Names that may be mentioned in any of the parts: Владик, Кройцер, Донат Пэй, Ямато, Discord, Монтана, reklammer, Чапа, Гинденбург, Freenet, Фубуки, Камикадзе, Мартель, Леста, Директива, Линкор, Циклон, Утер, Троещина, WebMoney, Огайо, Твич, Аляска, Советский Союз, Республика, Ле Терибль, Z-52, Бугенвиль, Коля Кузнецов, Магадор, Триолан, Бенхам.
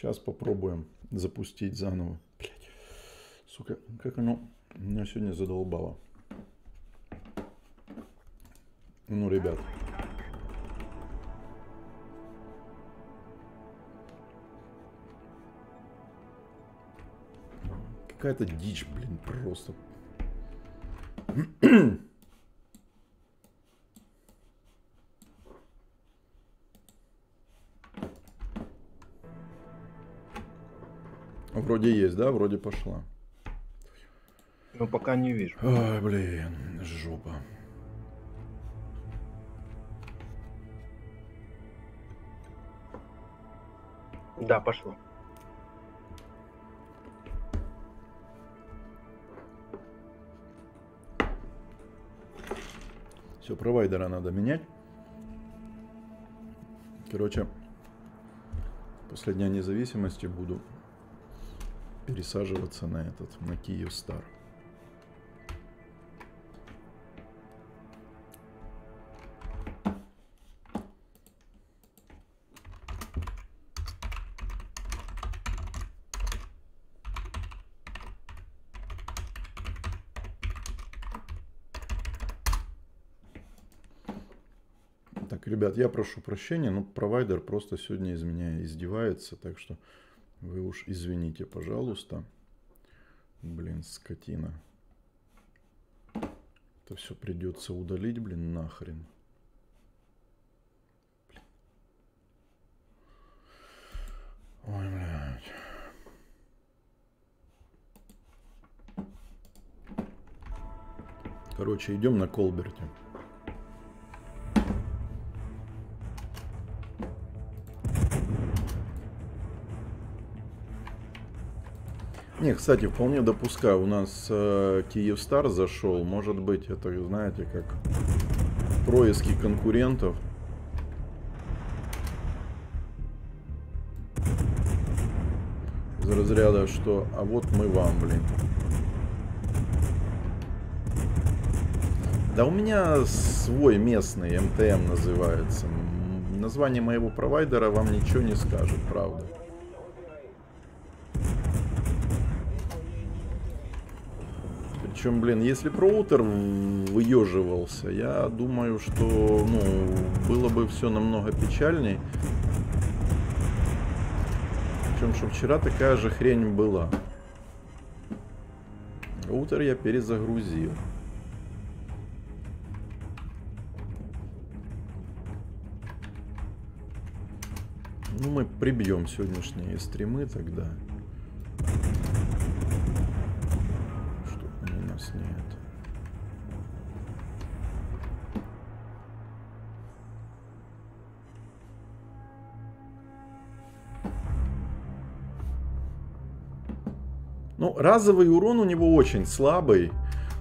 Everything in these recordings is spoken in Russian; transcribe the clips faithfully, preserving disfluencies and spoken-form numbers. Сейчас попробуем запустить заново. Блять, сука, как оно меня сегодня задолбало. Ну, ребят. Какая-то дичь, блин, просто. Вроде есть, да? Вроде пошла. Но пока не вижу. Ой, блин, жопа. Да, пошло. Все, провайдера надо менять. Короче, после Дня независимости буду пересаживаться на этот, на Киевстар. Так, ребят, я прошу прощения, но провайдер просто сегодня из меня издевается, так что вы уж извините, пожалуйста. Блин, скотина. Это все придется удалить, блин, нахрен. Блин. Ой, блядь. Короче, идем на Колберте. Не, кстати, вполне допускаю, у нас э, Киевстар зашел, может быть, это, знаете, как происки конкурентов. Из разряда, что, а вот мы вам, блин. Да у меня свой местный, эм тэ эм называется. Название моего провайдера вам ничего не скажет, правда. Причем, блин, если про Утер выеживался, я думаю, что, ну, было бы все намного печальней. Причем, что вчера такая же хрень была. Утер я перезагрузил. Ну, мы прибьем сегодняшние стримы тогда. Нет. Ну, разовый урон у него очень слабый.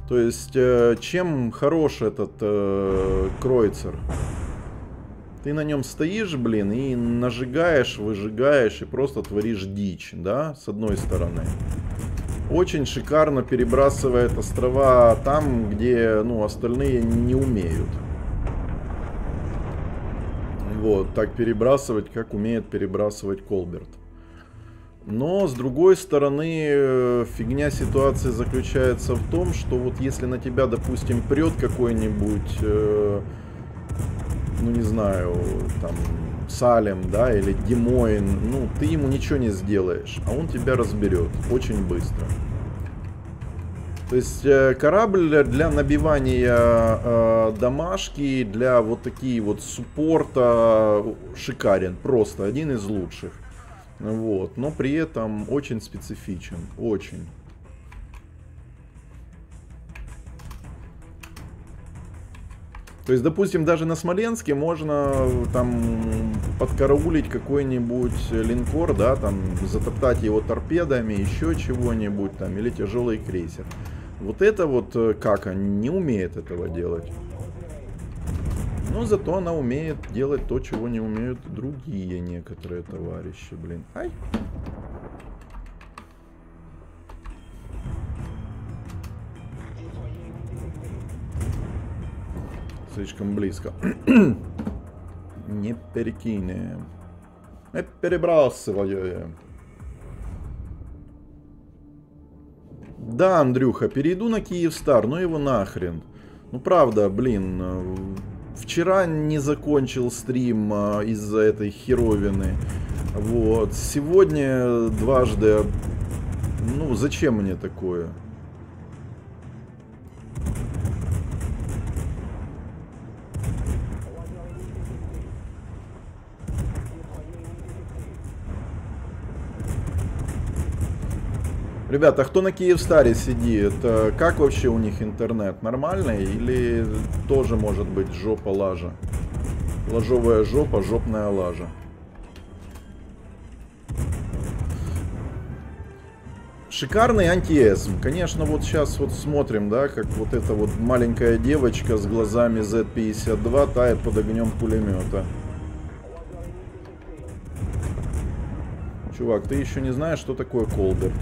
То есть, э, чем хорош этот э, Кройцер? Ты на нем стоишь, блин, и нажигаешь, выжигаешь, и просто творишь дичь, да, с одной стороны. Очень шикарно перебрасывает острова там, где, ну, остальные не умеют. Вот, так перебрасывать, как умеет перебрасывать Колберт. Но, с другой стороны, фигня ситуации заключается в том, что вот если на тебя, допустим, прет какой-нибудь, э, ну, не знаю, там, Салим, да, или Де Мойн, ну, ты ему ничего не сделаешь, а он тебя разберет очень быстро. То есть корабль для набивания э, домашки, для вот такие вот суппорта шикарен, просто один из лучших. Вот, но при этом очень специфичен, очень. То есть, допустим, даже на Смоленске можно там подкараулить какой-нибудь линкор, да, там затоптать его торпедами, еще чего-нибудь там, или тяжелый крейсер. Вот это вот как она не умеет этого делать. Но зато она умеет делать то, чего не умеют другие некоторые товарищи, блин. Ай! Слишком близко. Не перекинем. Не перебрасываем. Да, Андрюха, перейду на Киевстар, ну его нахрен. Ну правда, блин, вчера не закончил стрим из-за этой херовины. Вот, сегодня дважды, ну зачем мне такое? Ребята, а кто на Киевстаре сидит, как вообще у них интернет? Нормальный или тоже может быть жопа лажа? Лажовая жопа, жопная лажа. Шикарный антиэзм. Конечно, вот сейчас вот смотрим, да, как вот эта вот маленькая девочка с глазами зет пятьдесят два тает под огнем пулемета. Чувак, ты еще не знаешь, что такое Колберт.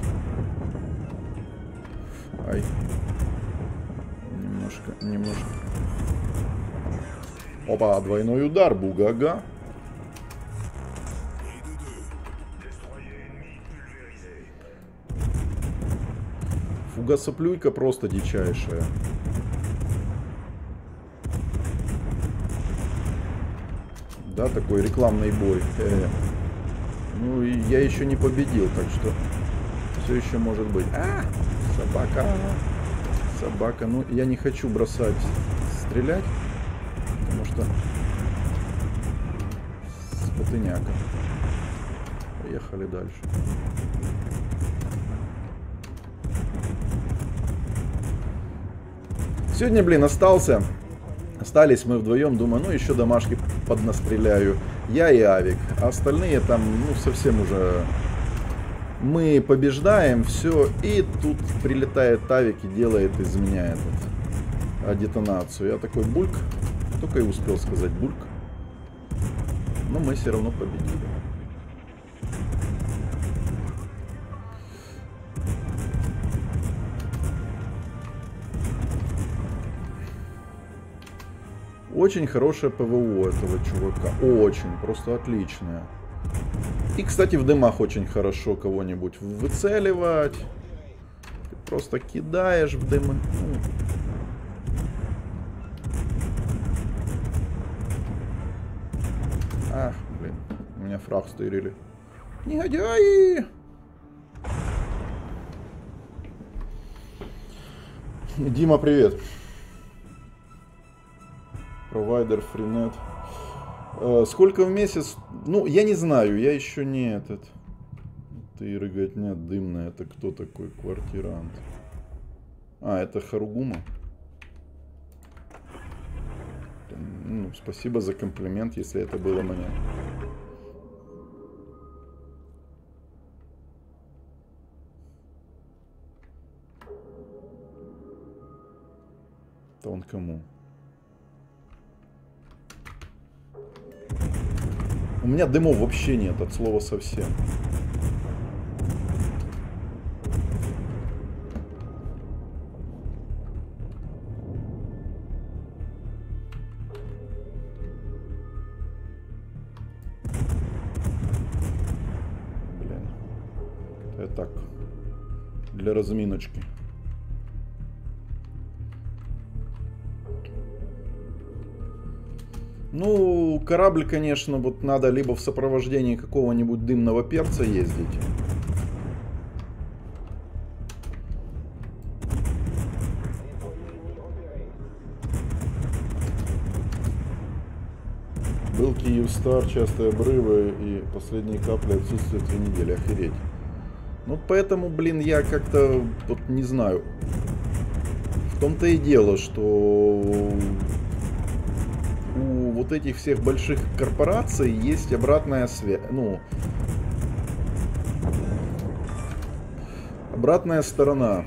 Ай. Немножко, немножко. Опа, двойной удар, бугага. Фугасоплюйка просто дичайшая. Да, такой рекламный бой. Э-э. Ну, я еще не победил, так что все еще может быть. А! Собака. Собака. Ну, я не хочу бросать стрелять, потому что спотыняка. Поехали дальше. Сегодня, блин, остался. Остались мы вдвоем. Думаю, ну еще домашки поднастреляю. Я и Авик. А остальные там, ну, совсем уже... Мы побеждаем, все, и тут прилетает Авик и делает из меня этот, детонацию. Я такой бульк, только и успел сказать бульк, но мы все равно победили. Очень хорошее ПВО этого чувака, очень, просто отличное. И, кстати, в дымах очень хорошо кого-нибудь выцеливать. Ты просто кидаешь в дымы. Ах, блин, у меня фраг стырили. Негодяи! Дима, привет. Провайдер Freenet. Сколько в месяц? Ну, я не знаю, я еще не этот. Ты рыготня дымная, это кто такой квартирант? А, это Харугумо. Ну, спасибо за комплимент, если это было мне. Это он кому? У меня дымов вообще нет, от слова совсем. Блин. Это так. Для разминочки. Ну, корабль, конечно, вот надо либо в сопровождении какого-нибудь дымного перца ездить. Был Киевстар, частые обрывы и последние капли отсутствия три недели. Охереть. Ну, поэтому, блин, я как-то вот не знаю. В том-то и дело, что... У вот этих всех больших корпораций есть обратная связь, ну, обратная сторона.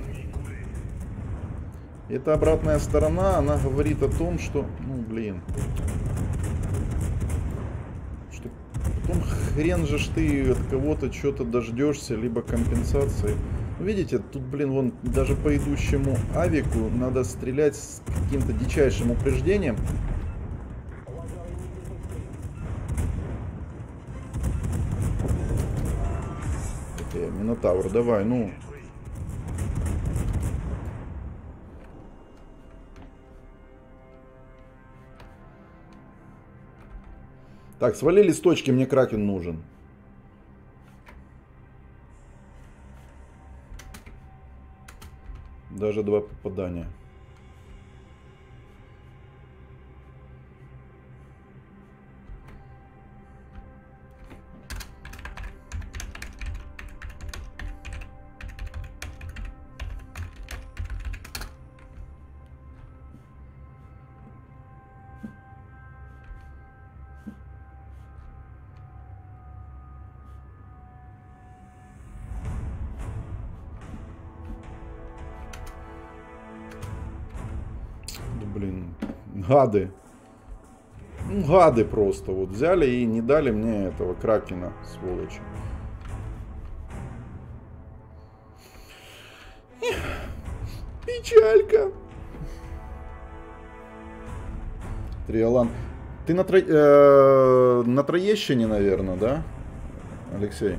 Эта обратная сторона, она говорит о том, что, ну, блин, что потом хрен же ж ты от кого-то что-то дождешься, либо компенсации. Видите, тут, блин, вон даже по идущему Авику надо стрелять с каким-то дичайшим упреждением. Минотавр, давай, ну. Так, свали листочки, мне Кракен нужен. Даже два попадания. Гады. Гады просто. Вот взяли и не дали мне этого Кракена, сволочи. Эх, печалька. Триолан. Ты на, тро... э... на Троещине, наверное, да, Алексей?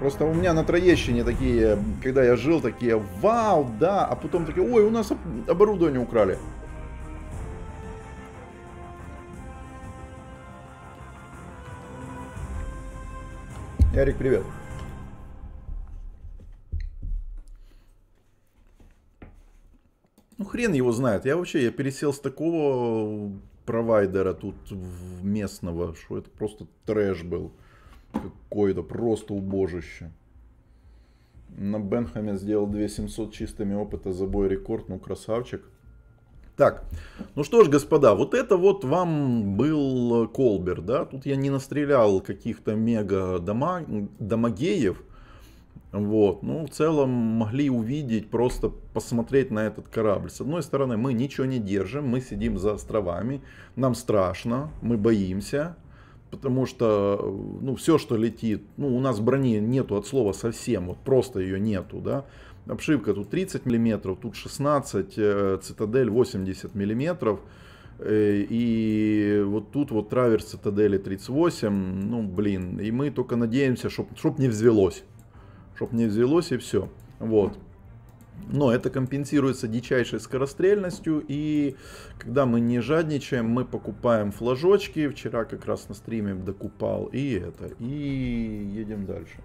Просто у меня на Троещине такие, когда я жил, такие, вау, да. А потом такие, ой, у нас оборудование украли. Ярик, привет. Ну, хрен его знает. Я вообще я пересел с такого провайдера тут в местного, что это просто трэш был. Какое-то просто убожище. На Бенхаме сделал две тысячи семьсот чистыми опыта за бой рекорд. Ну, красавчик. Так, ну что ж, господа, вот это вот вам был Колберт, да? Тут я не настрелял каких-то мега дамагеев. Вот, ну, в целом могли увидеть, просто посмотреть на этот корабль. С одной стороны, мы ничего не держим, мы сидим за островами, нам страшно, мы боимся. Потому что, ну, все, что летит, ну, у нас брони нету от слова совсем, вот просто ее нету, да. Обшивка тут тридцать миллиметров, тут шестнадцать, цитадель восемьдесят миллиметров, и вот тут вот траверс цитадели тридцать восемь, ну, блин, и мы только надеемся, чтоб, чтоб не взвелось, чтоб не взвелось и все, вот. Но это компенсируется дичайшей скорострельностью, и когда мы не жадничаем, мы покупаем флажочки. Вчера как раз на стриме докупал и это, и едем дальше.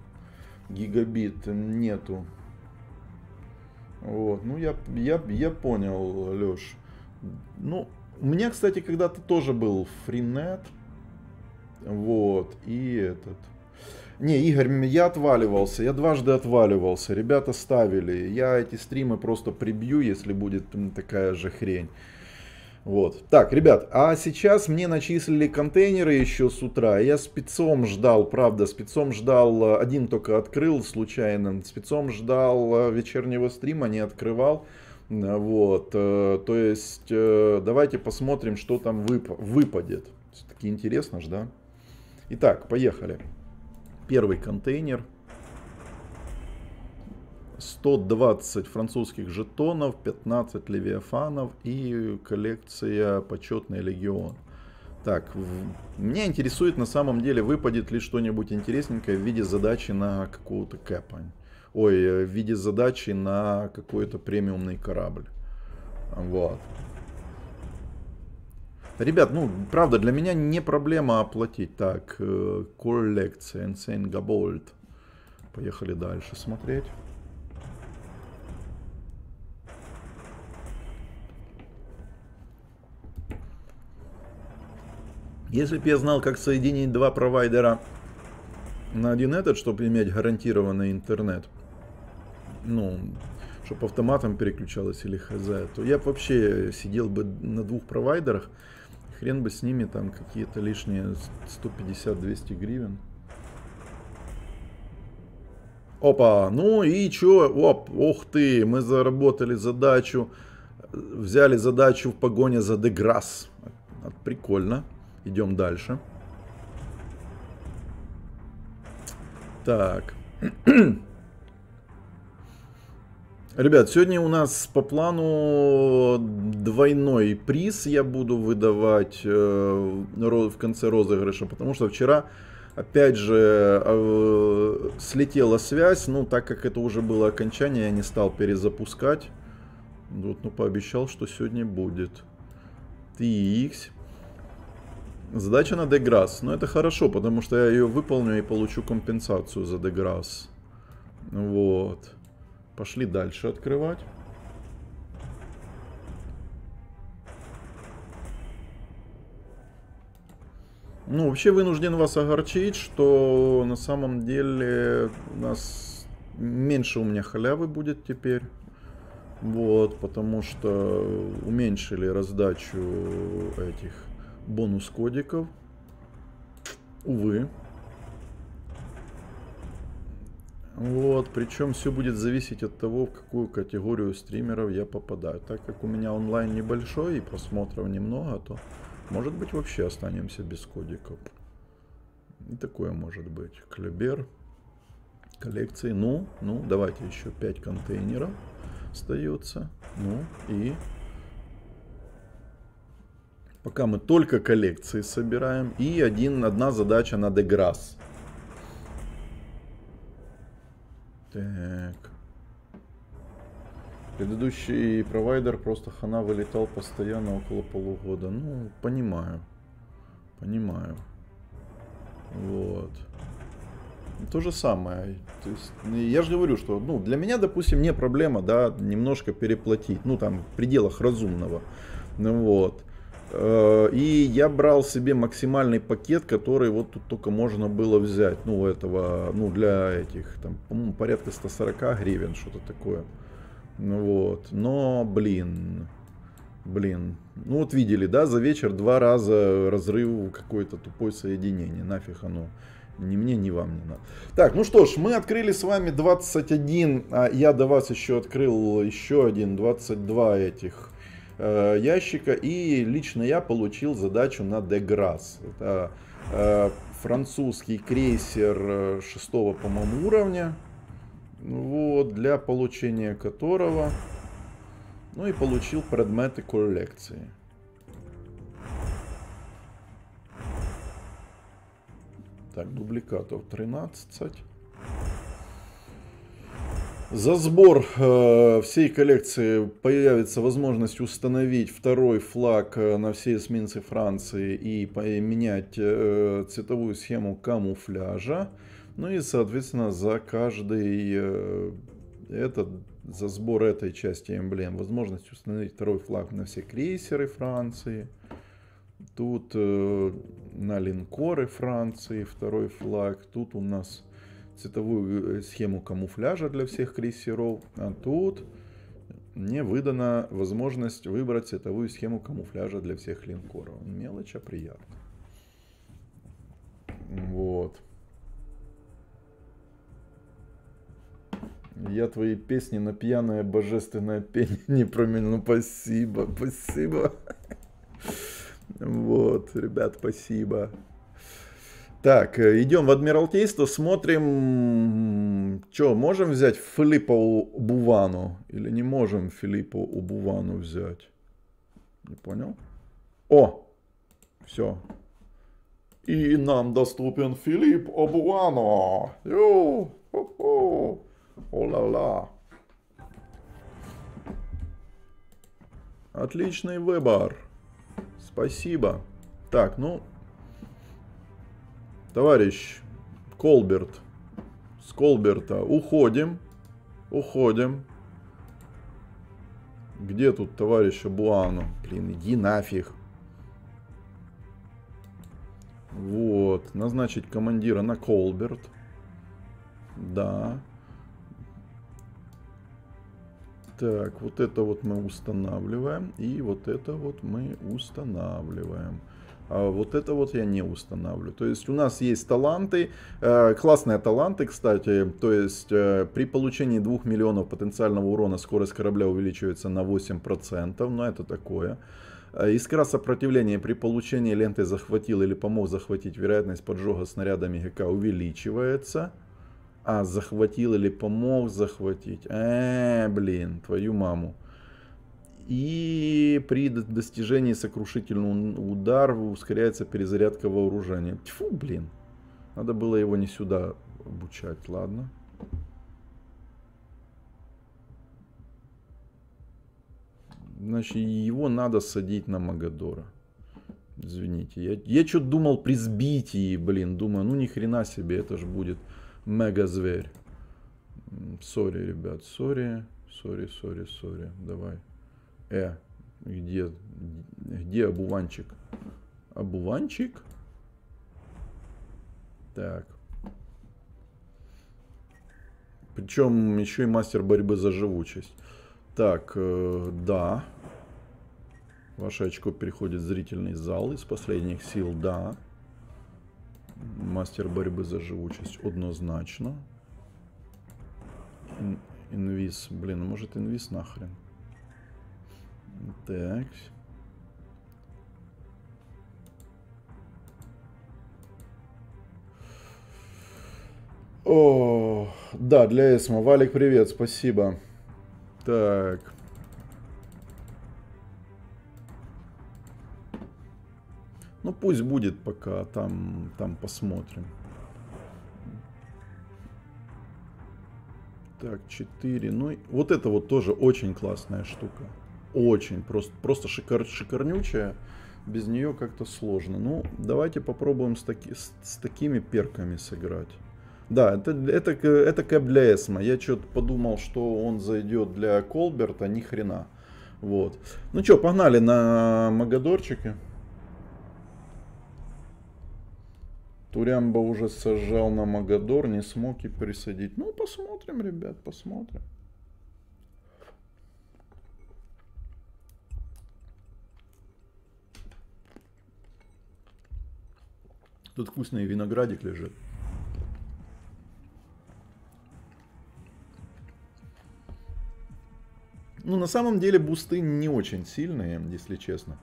Гигабит нету. Вот, ну я, я, я понял, Леш. Ну, у меня, кстати, когда-то тоже был фринет. Вот, и этот... Не, Игорь, я отваливался, я дважды отваливался, ребята ставили, я эти стримы просто прибью, если будет такая же хрень. Вот, так, ребят, а сейчас мне начислили контейнеры еще с утра, я спецом ждал, правда, спецом ждал, один только открыл случайно, спецом ждал вечернего стрима, не открывал. Вот, то есть, давайте посмотрим, что там вып- выпадет, все-таки интересно же, да? Итак, поехали. Первый контейнер. сто двадцать французских жетонов, пятнадцать левиафанов и коллекция «Почетный легион». Так, в... меня интересует, на самом деле, выпадет ли что-нибудь интересненькое в виде задачи на какого-то кэпа. Ой, в виде задачи на какой-то премиумный корабль. Вот. Ребят, ну, правда, для меня не проблема оплатить. Так, э, коллекция, Insane Gold. Поехали дальше смотреть. Если бы я знал, как соединить два провайдера на один этот, чтобы иметь гарантированный интернет, ну... чтобы автоматом переключалось или хз, то я бы вообще сидел бы на двух провайдерах, хрен бы с ними там какие-то лишние сто пятьдесят двести гривен. Опа, ну и чё, оп, ух ты, мы заработали задачу, взяли задачу в погоне за Де Грасс. Прикольно, идем дальше. Так. Ребят, сегодня у нас по плану двойной приз я буду выдавать в конце розыгрыша, потому что вчера, опять же, слетела связь, ну, так как это уже было окончание, я не стал перезапускать. Вот, ну, пообещал, что сегодня будет. ти икс. Задача на Де Грасс. Но это хорошо, потому что я ее выполню и получу компенсацию за Де Грасс. Вот. Пошли дальше открывать. Ну, вообще вынужден вас огорчить, что на самом деле у нас меньше у меня халявы будет теперь. Вот, потому что уменьшили раздачу этих бонус-кодиков. Увы. Вот, причем все будет зависеть от того, в какую категорию стримеров я попадаю. Так как у меня онлайн небольшой и просмотров немного, то... Может быть, вообще останемся без кодиков. И такое может быть. Колберт. Коллекции. Ну, ну, давайте еще пять контейнеров остается. Ну, и... Пока мы только коллекции собираем. И один, одна задача на Де Грасс. Так... Предыдущий провайдер просто хана вылетал постоянно около полугода. Ну, понимаю. Понимаю. Вот. То же самое. То есть, я же говорю, что ну, для меня, допустим, не проблема, да, немножко переплатить. Ну, там, в пределах разумного. Ну, вот. И я брал себе максимальный пакет, который вот тут только можно было взять. Ну, этого, ну, для этих, там, по-моему, порядка ста сорока гривен, что-то такое. Вот, но, блин, блин, ну вот видели, да, за вечер два раза разрыв какое-то тупое соединение, нафиг оно, ни мне, ни вам не надо. Так, ну что ж, мы открыли с вами двадцать один, а я до вас еще открыл еще один, двадцать два этих э, ящика, и лично я получил задачу на Де Грасс, это э, французский крейсер шестого, по-моему, уровня. Вот, для получения которого, ну и получил предметы коллекции. Так, дубликатов тринадцать. За сбор э, всей коллекции появится возможность установить второй флаг на все эсминцы Франции и поменять э, цветовую схему камуфляжа. Ну и, соответственно, за каждый э, этот, за сбор этой части эмблем возможность установить второй флаг на все крейсеры Франции. Тут э, на линкоры Франции второй флаг. Тут у нас цветовую схему камуфляжа для всех крейсеров. А тут мне выдана возможность выбрать цветовую схему камуфляжа для всех линкоров. Мелочь, а приятно. Вот. Я твои песни на пьяное божественное пение не променю. Ну, спасибо, спасибо. Вот, ребят, спасибо. Так, идем в Адмиралтейство, смотрим, что, можем взять Филиппа Обуано или не можем Филиппа Обуано взять? Не понял? О, все. И нам доступен Филипп Обуано. Йоу, хо-хо. О-ла-ла. Отличный выбор. Спасибо. Так, ну. Товарищ Колберт. С Колберта уходим. Уходим. Где тут товарищ Обуано? Блин, иди нафиг. Вот. Назначить командира на Колберт. Да. Так, вот это вот мы устанавливаем, и вот это вот мы устанавливаем. А вот это вот я не устанавливаю. То есть у нас есть таланты, э, классные таланты, кстати. То есть э, при получении двух миллионов потенциального урона скорость корабля увеличивается на восемь процентов, но это такое. Искра сопротивления при получении ленты захватил или помог захватить, вероятность поджога снарядами ГК увеличивается. А, захватил или помог захватить. Э, блин, твою маму. И при достижении сокрушительного удара ускоряется перезарядка вооружения. Тьфу, блин. Надо было его не сюда обучать, ладно. Значит, его надо садить на Магадора. Извините, я, я что-то думал при сбитии, блин, думаю, ну ни хрена себе, это же будет мега-зверь. Сори, ребят, сори, сори, сори, сори, давай. Э, где, где обуванчик? Обуванчик? Так. Причем еще и мастер борьбы за живучесть. Так, э, да. Ваше очко переходит в зрительный зал из последних сил, да. Мастер борьбы за живучесть, однозначно. Ин инвиз, блин, может инвиз нахрен. Так. О, да, для Эсма. Валик, привет, спасибо. Так. Ну пусть будет, пока там, там посмотрим. Так, четыре. Ну, вот это вот тоже очень классная штука. Очень. Просто, просто шикар, шикарнючая. Без нее как-то сложно. Ну, давайте попробуем с, таки, с, с такими перками сыграть. Да, это, это, это кэп для Эсма. Я что-то подумал, что он зайдет для Колберта. Ни хрена. Вот. Ну что, погнали на Магадорчике. Турямба уже сажал на Магадор, не смог и присадить. Ну, посмотрим, ребят, посмотрим. Тут вкусный виноградик лежит. Ну, на самом деле, бусты не очень сильные, если честно.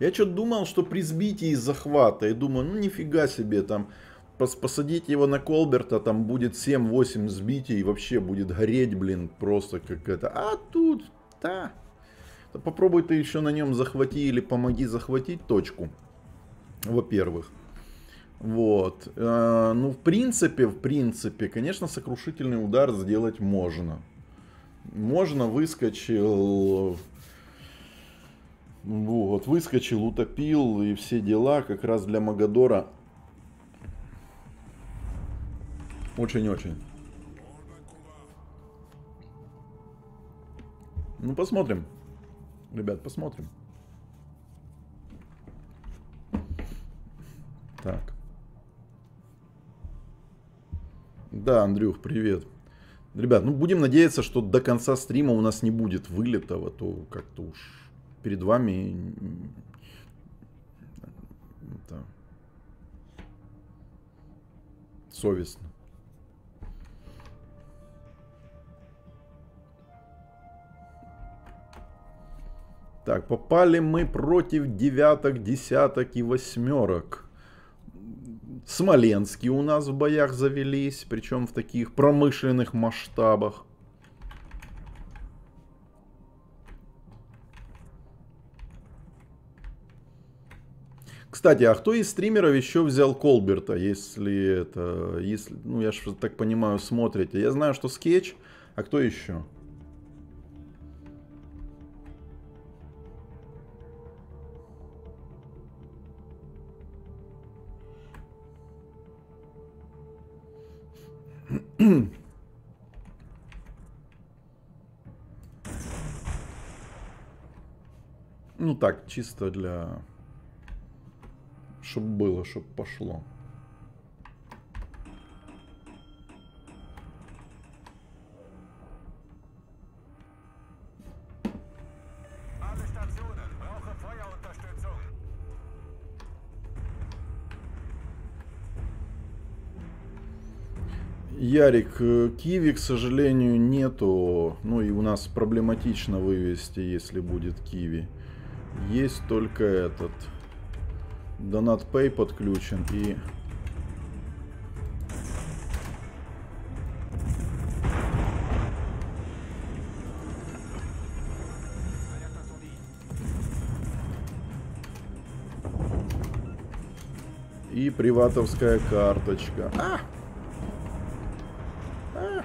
Я что-то думал, что при сбитии захвата, и думаю, ну нифига себе, там, посадить его на Колберта, там будет семь-восемь сбитий, и вообще будет гореть, блин, просто как это. А тут, да, да попробуй ты еще на нем захвати или помоги захватить точку, во-первых. Вот, а, ну в принципе, в принципе, конечно, сокрушительный удар сделать можно. Можно, выскочил... Вот, выскочил, утопил и все дела, как раз для Магадора. Очень-очень. Ну, посмотрим. Ребят, посмотрим. Так. Да, Андрюх, привет. Ребят, ну, будем надеяться, что до конца стрима у нас не будет вылетого, то как-то уж... Перед вами это... совестно. Так, попали мы против девяток, десяток и восьмерок. Смоленские у нас в боях завелись, причем в таких промышленных масштабах. Кстати, а кто из стримеров еще взял Колберта, если это, если, ну я же так понимаю, смотрите. Я знаю, что Скетч, а кто еще? Ну так, чисто для... Чтоб было, чтоб пошло. Ярик, Киви, к сожалению, нету. Ну и у нас проблематично вывести, если будет Киви. Есть только этот... Донат Пэй подключен и... И приватовская карточка. А! А!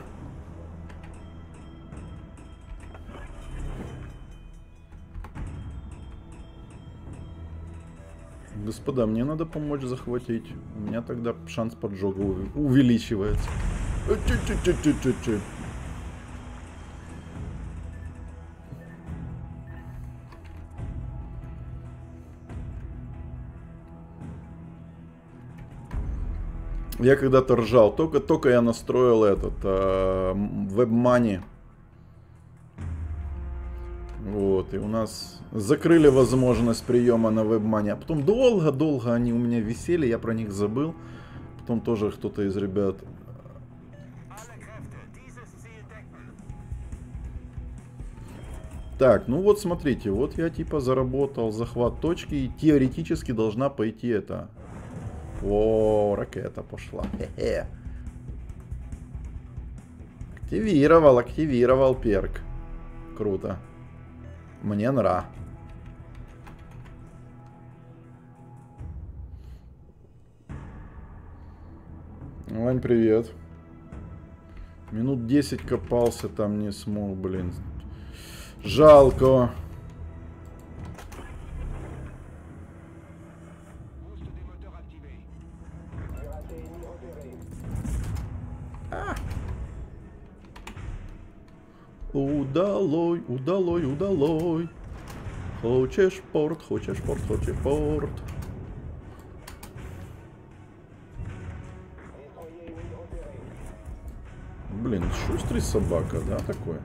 господа, мне надо помочь захватить. У меня тогда шанс поджога увеличивается. Я когда-то ржал. Только-только я настроил этот WebMoney. Вот, и у нас закрыли возможность приема на WebMoney. А потом долго-долго они у меня висели, я про них забыл. Потом тоже кто-то из ребят... Так, ну вот смотрите, вот я типа заработал захват точки, и теоретически должна пойти это... О, ракета пошла. Хе-хе. Активировал, активировал перк. Круто. Мне нра. Вань, привет. Минут десять копался, там не смог, блин. Жалко. Удалой, удалой, удалой. Хочешь порт, хочешь порт, хочешь порт. Блин, шустрый собака, да, такой?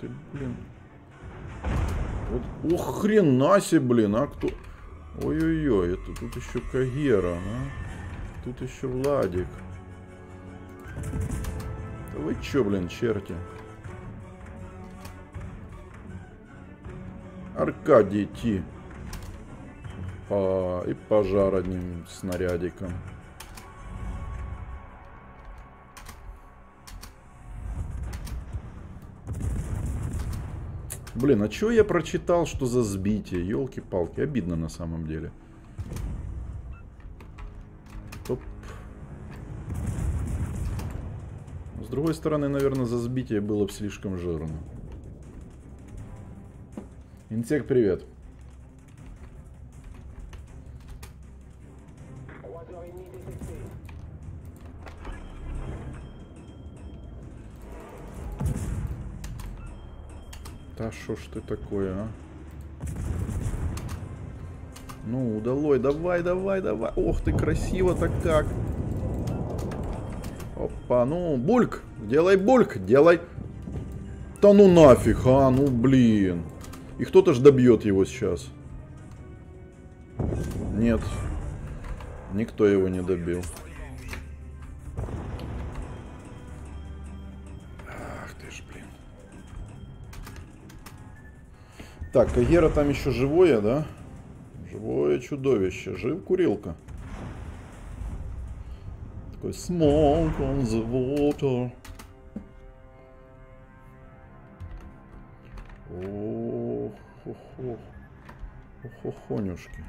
Ты, блин. Вот, ох, хрена себе, блин, а кто... Ой-ой-ой, это тут еще Кагера, а? Тут еще Владик. Да вы чё, блин, черти? Аркадий Ти. А, и пожар одним снарядиком. Блин, а чё я прочитал, что за сбитие? Ёлки-палки, обидно на самом деле. С другой стороны, наверное, за сбитие было бы слишком жирно. Инсект, привет. Да шо ж ты такое, а? Ну, удалой, давай, давай, давай. Ох ты, красиво-то как. Опа, ну, бульк, делай бульк, делай. Да ну нафиг, а, ну блин. И кто-то ж добьет его сейчас. Нет, никто его не добил. Ах ты ж, блин. Так, Кагера там еще живое, да? Живое чудовище, жив курилка. Smoke on the water. Ох, ох, ох, ох, ох, хонюшки.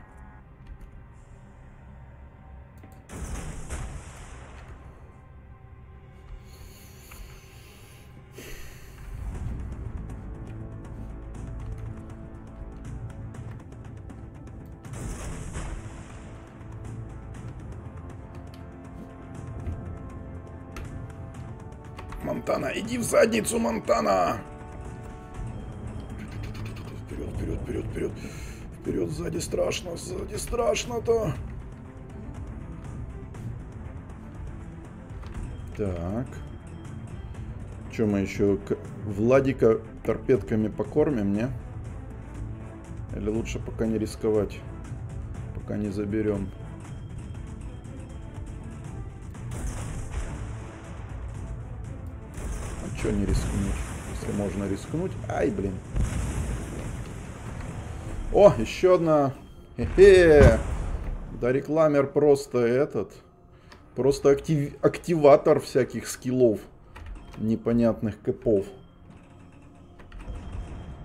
Монтана, иди в задницу, Монтана! Вперед, вперед, вперед, вперед. Вперед, сзади страшно, сзади страшно-то. Так. Че мы еще Владика торпедками покормим, не? Или лучше пока не рисковать, пока не заберем. Не рискнуть, если можно рискнуть. Ай, блин. О, еще одна. Хе-хе. Да рекламер просто этот. Просто актив... активатор всяких скиллов. Непонятных кэпов.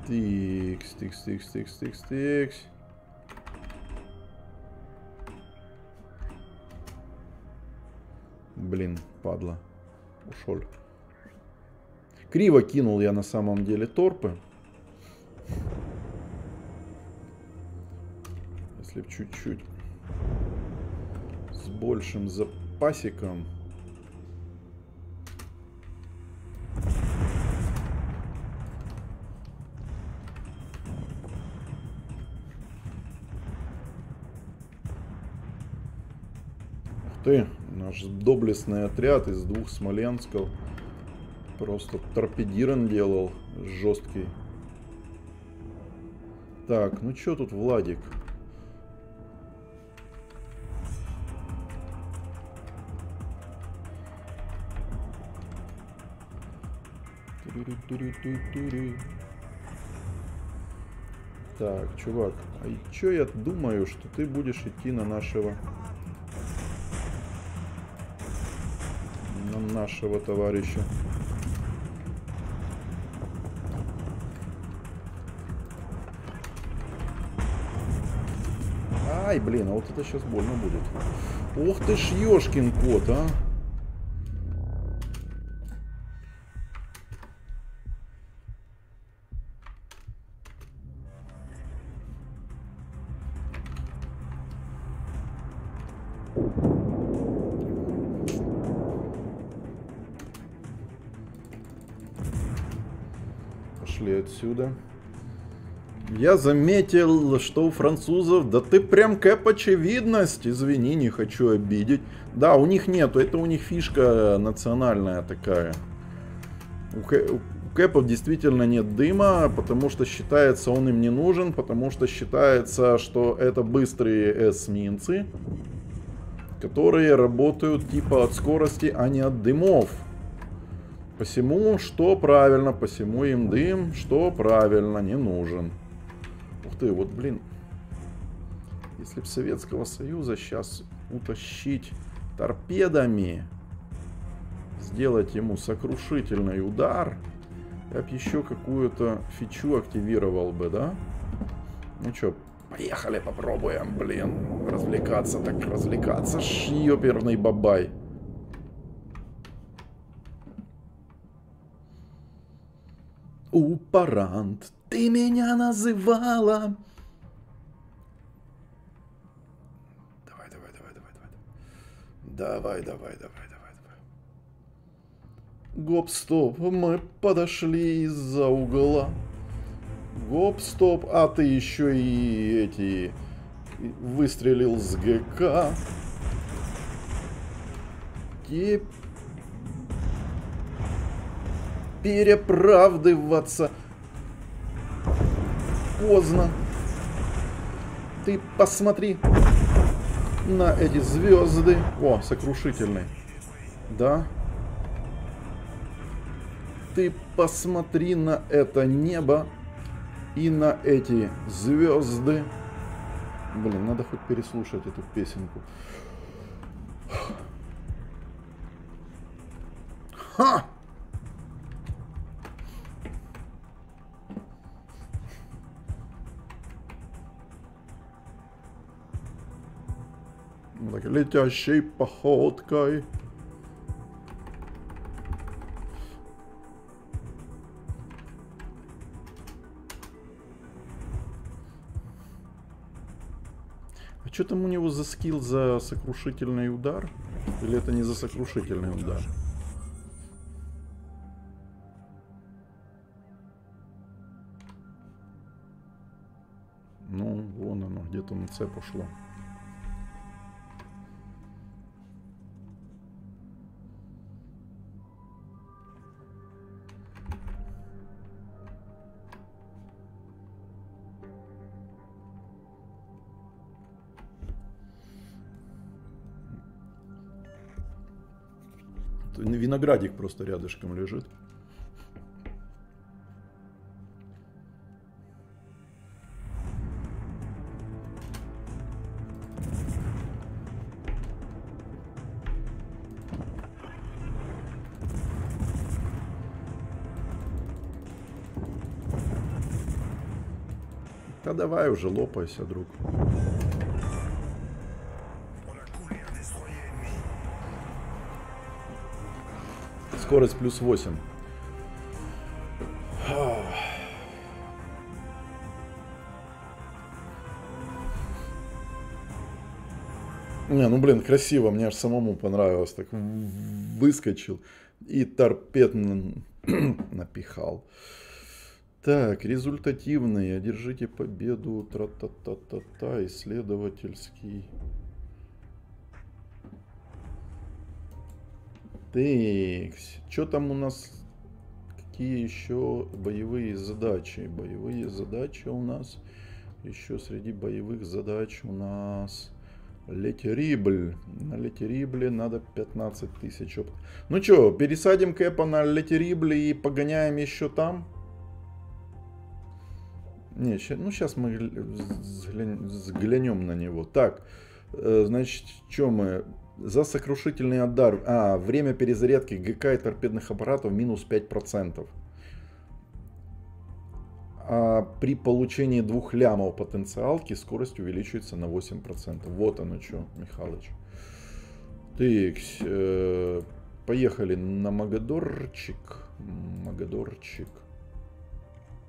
Тикс, тикс, тикс, тикс, тикс, тикс. Блин, падла. Ушел. Криво кинул я на самом деле торпы. Если бы чуть-чуть с большим запасиком. Ух ты, наш доблестный отряд из двух смоленсков просто торпедиран делал жесткий. Так, ну чё тут, Владик? Так, чувак, а чё я думаю, что ты будешь идти на нашего... На нашего товарища. Ай, блин, а вот это сейчас больно будет. Ох ты ж, ёшкин кот, а! Пошли отсюда. Я заметил, что у французов, да ты прям кэп очевидность, извини, не хочу обидеть. Да, у них нету, это у них фишка национальная такая. У, кэ, у кэпов действительно нет дыма, потому что считается, он им не нужен, потому что считается, что это быстрые эсминцы, которые работают типа от скорости, а не от дымов. Посему, что правильно, посему им дым, что правильно, не нужен. Ух ты, вот блин, если бы Советского Союза сейчас утащить торпедами, сделать ему сокрушительный удар, я бы еще какую-то фичу активировал бы, да? Ну что, поехали, попробуем, блин, развлекаться так развлекаться, шьёперный бабай. Упарант, ты меня называла. Давай, давай, давай, давай, давай. Давай, давай, давай, давай, давай. Гоп-стоп, мы подошли из-за угла. Гоп-стоп, а ты еще и эти выстрелил с ГК. Теперь переправдываться поздно. Ты посмотри на эти звезды. О, сокрушительный. Да. Ты посмотри на это небо и на эти звезды. Блин, надо хоть переслушать эту песенку. Ха! Летящей походкой. А что там у него за скилл за сокрушительный удар? Или это не за сокрушительный удар? Ну, вон оно, где-то на цепь ушло. Виноградик просто рядышком лежит. Да давай уже, лопайся, друг. Скорость плюс восемь. Не, ну блин, красиво, мне аж самому понравилось. Так выскочил и торпед напихал. Так, результативные, одержите победу, тра-та-та-та-та, исследовательский. Текс, что там у нас, какие еще боевые задачи? Боевые задачи у нас, еще среди боевых задач у нас Ле Терибль. На Ле Терибле надо пятнадцать тысяч опыта. Ну что, пересадим Кэпа на Ле Терибле и погоняем еще там? Не, ну сейчас мы взглянем на него. Так, значит, что мы... За сокрушительный удар. А, время перезарядки ГК и торпедных аппаратов минус пять процентов. А при получении двух лямов потенциалки скорость увеличивается на восемь процентов. Вот оно что, Михалыч. Так, э, поехали на Магадорчик. Магадорчик.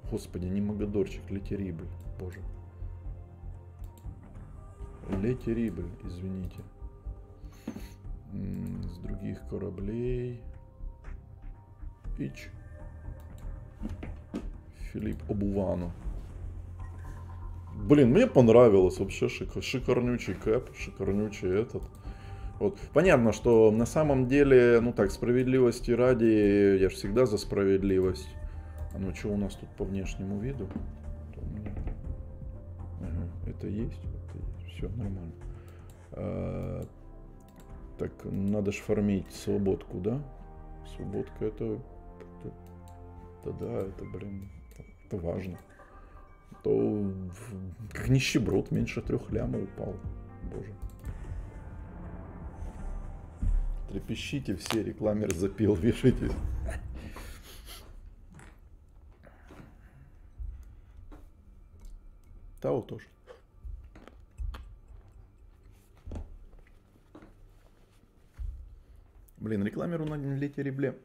Господи, не Магадорчик, Ле Терибль. Боже. Ле Терибль, извините. С других кораблей. Ич. Филипп Обуано. Блин, мне понравилось вообще. Шик, шикарнючий кэп, шикарнючий этот. Вот. Понятно, что на самом деле, ну так, справедливости ради, я же всегда за справедливость. А ну что у нас тут по внешнему виду? Ага, это есть? Это есть. Все нормально. А так, надо же фармить свободку, да? Свободка это... Да, да, это, блин, это важно. То как нищеброд меньше трех ляма упал. Боже. Трепещите все, рекламер запел, вешайтесь. Того тоже. Блин, рекламеру на Ле Терибле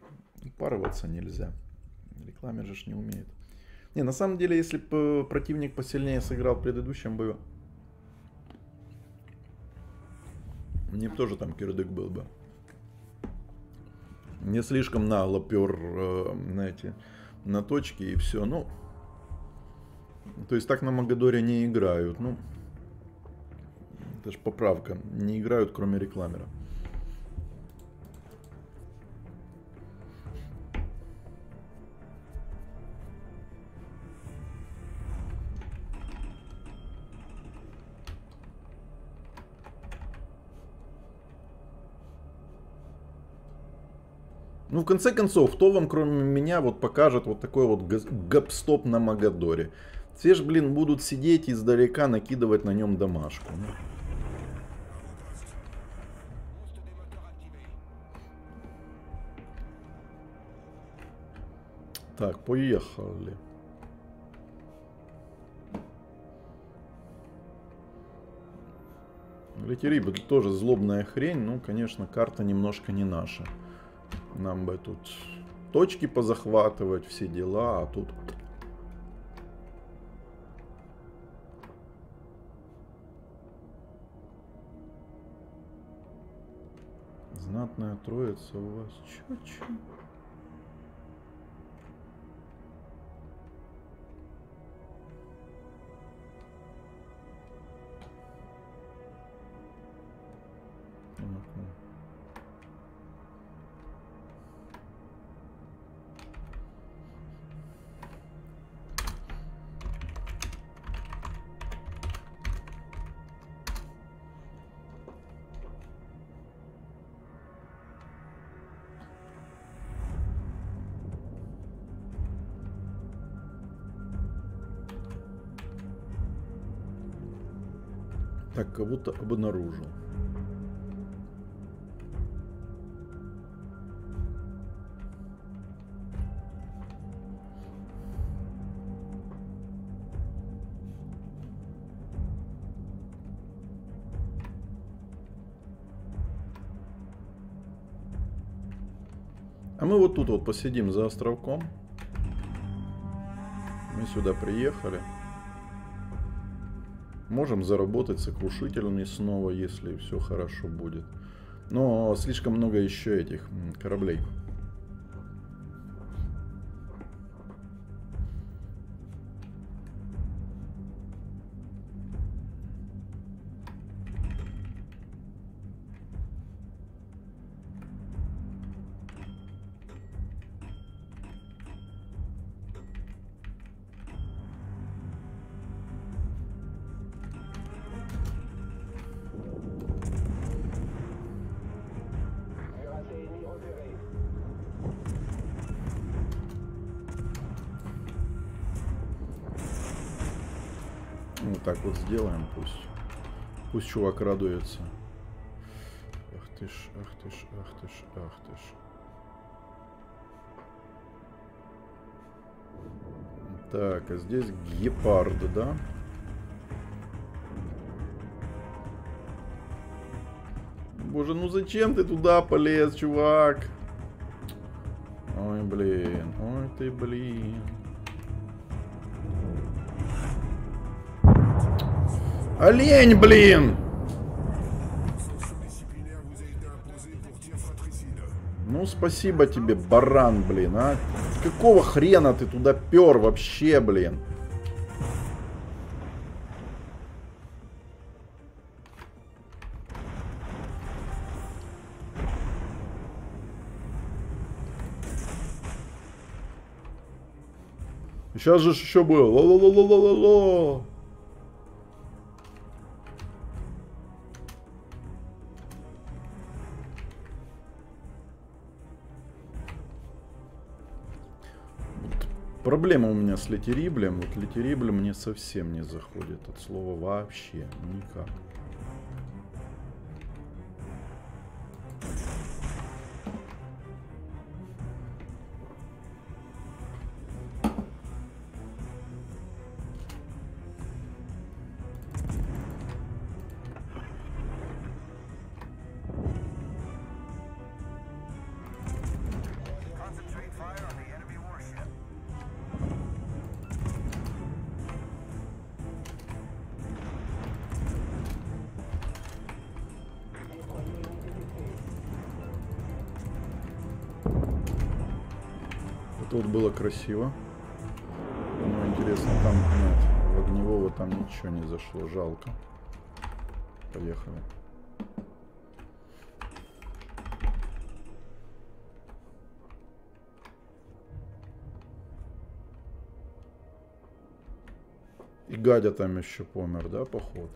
пароваться нельзя. Рекламер же ж не умеет. Не, на самом деле, если бы противник посильнее сыграл в предыдущем бою, мне бы тоже там кирдык был бы. Не слишком нагло пер на эти, на точки и все. Ну, то есть так на Магадоре не играют. Ну, это ж поправка. Не играют, кроме рекламера. Ну, в конце концов, кто вам, кроме меня, вот покажет вот такой вот гапстоп на Магадоре? Все ж, блин, будут сидеть и издалека накидывать на нем домашку. Так, поехали. Ле Терибль тоже злобная хрень, ну, конечно, карта немножко не наша. Нам бы тут точки позахватывать, все дела, а тут... Знатная троица у вас. Чё-чё? Так, кого-то обнаружил. А мы вот тут вот посидим за островком. Мы сюда приехали. Можем заработать сокрушителями снова, если все хорошо будет. Но слишком много еще этих кораблей. Сделаем, пусть. Пусть чувак радуется. Ах ты ж, ах ты ж, ах ты ж, ах ты ж. Так, а здесь гепард, да? Боже, ну зачем ты туда полез, чувак? Ой, блин, ой ты, блин. Олень, блин! Ну, спасибо тебе, баран, блин, а? Какого хрена ты туда пёр вообще, блин? Сейчас же еще было. Ло-ло-ло-ло-ло-ло. Проблема у меня с Ле Териблем. Вот Ле Терибль мне совсем не заходит от слова вообще никак. Красиво. Но интересно, там нет. В огневого там ничего не зашло. Жалко. Поехали. И гадя там еще помер, да, походу?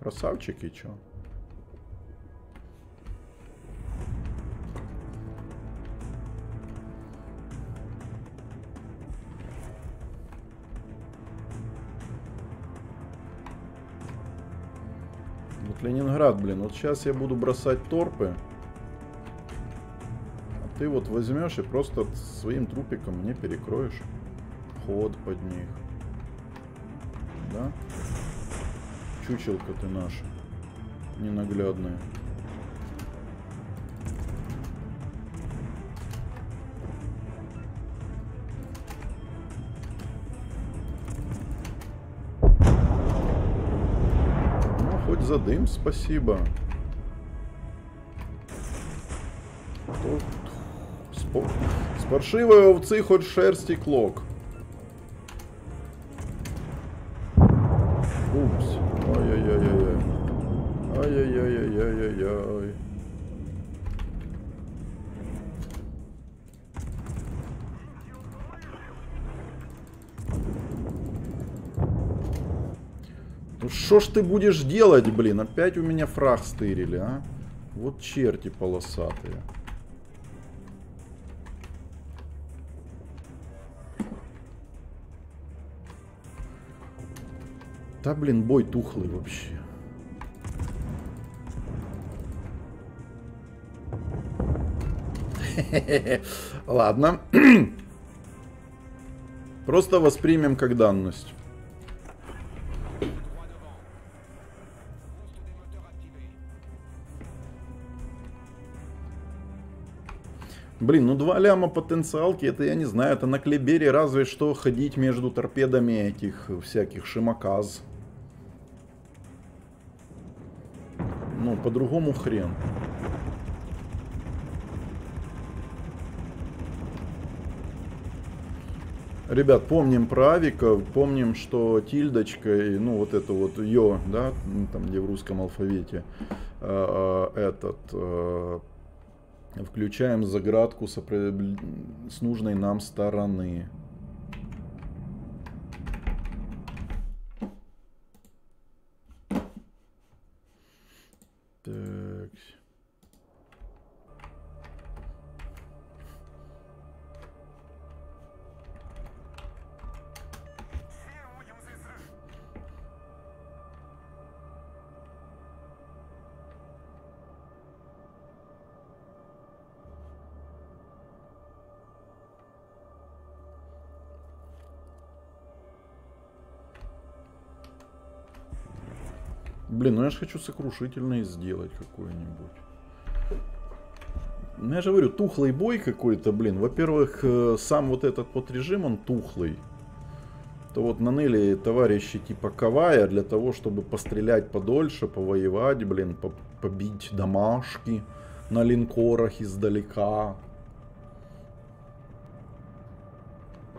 Красавчики, чё? Ленинград, блин, вот сейчас я буду бросать торпы, а ты вот возьмешь и просто своим трупиком мне перекроешь ход под них, да? Чучелка ты наша, ненаглядная. За дым спасибо. С паршивой овцы хоть шерсти клок. Упс. Ай-яй-яй-яй. Ай-яй-яй-яй-яй-яй. Что ж ты будешь делать, блин? Опять у меня фраг стырили, а? Вот черти полосатые. Да, блин, бой тухлый вообще. Ладно. Просто воспримем как данность. Блин, ну два ляма потенциалки, это я не знаю, это на клебере разве что ходить между торпедами этих всяких шимаказ. по-другому, по-другому хрен. Ребят, помним про Авика, помним, что тильдочкой, ну вот это вот ее, да, там где в русском алфавите, э, этот, э, включаем заградку сопри... с нужной нам стороны. Так. Блин, ну я же хочу сокрушительное сделать какое-нибудь. Ну я же говорю, тухлый бой какой-то, блин. Во-первых, сам вот этот вот режим, он тухлый. То вот наныли товарищи типа Кавая для того, чтобы пострелять подольше, повоевать, блин, по побить домашки на линкорах издалека.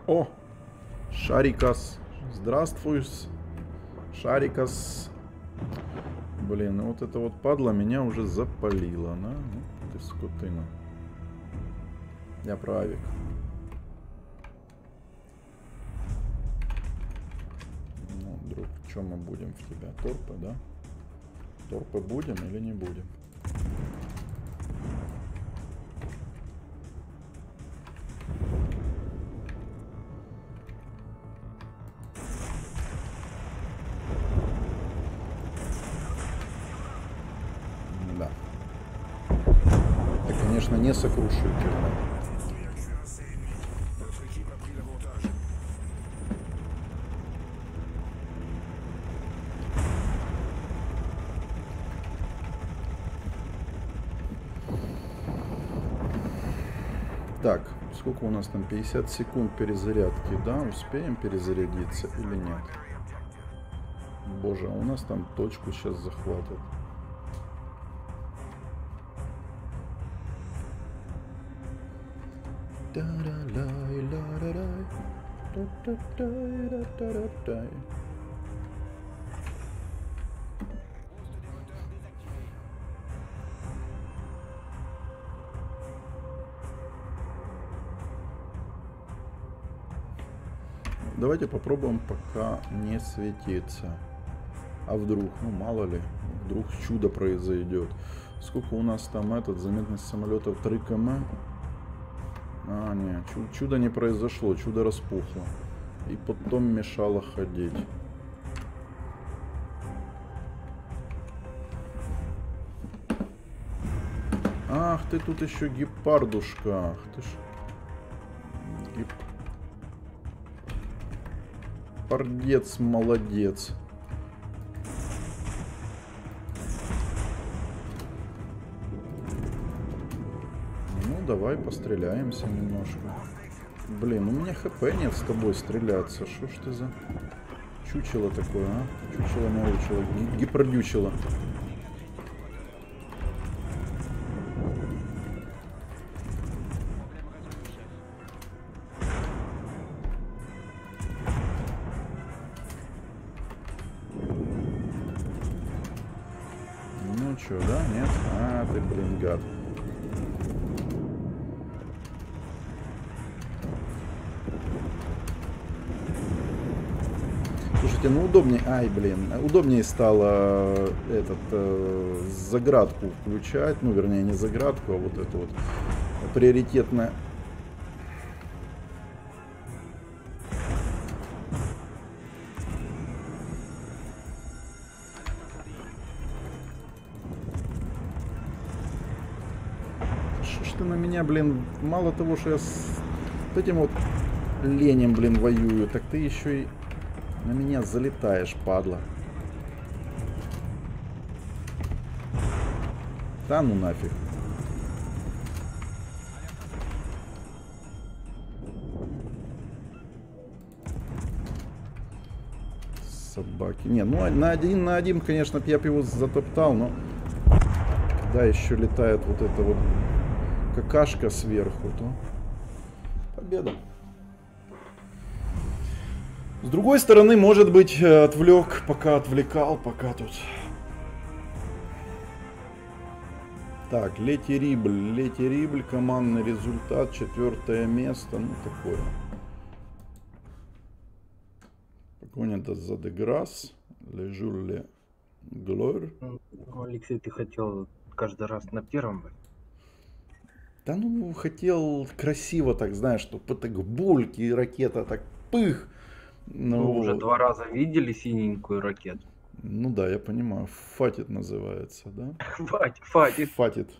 О! Шарикас. Здравствуй. Шарикас. Блин, вот это вот падла меня уже запалила, на, ну, ты скотина. Я про Авик. Ну, друг, что мы будем в тебя? Торпы, да? Торпы будем или не будем? Не сокрушительно. Так, сколько у нас там? пятьдесят секунд перезарядки, да? Успеем перезарядиться или нет? Боже, у нас там точку сейчас захватят. Давайте попробуем пока не светиться. А вдруг, ну мало ли, вдруг чудо произойдет. Сколько у нас там этот, заметность самолетов три километра? А, нет, чудо не произошло, чудо распухло. И потом мешало ходить. Ах, ты тут еще гепардушка. Ах, ты ж... Гепардец, молодец. Давай постреляемся немножко. Блин, у меня хп нет с тобой стреляться. Что ж ты за чучело такое, а? Чучело, научило, гипердючило. Ну чё, да? Нет? А, ты, блин, гад. Ну удобнее, ай, блин, удобнее стало этот э, заградку включать, ну вернее не заградку, а вот это вот приоритетное. Что ж ты на меня, блин, мало того, что я с этим вот ленем, блин, воюю, так ты еще и на меня залетаешь, падла. Да ну нафиг. Собаки. Не, ну на один на один, конечно, я бы его затоптал, но да, еще летает вот эта вот какашка сверху, то победа. С другой стороны, может быть, отвлек, пока отвлекал, пока тут. Так, Ле Терибль, Ле Терибль, командный результат, четвертое место, ну такое. Погоня-то за Де Грасс, Ле Жюль, Глор. Алексей, ты хотел каждый раз на первом быть? Да ну, хотел красиво так, знаешь, что так бульки и ракета так пых. Но... Мы уже два раза видели синенькую ракету. Ну да, я понимаю. Фатит называется, да? Фатит. Фатит. Фатит.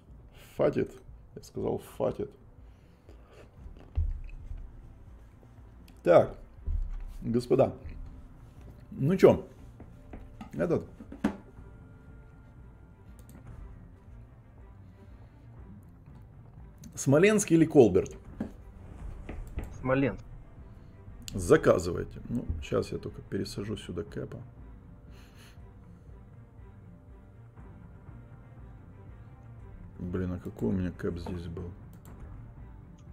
Фатит. Я сказал фатит. Так, господа. Ну чё? Этот... Смоленск или Колберт? Смоленск. Заказывайте. Ну, сейчас я только пересажу сюда Кэпа. Блин, а какой у меня Кэп здесь был?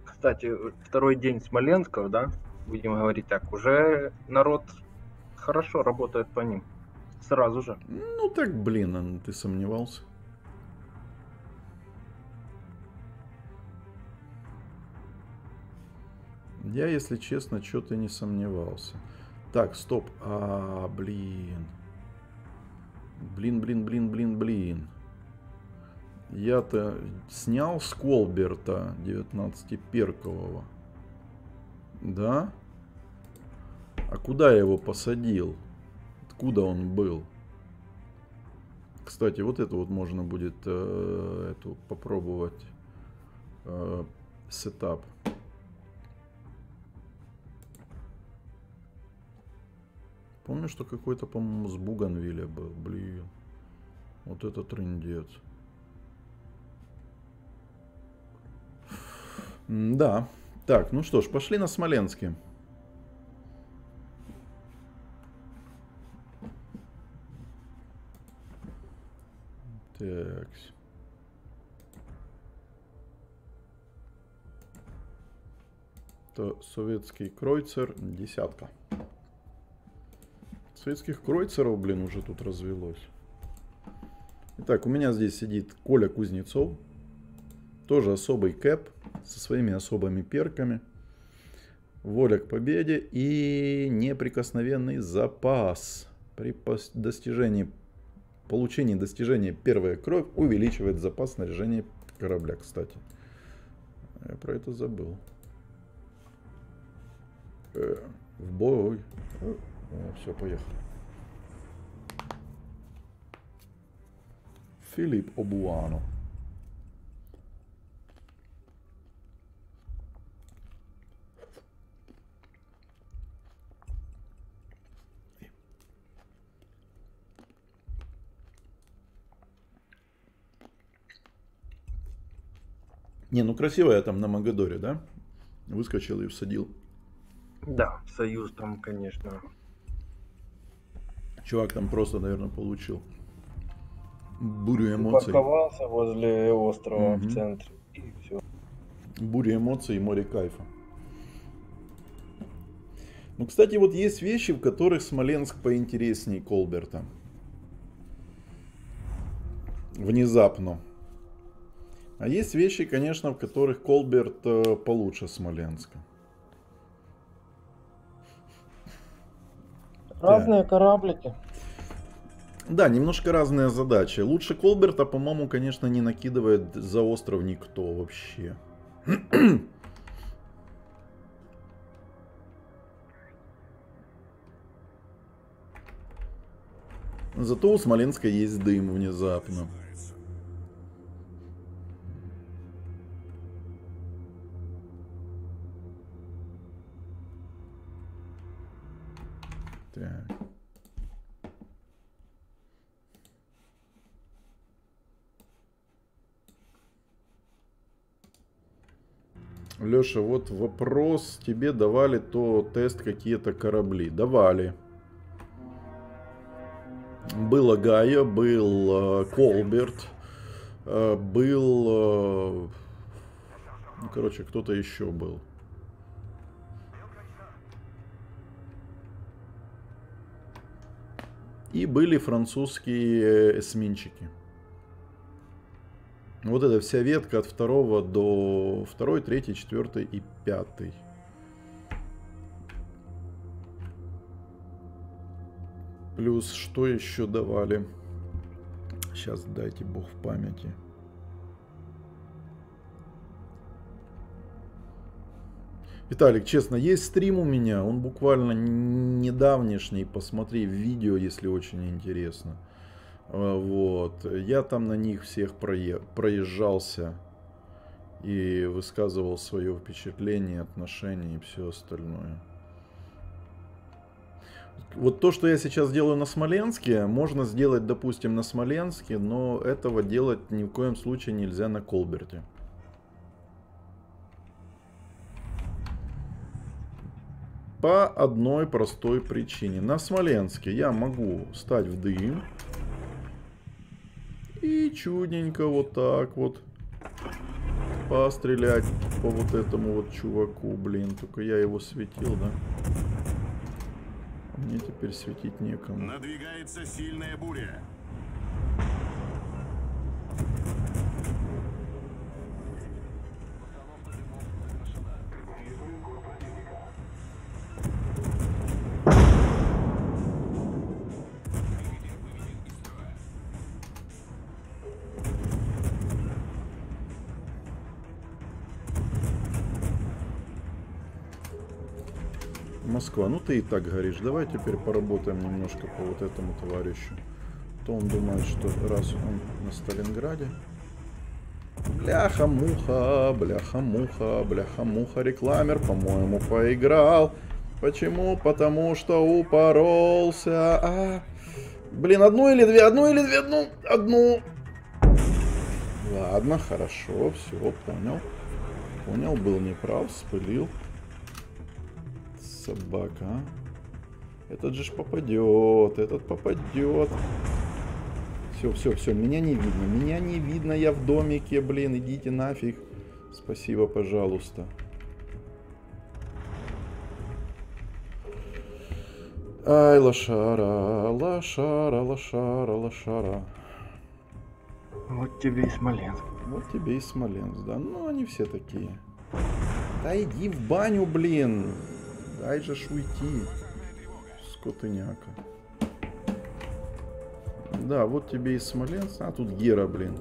Кстати, второй день Смоленского, да? Будем говорить так. Уже народ хорошо работает по ним. Сразу же. Ну так, блин, ты сомневался. Я, если честно, что-то не сомневался. Так, стоп. А, блин. Блин, блин, блин, блин, блин. Я-то снял с Колберта девятнадцатиперкового. Да? А куда я его посадил? Откуда он был? Кстати, вот это вот можно будет э, эту попробовать э, сетап. Помню, что какой-то, по-моему, с Бугенвиля был. Блин. Вот это трындец. Да. Так, ну что ж, пошли на Смоленске. Так. То советский Кройцер, десятка. Советских кройцеров, блин, уже тут развелось. Итак, у меня здесь сидит Коля Кузнецов. Тоже особый кэп. Со своими особыми перками. Воля к победе. И неприкосновенный запас. При достижении, получении достижения первая кровь увеличивает запас снаряжения корабля, кстати. Я про это забыл. Э, в бой. Все, поехали. Филипп Обуано. Не, ну красиво я там на Магадоре, да? Выскочил и всадил. Да, союз там, конечно... Чувак там просто, наверное, получил бурю эмоций. Парковался возле острова угу. в центре и все. Буря эмоций и море кайфа. Ну, кстати, вот есть вещи, в которых Смоленск поинтереснее Колберта. Внезапно. А есть вещи, конечно, в которых Колберт получше Смоленска. Разные да. кораблики. Да, немножко разные задачи. Лучше Колберта, по-моему, конечно, не накидывает за остров никто вообще. Зато у Смоленска есть дым внезапно. Так. Леша, вот вопрос. Тебе давали то тест какие-то корабли? Давали. Был Огайо, был э, Колберт, был... Ну, короче, кто-то еще был. И были французские эсминчики. Вот эта вся ветка от второго до второй, третий, четвертый и пятый. Плюс что еще давали? Сейчас дайте бог в памяти. Виталик, честно, есть стрим у меня, он буквально недавнешний, посмотри видео, если очень интересно. Вот, я там на них всех проезжался и высказывал свое впечатление, отношение и все остальное. Вот то, что я сейчас делаю на Смоленске, можно сделать, допустим, на Смоленске, но этого делать ни в коем случае нельзя на Колберте. По одной простой причине. На Смоленске я могу встать в дым. И чудненько вот так вот пострелять по вот этому вот чуваку. Блин, только я его светил, да? Мне теперь светить некому. Надвигается сильная буря. Москва, ну ты и так горишь. Давай теперь поработаем немножко по вот этому товарищу. То он думает, что раз он на Сталинграде... Бляха-муха, бляха-муха, бляха-муха, рекламер, по-моему, поиграл. Почему? Потому что упоролся. А, блин, одну или две, одну или две, одну, одну. Ладно, хорошо, все, понял. Понял, был неправ, вспылил. Собака. Этот же ж попадет. Этот попадет. Все, все, все. Меня не видно. Меня не видно. Я в домике. Блин, идите нафиг. Спасибо, пожалуйста. Ай, лошара. Лошара, лошара, лошара. Вот тебе и Смоленск. Вот тебе и Смоленск, да. Ну, они все такие. Да иди в баню, блин. Дай же ж уйти, скотыняка. Да, вот тебе и Смоленск. А, тут Гера, блин.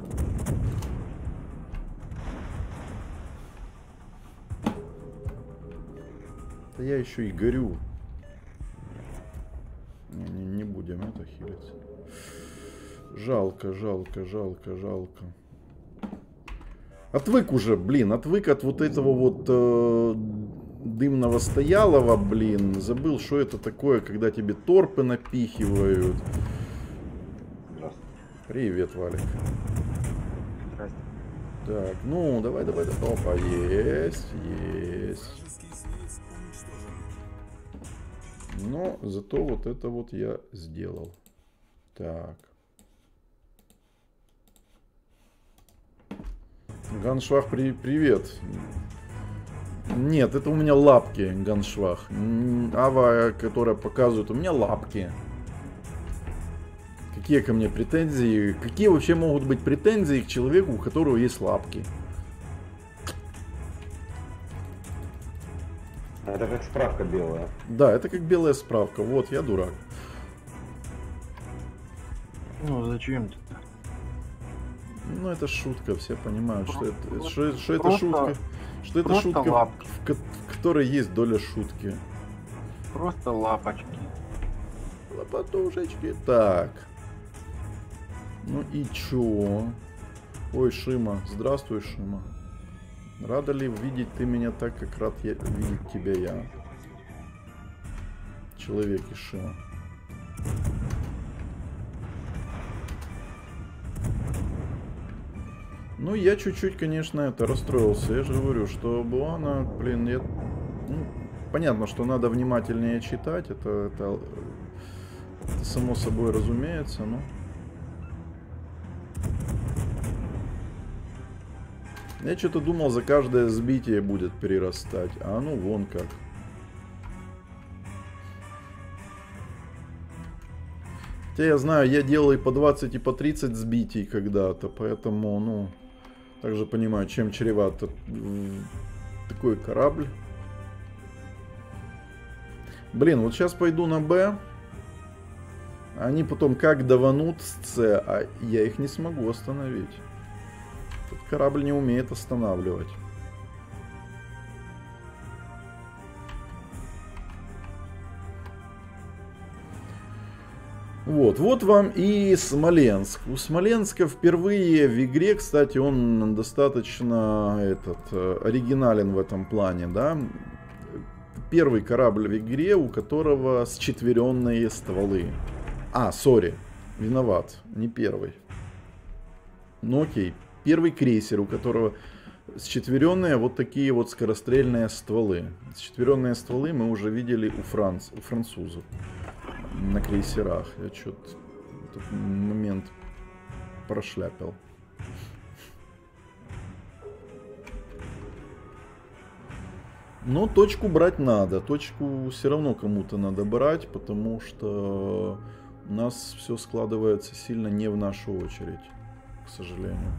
Да я еще и горю. Не, не, не будем это хилить. Жалко, жалко, жалко, жалко. Отвык уже, блин, отвык от вот этого вот... Э дымного стоялого, блин. Забыл, что это такое, когда тебе торпы напихивают. Привет, Валик. Так, ну, давай, давай, давай. Опа, есть, есть. Но зато вот это вот я сделал. Так. Ганшвах, при... привет. Нет, это у меня лапки, ганшвах. Ава, которая показывает, у меня лапки. Какие ко мне претензии? Какие вообще могут быть претензии к человеку, у которого есть лапки? Это как справка белая. Да, это как белая справка. Вот, я дурак. Ну, зачем ты? Ну, это шутка, все понимают, просто, что это, что, что это шутка. Что это шутка, лапки. В, в которой есть доля шутки. Просто лапочки. Лопатушечки. Так. Ну и чё? Ой, Шима. Здравствуй, Шима. Рада ли видеть ты меня так, как рад я видеть тебя я? Человек и Шима. Ну, я чуть-чуть, конечно, это расстроился. Я же говорю, что Буана, блин, я... ну, понятно, что надо внимательнее читать. Это, это, это само собой разумеется, но... Я что-то думал, за каждое сбитие будет прирастать. А ну вон как. Хотя я знаю, я делал и по двадцать, и по тридцать сбитий когда-то. Поэтому, ну, также понимаю, чем чреват такой корабль. Блин, вот сейчас пойду на Б. Они потом как даванут с С, а я их не смогу остановить. Этот корабль не умеет останавливать. Вот, вот вам и Смоленск. У Смоленска впервые в игре, кстати, он достаточно этот, оригинален в этом плане, да. Первый корабль в игре, у которого счетверенные стволы. А, сори, виноват, не первый. Ну окей, первый крейсер, у которого счетверенные вот такие вот скорострельные стволы. Счетверенные стволы мы уже видели у, франц... у французов. На крейсерах. Я что-то этот момент прошляпил. Но точку брать надо. Точку все равно кому-то надо брать, потому что у нас все складывается сильно не в нашу очередь, к сожалению.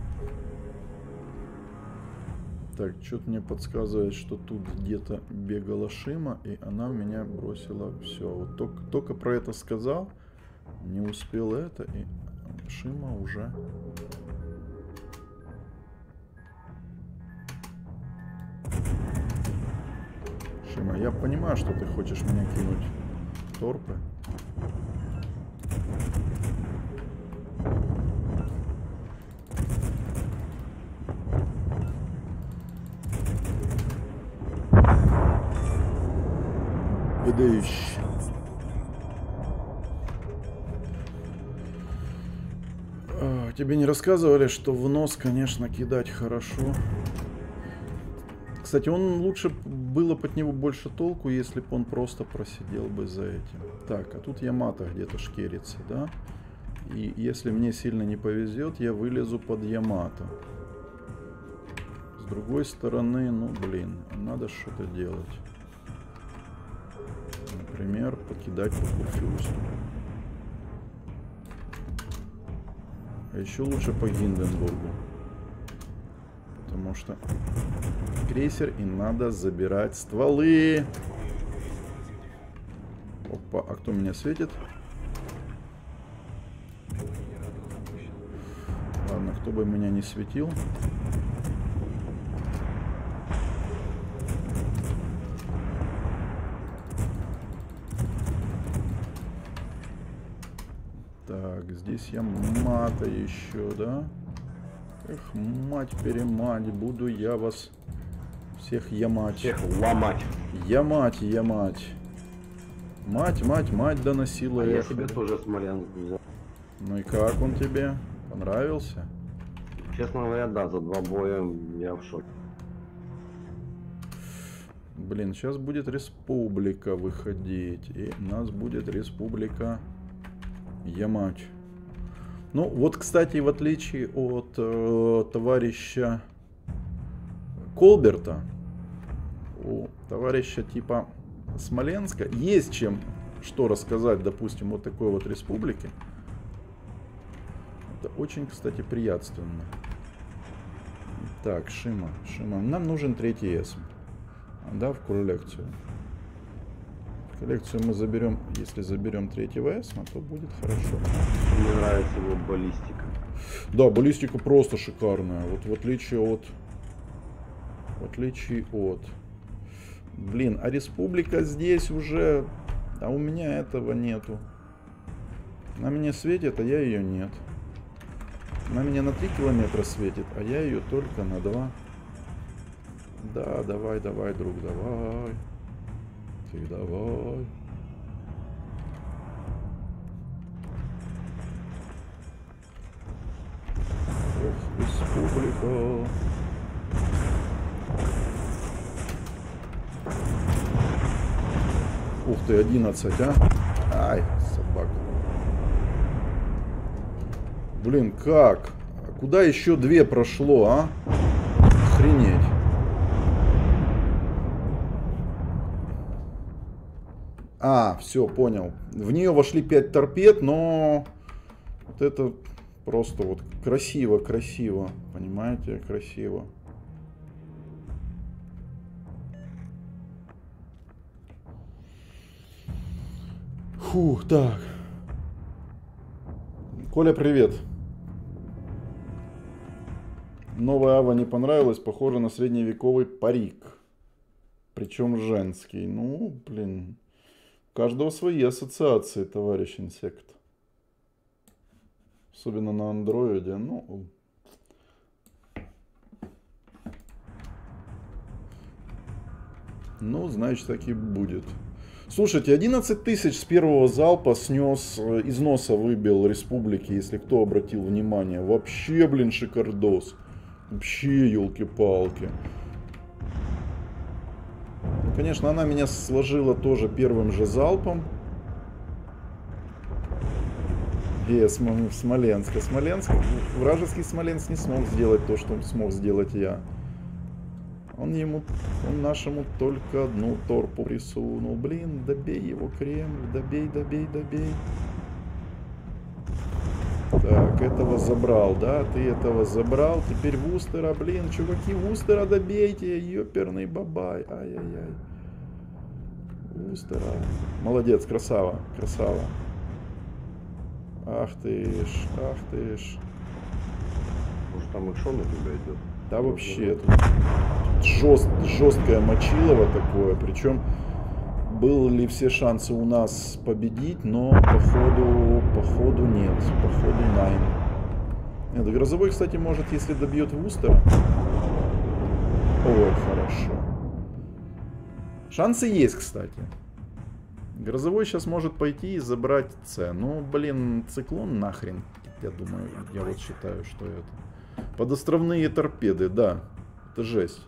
Так, что-то мне подсказывает, что тут где-то бегала Шима, и она меня бросила. Все, вот только, только про это сказал, не успел это, и Шима уже... Шима, я понимаю, что ты хочешь меня кинуть в торпы. Выдающий. Тебе не рассказывали, что в нос, конечно, кидать хорошо. Кстати, он лучше было бы от него больше толку, если бы он просто просидел бы за этим. Так, а тут Ямато где-то шкерится, да? И если мне сильно не повезет, я вылезу под Ямато. С другой стороны, ну блин, надо что-то делать. Например, покидать по курфюрсту. А еще лучше по Гинденбургу. Потому что крейсер и надо забирать стволы. Опа, а кто меня светит? Ладно, кто бы меня не светил. Здесь я мата еще, да? Эх, мать-перемать, буду я вас всех ямать. Всех ломать. Ямать, ямать. Мать, мать, мать доносила. А я тебе тоже Смоленск взял. Ну и как он тебе? Понравился? Честно говоря, да, за два боя я в шоке. Блин, сейчас будет Республика выходить. И у нас будет Республика Ямач. Ну, вот, кстати, в отличие от э, товарища Колберта, у товарища типа Смоленска есть чем что рассказать, допустим, вот такой вот республике. Это очень, кстати, приятственно. Так, Шима, Шима. Нам нужен третий эсм. Да, в коллекцию. Коллекцию мы заберем, если заберем третьего эсма, то будет хорошо. Мне нравится его баллистика. Да, баллистика просто шикарная. Вот в отличие от... В отличие от... Блин, а республика здесь уже... А у меня этого нету. На меня светит, а я ее нет. На меня на три километра светит, а я ее только на два. Да, давай, давай, друг, давай. Ты давай. Эх, республика. Ух ты, одиннадцать, а? Ай, собака. Блин, как? Куда еще две прошло, а? Охренеть. А, все, понял. В нее вошли пять торпед, но вот это просто вот красиво, красиво. Понимаете, красиво. Фух, так. Коля, привет. Новая Ава не понравилась, похоже на средневековый парик. Причем женский. Ну, блин. У каждого свои ассоциации, товарищ инсект. Особенно на андроиде. Ну, ну значит, так и будет. Слушайте, одиннадцать тысяч с первого залпа снес, из носа выбил Республики, если кто обратил внимание. Вообще, блин, шикардос. Вообще, елки-палки. Конечно, она меня сложила тоже первым же залпом. И Смоленска. Смоленск, вражеский Смоленск не смог сделать то, что смог сделать я. Он ему, он нашему только одну торпу присунул. Блин, добей его, Кремль, добей, добей, добей. Так, этого забрал, да, ты этого забрал. Теперь Вустера, блин, чуваки, Вустера добейте, ёперный бабай. Ай-яй-яй. Вустера. Молодец, красава, красава. Ах ты ж, ах ты ж. Может, там и шон на тебя идет? Да вообще, тут жест, жесткое мочилово такое. Причем были все шансы у нас победить, но походу, походу нет, походу найн. Нет, Грозовой, кстати, может, если добьет Вустера. Ой, хорошо. Шансы есть, кстати. Грозовой сейчас может пойти и забрать Ц. Ну, блин, циклон нахрен, я думаю, я вот считаю, что это. Подостровные торпеды, да, это жесть.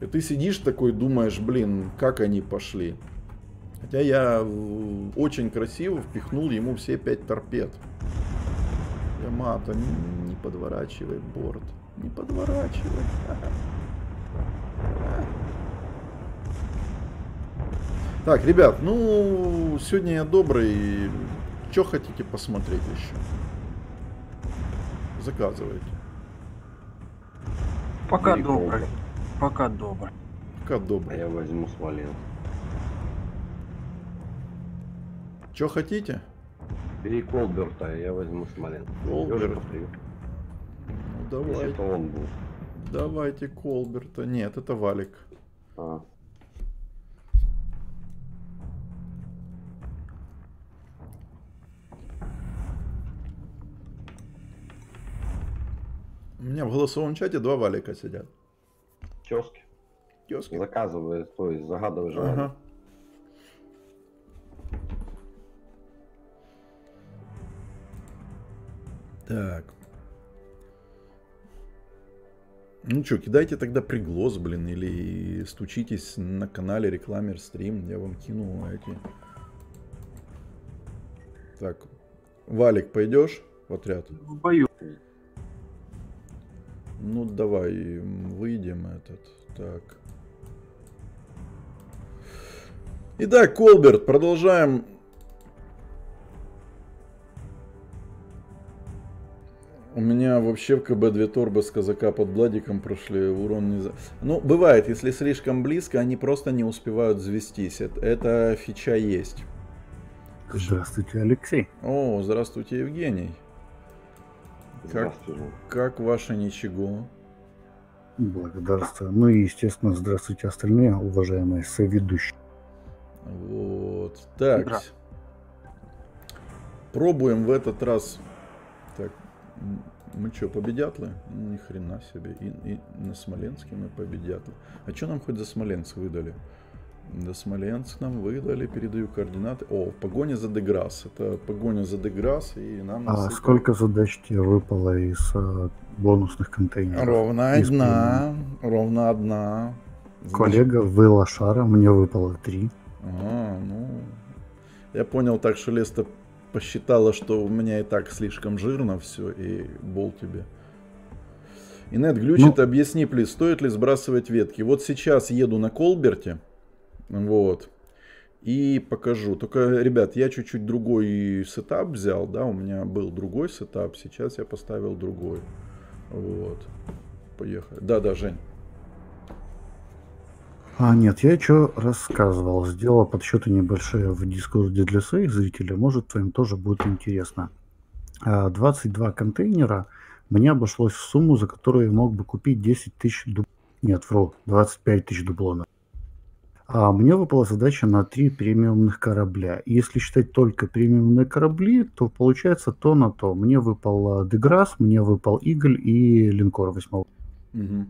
И ты сидишь такой, думаешь, блин, как они пошли. Хотя я очень красиво впихнул ему все пять торпед. Ямато, не, не подворачивай борт. Не подворачивай. Так, ребят, ну, сегодня я добрый. Что хотите посмотреть еще? Заказывайте. Пока добрый. Пока добро. Пока добро. А я возьму Смоленск. Чё хотите? Бери Колберта, а я возьму Смоленск. Колберт. Ну, давай. Это он был. Давайте Колберта. Нет, это Валик. А. У меня в голосовом чате два Валика сидят. Тёски. Тёски. Заказывай, то есть загадывай желание. Ага. Так. Ну чё, кидайте тогда приглас, блин, или стучитесь на канале Рекламер Стрим. Я вам кину эти. Так. Валик, пойдешь в отряд? Боюсь. Ну давай, выйдем этот, так. Итак, Колберт, продолжаем. У меня вообще в КБ две торбы с казака под Владиком прошли, урон не за... Ну, бывает, если слишком близко, они просто не успевают взвестись. Это, это фича есть. Здравствуйте, Алексей. О, здравствуйте, Евгений. Как, как ваше ничего? Благодарствую. Ну и, естественно, здравствуйте остальные, уважаемые соведущие. Вот. Так. Да. Пробуем в этот раз. Так. Мы что, победятлы? Ни хрена себе. И, и на Смоленске мы победятлы. А что нам хоть за Смоленск выдали? За Смоленск нам выдали, передаю координаты. О, погоня за Де Грасс. Это погоня за Де Грасс, и нам... А насыпали... сколько задач тебе выпало из э, бонусных контейнеров? Ровно из одна. Пленных. Ровно одна. Коллега Вила Шара, мне выпало три. А, ну... Я понял так, что Леста посчитала, что у меня и так слишком жирно все, и бол тебе. И Нет глючит, ну... объясни, плиз, стоит ли сбрасывать ветки. Вот сейчас еду на Колберте, вот, и покажу. Только, ребят, я чуть-чуть другой сетап взял, да, у меня был другой сетап, сейчас я поставил другой. Вот, поехали. Да-да, Жень. А, нет, я еще рассказывал. Сделал подсчеты небольшие в дискорде для своих зрителей. Может, им тоже будет интересно. двадцать два контейнера мне обошлось в сумму, за которую я мог бы купить десять тысяч дублонов. Нет, вру, двадцать пять тысяч дублонов. А мне выпала задача на три премиумных корабля. Если считать только премиумные корабли, то получается то на то. Мне выпал Де Грасс, мне выпал Иголь и Линкор восьмого. Угу.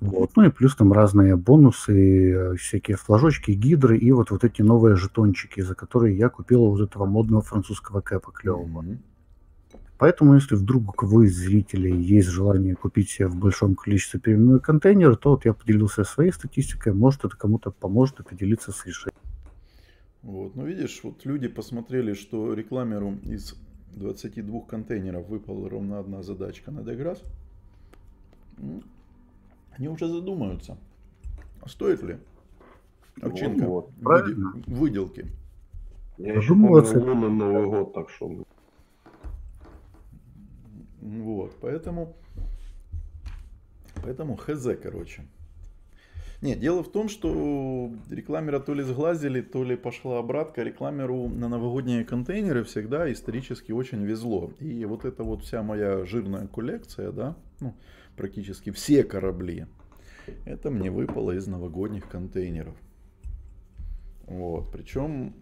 Вот. Ну и плюс там разные бонусы, всякие флажочки, гидры и вот, вот эти новые жетончики, за которые я купил вот этого модного французского кэпа клевого. Mm-hmm. Поэтому, если вдруг у кого из зрителей есть желание купить себе в большом количестве премиумный контейнер, то вот я поделился своей статистикой, может, это кому-то поможет и поделиться с решением. Вот, ну видишь, вот люди посмотрели, что рекламеру из двадцати двух контейнеров выпала ровно одна задачка на Де Грасс. Они уже задумаются, стоит ли овчинка вот, вот. Выдел... выделки. Я еще помню на Новый год, так что... Вот, поэтому... Поэтому хз, короче. Не, дело в том, что рекламера то ли сглазили, то ли пошла обратка. Рекламеру на новогодние контейнеры всегда исторически очень везло. И вот эта вот вся моя жирная коллекция, да, ну... практически все корабли, это мне выпало из новогодних контейнеров. Вот, причем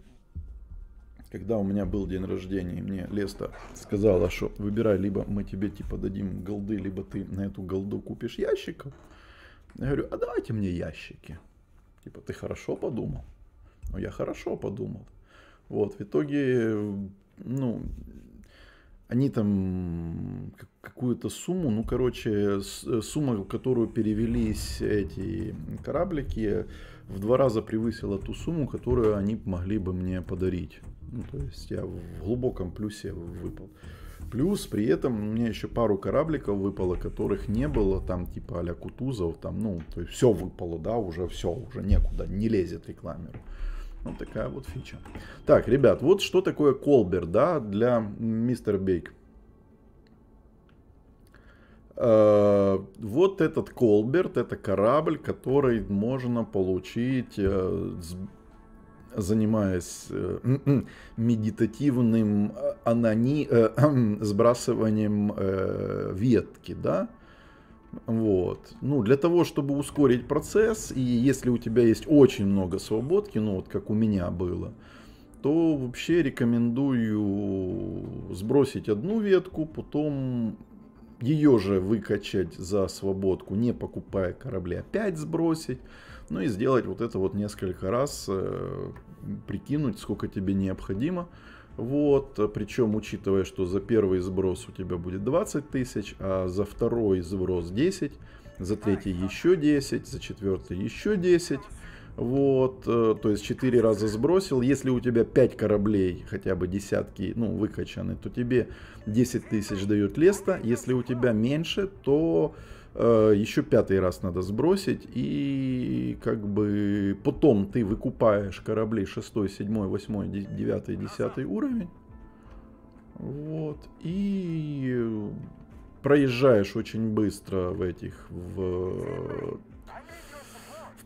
когда у меня был день рождения, мне Леста сказала, что выбирай, либо мы тебе типа дадим голды, либо ты на эту голду купишь ящиков. Я говорю, а давайте мне ящики. Типа, ты хорошо подумал? Ну, я хорошо подумал. Вот, в итоге, ну... Они там какую-то сумму, ну, короче, сумма, которую перевелись эти кораблики, в два раза превысила ту сумму, которую они могли бы мне подарить. Ну, то есть я в глубоком плюсе выпал. Плюс при этом у меня еще пару корабликов выпало, которых не было, там типа а-ля Кутузов, там, ну, то есть все выпало, да, уже все, уже некуда, не лезет рекламеру. Вот такая вот фича. Так, ребят, вот что такое Колберт, да, для мистер Бейк. Э-э- вот этот Колберт, это корабль, который можно получить, э- занимаясь э- медитативным анани- э- э- сбрасыванием э- ветки, да. Вот, ну для того, чтобы ускорить процесс, и если у тебя есть очень много свободки, ну вот как у меня было, то вообще рекомендую сбросить одну ветку, потом ее же выкачать за свободку, не покупая корабли, опять сбросить, ну и сделать вот это вот несколько раз, прикинуть, сколько тебе необходимо. Вот, причем учитывая, что за первый сброс у тебя будет двадцать тысяч, а за второй сброс десять, за третий еще десять, за четвертый еще десять. Вот, то есть четыре раза сбросил. Если у тебя пять кораблей, хотя бы десятки, ну, выкачаны, то тебе десять тысяч дает Леста. Если у тебя меньше, то э, еще пятый раз надо сбросить. И как бы потом ты выкупаешь корабли шестой, седьмой, восьмой, девятый, десятый уровень. Вот, и проезжаешь очень быстро в этих... в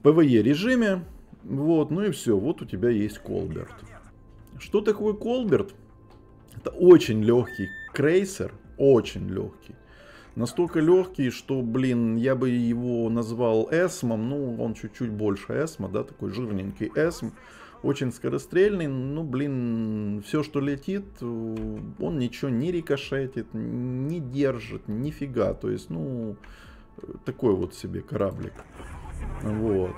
ПВЕ режиме, вот, ну и все, вот у тебя есть Колберт. Что такое Колберт? Это очень легкий крейсер, очень легкий. Настолько легкий, что, блин, я бы его назвал эсмом, ну, он чуть-чуть больше эсма, да, такой жирненький эсм. Очень скорострельный, ну, блин, все, что летит, он ничего не рикошетит, не держит, нифига, то есть, ну, такой вот себе кораблик. Вот.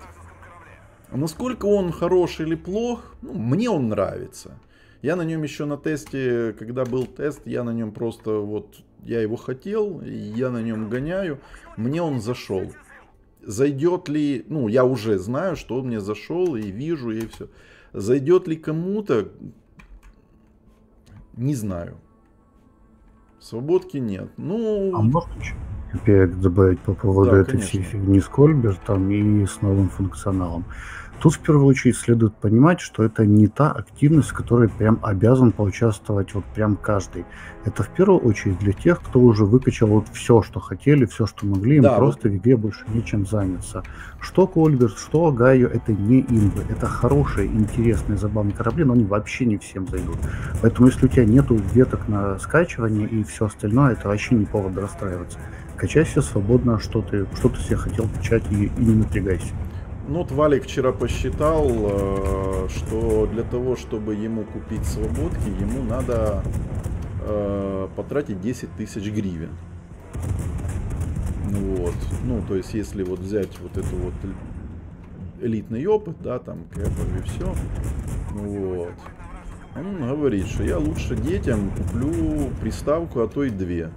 А насколько он хорош или плох, ну, мне он нравится. Я на нем еще на тесте, когда был тест, я на нем просто вот, я его хотел, я на нем гоняю, мне он зашел. Зайдет ли, ну, я уже знаю, что он мне зашел, и вижу, и все. Зайдет ли кому-то, не знаю. Свободки нет. Ну... А может, опять добавить по поводу да, этой всей фигни с Колбертом и с новым функционалом. Тут в первую очередь следует понимать, что это не та активность, в которой прям обязан поучаствовать вот прям каждый. Это в первую очередь для тех, кто уже выкачал вот все, что хотели, все, что могли, им да, просто вот в игре больше нечем заняться. Что Колберт, что Огайо, это не имбы, это хорошие, интересные, забавные корабли, но они вообще не всем зайдут. Поэтому если у тебя нету веток на скачивание и все остальное, это вообще не повод расстраиваться. Качай себе свободно, что ты, что ты себе хотел качать, и, и не напрягайся. Ну, вот Валик вчера посчитал, что для того, чтобы ему купить свободки, ему надо потратить десять тысяч гривен. Вот. Ну, то есть, если вот взять вот это вот элитный опыт, да, там, кэпов и все. Вот. Он говорит, что я лучше детям куплю приставку, а то и две.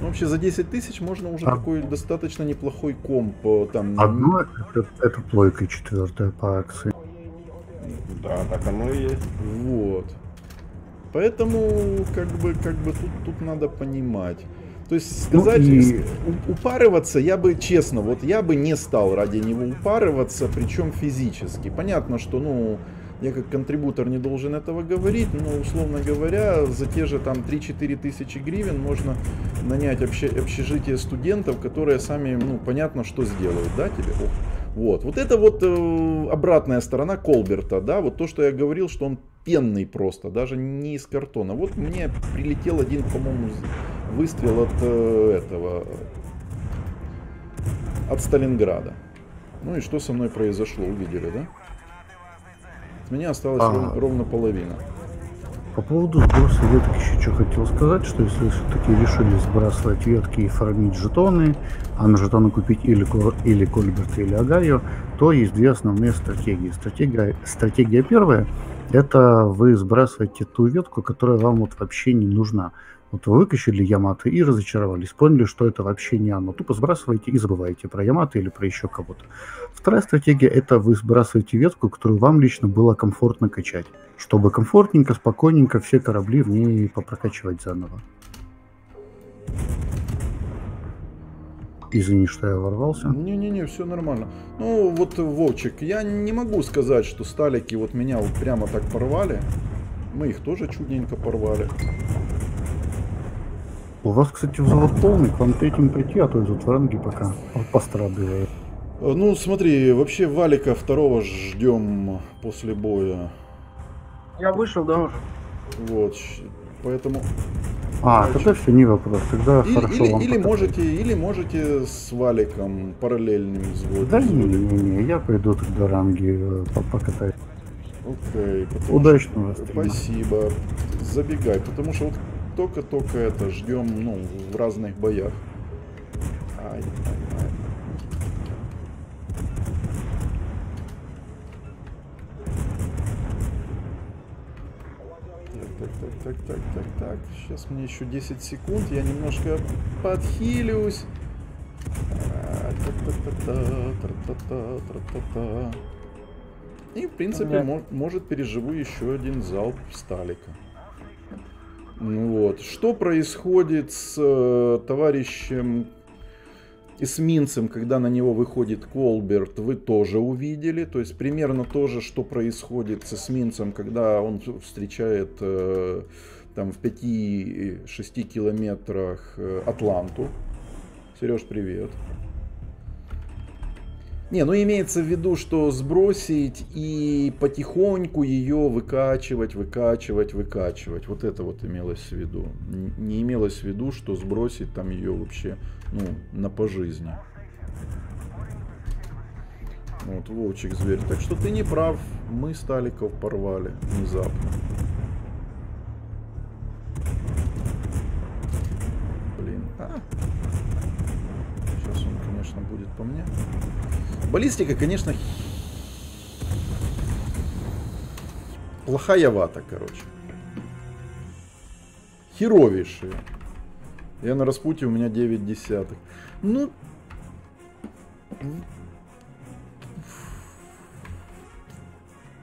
Ну, вообще за десять тысяч можно уже а... такой достаточно неплохой комп. Там... Одно это, это плойка четвертая по акции. Да, так оно и есть. Вот. Поэтому, как бы, как бы тут, тут надо понимать. То есть сказать, ну, и... упарываться я бы, честно, вот я бы не стал ради него упарываться, причем физически. Понятно, что, ну... Я как контрибутор не должен этого говорить, но, условно говоря, за те же там три-четыре тысячи гривен можно нанять обще... общежитие студентов, которые сами, ну, понятно, что сделают, да, тебе? Ох. Вот. Вот это вот э, обратная сторона Колберта, да, вот то, что я говорил, что он пенный просто, даже не из картона. Вот мне прилетел один, по-моему, выстрел от э, этого, от Сталинграда. Ну и что со мной произошло, увидели, да? У меня осталось а, ровно половина. По поводу сброса веток еще что хотел сказать, что если все-таки решили сбрасывать ветки и фармить жетоны, а на жетоны купить или, или Колберт, или Огайо, то есть две основные стратегии. Стратегия, стратегия первая, это вы сбрасываете ту ветку, которая вам вот вообще не нужна. Вот вы выкачали Ямато и разочаровались, поняли, что это вообще не оно. Тупо сбрасываете и забываете про Ямато или про еще кого-то. Вторая стратегия – это вы сбрасываете ветку, которую вам лично было комфортно качать, чтобы комфортненько, спокойненько все корабли в ней попрокачивать заново. Извини, что я ворвался. Не-не-не, все нормально. Ну вот, Вовчик, я не могу сказать, что сталики вот меня вот прямо так порвали. Мы их тоже чудненько порвали. У вас, кстати, взвод полный, к вам третьим прийти, а то из-за франги пока пострадывает. Ну, смотри, вообще Валика второго ждем после боя. Я вышел, да, уже. Вот, поэтому... А, тогда все, не вопрос, тогда или, хорошо или, вам или можете, или можете с Валиком параллельным взводом. Да не-не-не, я пойду тогда ранги покатать. Окей, потом... Удачного стрима. Спасибо, забегай, потому что вот... Только-только это ждем, ну, в разных боях. Ай, ай, ай. Так, так, так, так, так, так, так. Сейчас мне еще десять секунд, я немножко подхилюсь. И, в принципе, мож, может переживу еще один залп сталика. Вот. Что происходит с э, товарищем эсминцем, когда на него выходит Колберт, вы тоже увидели. То есть примерно то же, что происходит с эсминцем, когда он встречает э, там, в пяти-шести километрах э, Атланту. Сереж, привет. Не, ну имеется в виду, что сбросить и потихоньку ее выкачивать, выкачивать, выкачивать. Вот это вот имелось в виду. Не имелось в виду, что сбросить там ее вообще, ну, на пожизни. Вот, Волчик-зверь. Так что ты не прав, мы сталиков порвали внезапно. Блин, а? Сейчас он, конечно, будет по мне. Баллистика, конечно, плохая вата, короче. Херовейшие. Я на распутье, у меня девять десятых. Ну...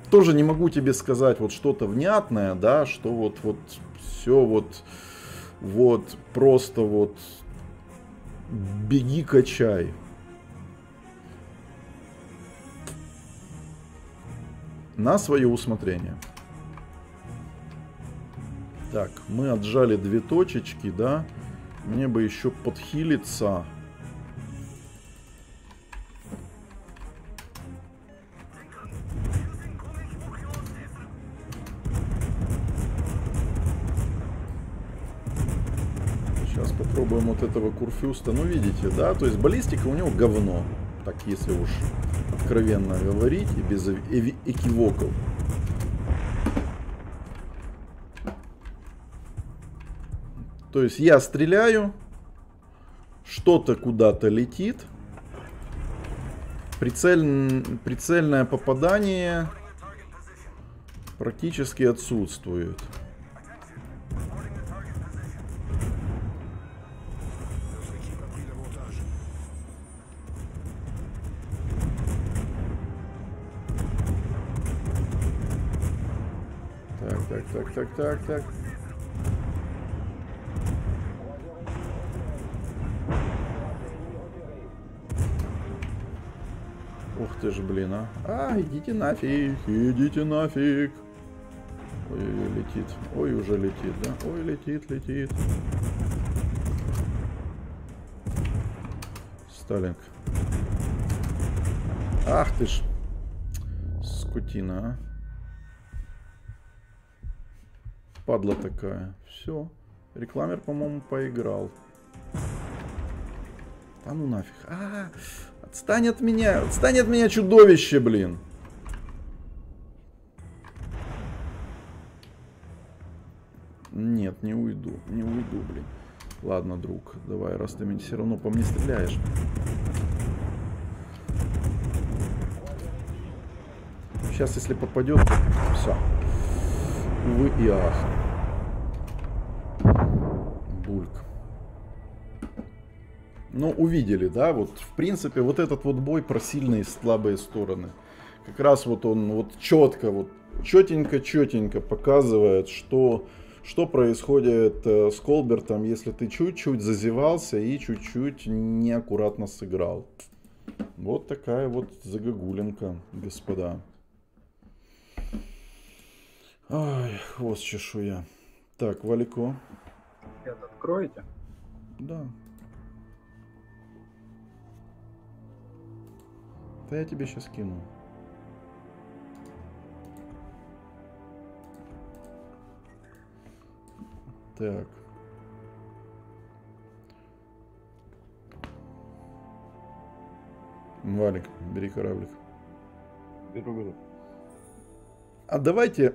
Тоже не могу тебе сказать вот что-то внятное, да, что вот, вот, все вот, вот, просто вот... Беги, качай. На свое усмотрение. Так, мы отжали две точечки, да? Мне бы еще подхилиться. Сейчас попробуем вот этого курфюста. Ну, видите, да? То есть баллистика у него говно. Так, если уж откровенно говорить и без экивоков. То есть я стреляю, что-то куда-то летит, прицель, прицельное попадание практически отсутствует. Так, так, так, так, так, так. Ух ты ж, блин, а. А, идите нафиг, идите нафиг. Ой, ой, летит. Ой, уже летит, да? Ой, летит, летит. Сталинг. Ах ты ж. Скотина, а. Падла такая. Все. Рекламер, по-моему, поиграл. А ну нафиг. А-а-а. Отстань от меня. Отстань от меня, чудовище, блин. Нет, не уйду. Не уйду, блин. Ладно, друг. Давай, раз ты меня все равно по мне стреляешь. Сейчас, если попадет, то все. Увы и ах. Бульк. Ну, увидели, да, вот, в принципе, вот этот вот бой про сильные и слабые стороны. Как раз вот он вот четко, вот, четенько-четенько показывает, что, что происходит с Колбертом, если ты чуть-чуть зазевался и чуть-чуть неаккуратно сыграл. Вот такая вот загогулинка, господа. Ай, хвост чешуя. Так, Валико. Это откроете? Да. Да я тебе сейчас кину. Так. Валик, бери кораблик. Беру. А давайте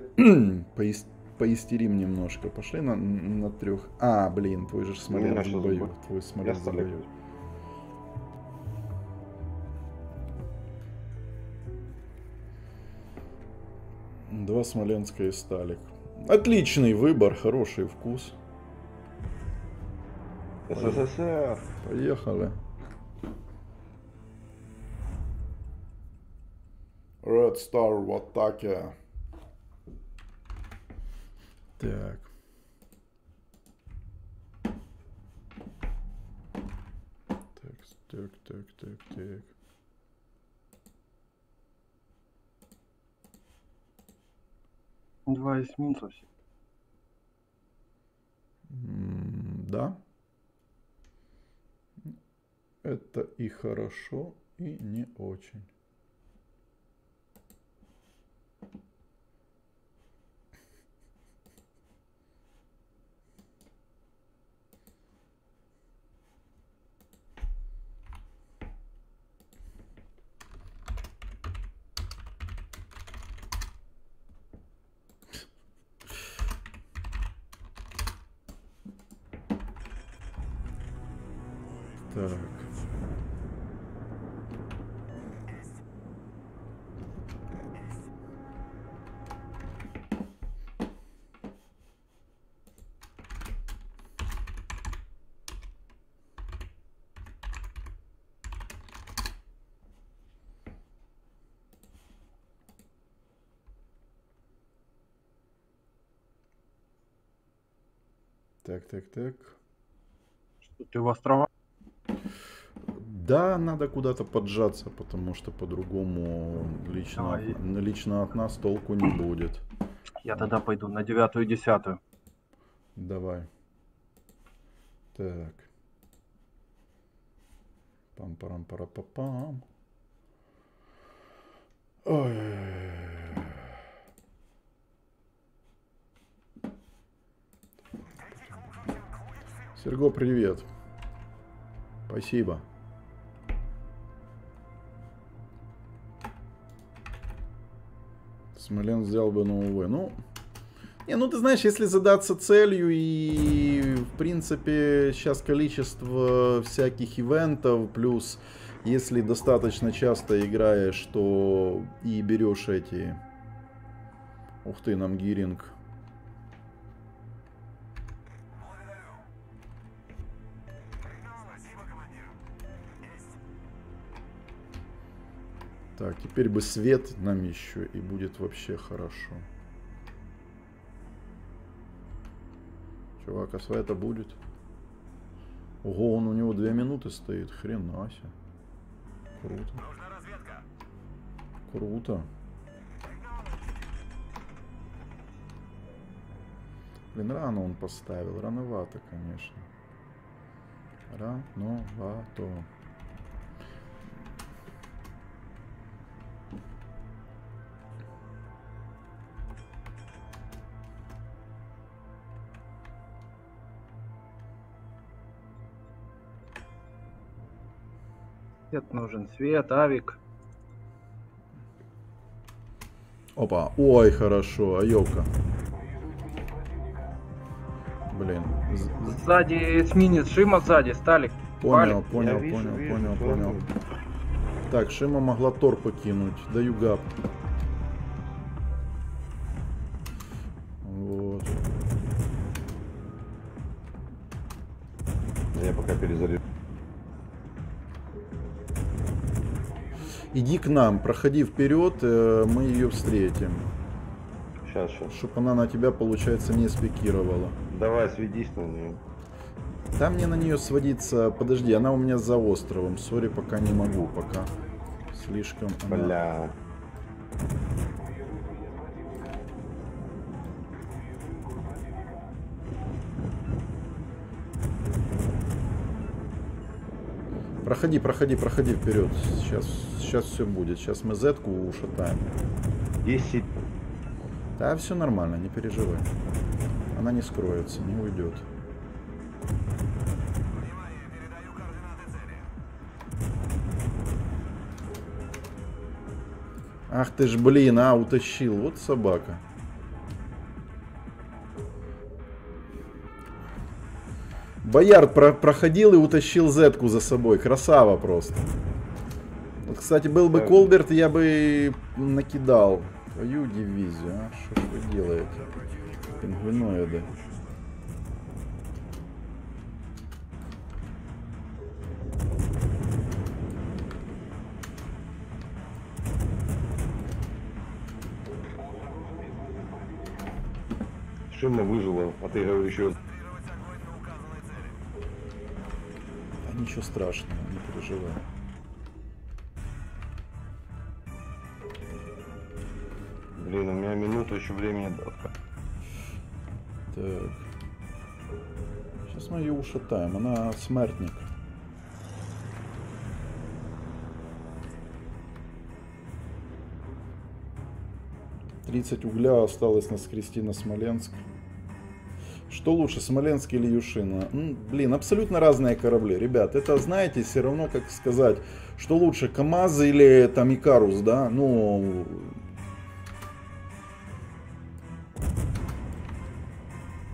поис поистерим немножко. Пошли на, на трех. А, блин, твой же Смоленск в бою. Твой Смоленск в бою. Два Смоленска и Сталик. Отличный выбор, хороший вкус. СССР. Поехали. Red Star в атаке. Так. Так, так, так, так, так. Два эсминца. Mm, да. Это и хорошо, и не очень. Так. Так, так, так. Что ты в острова? Да, надо куда-то поджаться, потому что по-другому лично, а, лично от нас толку не будет. Я тогда пойду на девятую и десятую. Давай. Так. Пам-парам-пара-па-пам. Ой-ой-ой. Серго, привет. Спасибо. Смоленск взял бы, но увы. Ну, не, ну ты знаешь, если задаться целью и, в принципе, сейчас количество всяких ивентов, плюс, если достаточно часто играешь, то и берешь эти... Ух ты, нам гиринг. Так, теперь бы свет нам еще, и будет вообще хорошо. Чувак, а света будет? Ого, он у него две минуты стоит. Хрена себе. Круто. Круто. Блин, рано он поставил. Рановато, конечно. Рановато. Свет нужен, свет, авик. Опа, ой, хорошо, а ёлка. Блин. Сзади эсминец, Шима сзади, Сталик. Понял, понял, вижу, понял, вижу, понял, вижу. понял. Так, Шима могла тор покинуть, даю гап. Вот. Я пока перезаряжу. Иди к нам, проходи вперед, мы ее встретим. Сейчас, сейчас. Чтоб она на тебя, получается, не спикировала. Давай, сведись на нее. Да мне на нее сводиться... Подожди, она у меня за островом. Сори, пока не могу, пока. Слишком... Бля. Проходи, проходи, проходи вперед. Сейчас, сейчас все будет. Сейчас мы зетку ушатаем. десять. Да, все нормально, не переживай. Она не скроется, не уйдет. Ах ты ж, блин, а, утащил. Вот собака. Боярд про проходил и утащил зетку за собой. Красава просто. Вот, кстати, был бы Колберт, я бы накидал твою дивизию. А? Что вы делаете? Пингвиноиды. Шимна выжила, а ты говоришь еще... Ничего страшного, не переживай. Блин, у меня минуту еще времени до. Так. Сейчас мы ее ушатаем, она смертник. тридцать угля осталось нас скрести на Смоленск. Что лучше, Смоленск или Юшина? Блин, абсолютно разные корабли, ребят. Это, знаете, все равно, как сказать, что лучше, КамАЗ или там Икарус, да? Ну...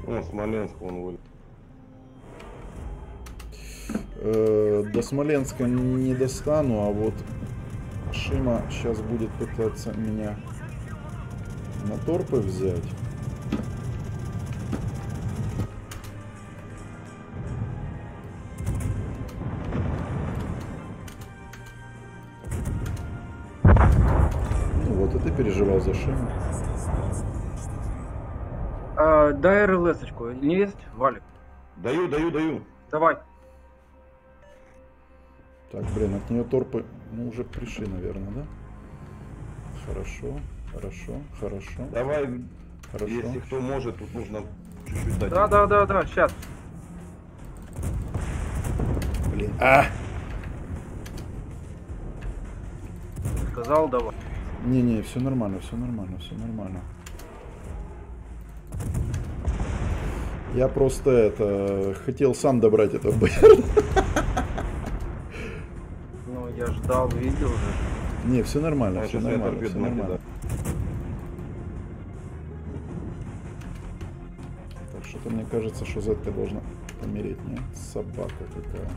О, Смоленск, он вылез. Э, до Смоленска не достану, а вот Шима сейчас будет пытаться меня на торпы взять. Переживал за Шиму. А, дай РЛС-очку. Не есть? Валик. Даю, даю, даю. Давай. Так, блин, от нее торпы, ну, уже пришли, наверное, да? Хорошо, хорошо, хорошо. Давай, хорошо. Если кто может, тут нужно чуть-чуть дать. Да, да, да, да, сейчас. Блин. А! Сказал, давай. Не-не, все нормально, все нормально, все нормально. Я просто это хотел сам добрать это БР. Ну, я ждал, видел же. Не, все нормально, все нормально, все нормально. Так, что-то мне кажется, что Z-то должна помереть, нет? Собака такая.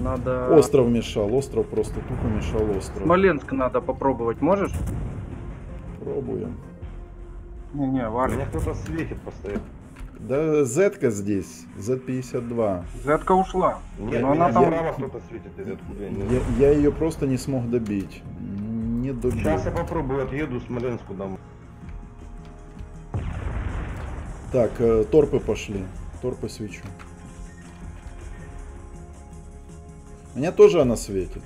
Надо... Остров мешал, остров просто тупо мешал остров. Смоленск надо попробовать, можешь? Пробуем. Не-не, Варя. Меня кто-то светит постоянно. Да, Z-ка здесь, зет пятьдесят два. Z-ка ушла. Нет, но она там... Справа кто-то светит из откуда-нибудь. Я, я ее просто не смог добить. Не добил. Сейчас я попробую, отъеду Смоленску домой. Так, торпы пошли. Торпы свечу. Меня тоже она светит.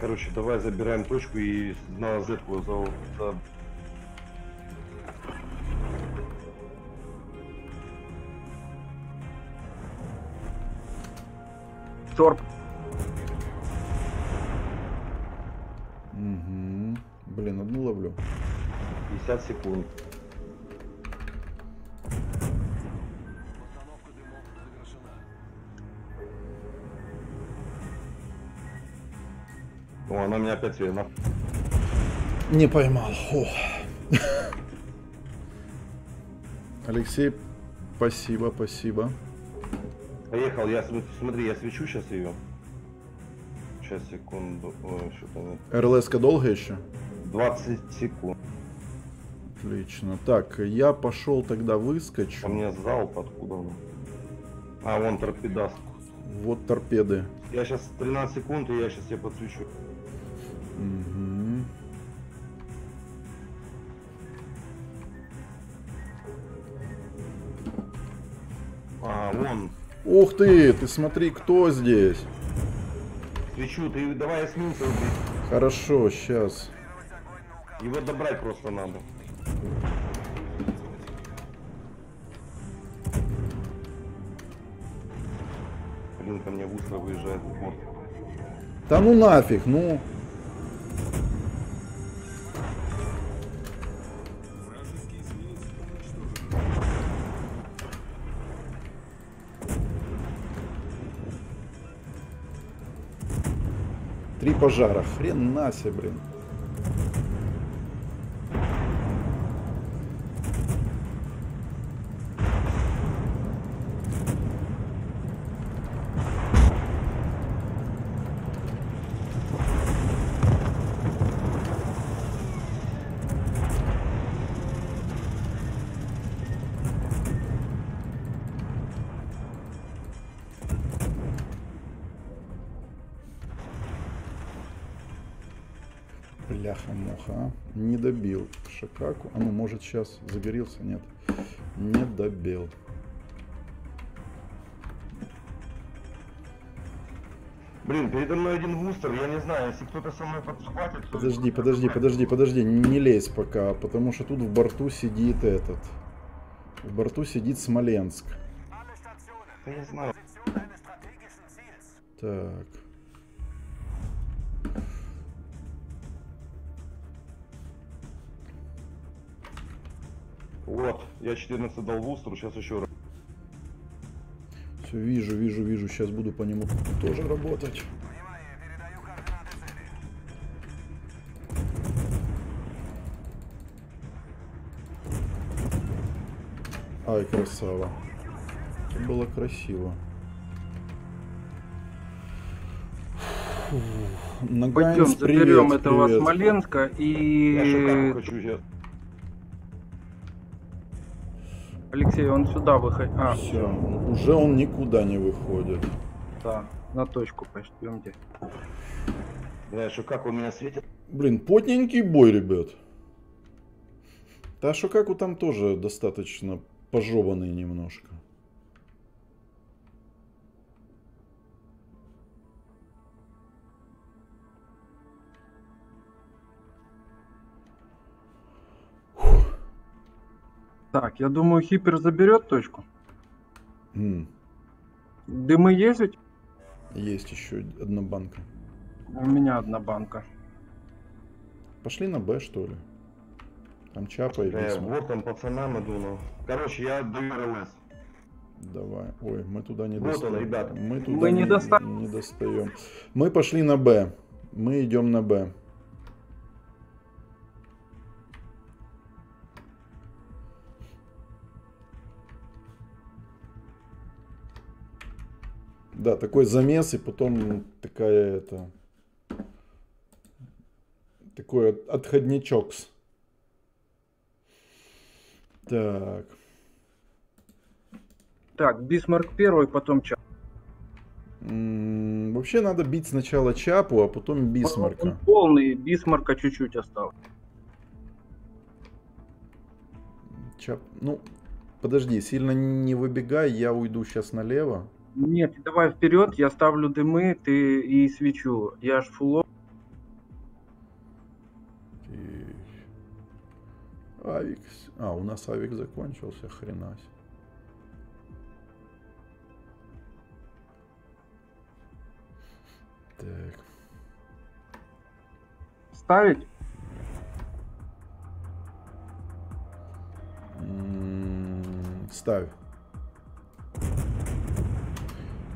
Короче, давай забираем точку и на Z-ку за... Торп. Угу. Блин, одну ловлю. пятьдесят секунд. О, она меня опять верно. Не поймал. О. Алексей, спасибо, спасибо. Поехал, я смотри, я свечу сейчас ее. Сейчас, секунду. Ой, что-то... РЛС-ка долго еще? двадцать секунд. Отлично. Так, я пошел тогда выскочу. У меня залп откуда он? А, вон торпеда. Вот торпеды. Я сейчас тринадцать секунд, и я сейчас я подсвечу. Угу. А, вон. Ух ты, ты смотри, кто здесь. Свечу, ты давай эсминца убить. Хорошо, сейчас. Его добрать просто надо. Блин, ко мне Вустер выезжает. Вот. Да ну нафиг, ну. Три пожара. Хрен на себе, блин. Не добил Шикаку. А ну, может, сейчас загорелся? Нет. Не добил. Блин, передо мной один Вустер. Я не знаю, если кто-то со мной подхватит... Подожди, подожди, подожди, подожди. Не лезь пока, потому что тут в борту сидит этот. В борту сидит Смоленск. Да я знаю. Так... Вот, я четырнадцать дал Вустеру, сейчас еще раз. Все, вижу, вижу, вижу, сейчас буду по нему тоже работать. Внимание, передаю координаты цели. Ай, красава. Это было красиво. Пойдем, заберем этого привет. Смоленска и... Я шикарно хочу сейчас. Алексей, он сюда выходит. А, все, уже он никуда не выходит. Да, на точку почти. Где? Да, что как у меня светит? Блин, потненький бой, ребят. Да, что как у там тоже достаточно пожеванный немножко. Так, я думаю, Хипер заберет точку. Mm. Дымы есть ведь? Есть еще одна банка. У меня одна банка. Пошли на Б, что ли? Там Чапа и Бисмарк. Вот там пацанам и думал. Короче, я даю РЛС. Давай. Ой, мы туда не вот достаем. Он, ребята. Мы туда мы не, не, доста... не достаем. Мы пошли на Б. Мы идем на Б. Да, такой замес и потом такая это... Такой отходничок. Так. Так, Бисмарк первый, потом Чапа. М-м, вообще надо бить сначала Чапу, а потом Бисмарка. Он полный, Бисмарка чуть-чуть осталось. Чап, ну, подожди, сильно не выбегай, я уйду сейчас налево. Нет, давай вперед, я ставлю дымы, ты и свечу. Я аж фулло. Авик. А, у нас авик закончился, хренась. Так. Ставить? М-м-м, ставь.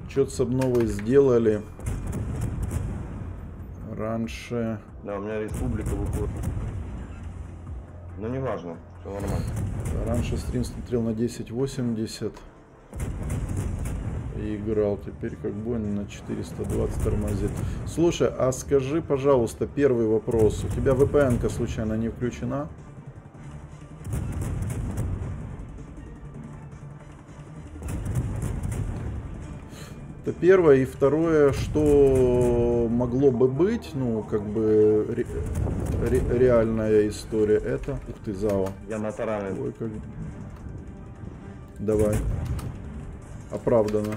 Что-то с обновой сделали раньше. Да, у меня республика выходит. Но не важно, все нормально. Раньше стрим смотрел на десять восемьдесят и играл. Теперь как бы на четыреста двадцать тормозит. Слушай, а скажи, пожалуйста, первый вопрос. У тебя ви пи эн-ка случайно не включена? Это первое. И второе, что могло бы быть, ну, как бы, ре ре реальная история, это... Ух ты, зао. Я натаранил. Ой, как... Давай. Оправдано.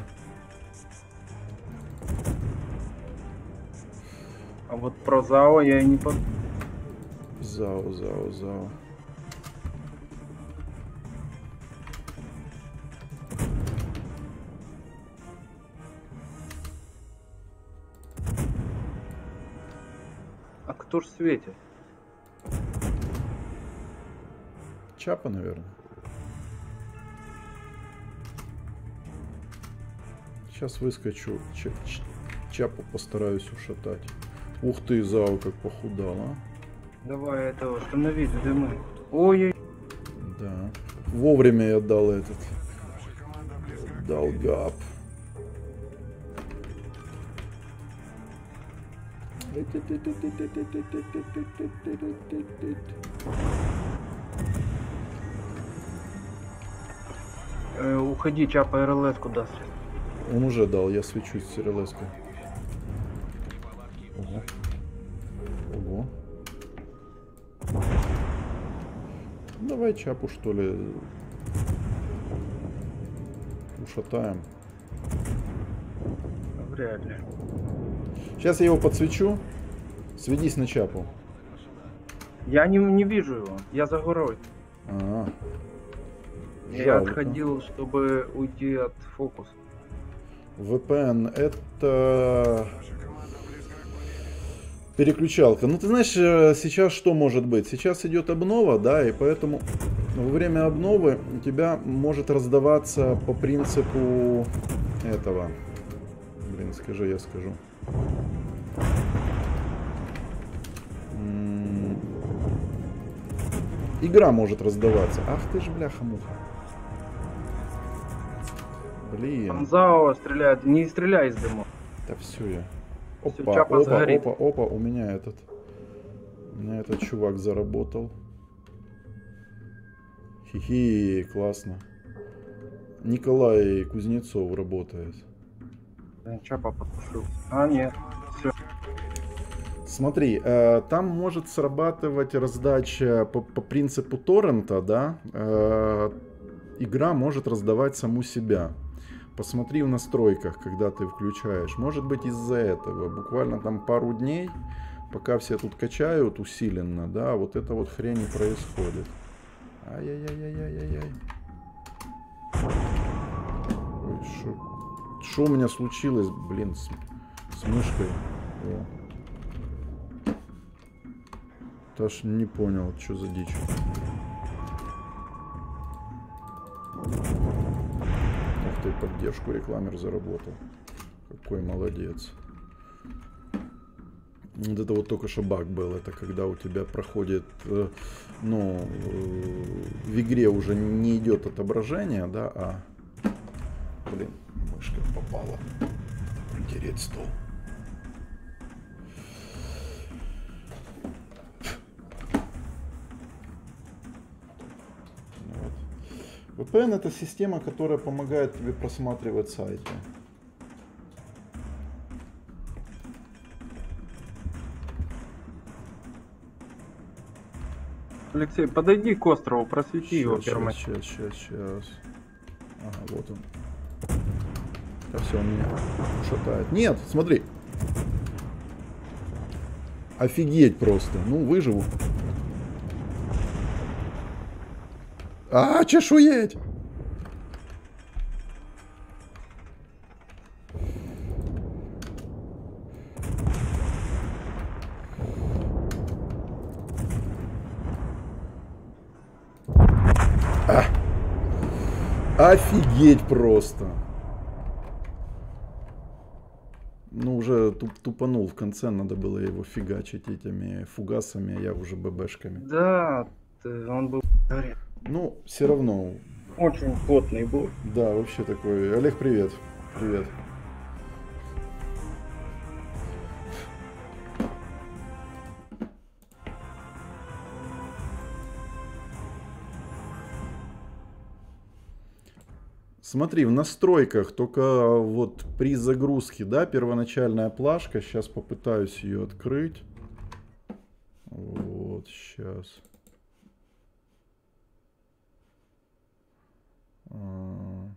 А вот про зао я и не под... Зао, зао, зао. Кто ж светит? Чапа, наверное. Сейчас выскочу. Ч ч Чапу постараюсь ушатать. Ух ты, зау, как похудала. Давай этого, остановись, дымы. Ой-ой. Да. Вовремя я дал этот. Дал гап. Э, уходи, Чапа, РЛС-ку даст. Он уже дал, я свечусь с РЛС-кой. Ого. Ого. Давай Чапу, что ли, ушатаем. Вряд ли. Сейчас я его подсвечу. Сведись на Чапу. Я не, не вижу его. Я за горой. А -а -а. Я отходил, чтобы уйти от фокуса. ви пи эн это... Переключалка. Ну ты знаешь, сейчас что может быть? Сейчас идет обнова, да, и поэтому во время обновы у тебя может раздаваться по принципу этого. Блин, скажи, я скажу. Игра может раздаваться. Ах ты ж, бляха-муха. Блин. Там зао стреляет. Не стреляй из дыма. Да все я. Опа, все, опа, сгорит. опа, опа. У меня этот... У меня этот чувак заработал. Хи-хи, классно. Николай Кузнецов работает. Чапа подпушил. А, нет. Все. Смотри, э, там может срабатывать раздача по, по принципу торрента, да? Э, игра может раздавать саму себя. Посмотри в настройках, когда ты включаешь. Может быть, из-за этого. Буквально там пару дней, пока все тут качают усиленно, да, вот эта вот хрень происходит. Ай-яй-яй-яй-яй-яй. Ой, шо? Шо у меня случилось, блин, с, с мышкой? О. Даже не понял, что за дичь. Ах ты, поддержку рекламер заработал. Какой молодец. Вот это вот только что баг был. Это когда у тебя проходит, ну, в игре уже не идет отображение, да, а... Блин, мышка попала. Надо протереть стол. Вот. ви пи эн это система, которая помогает тебе просматривать сайты. Алексей, подойди к острову, просвети сейчас, его первым. Сейчас, сейчас, сейчас. Ага, вот он. Да все, он меня шатает. Нет, смотри. Офигеть просто. Ну, выживу. А, чешуеть! Офигеть просто. Ну, уже туп тупанул в конце, надо было его фигачить этими фугасами, я уже ББшками. Да, он был... Ну, все равно. Очень плотный был. Да, вообще такой. Олег, привет. Привет. Смотри, в настройках, только вот при загрузке, да, первоначальная плашка. Сейчас попытаюсь ее открыть. Вот, сейчас.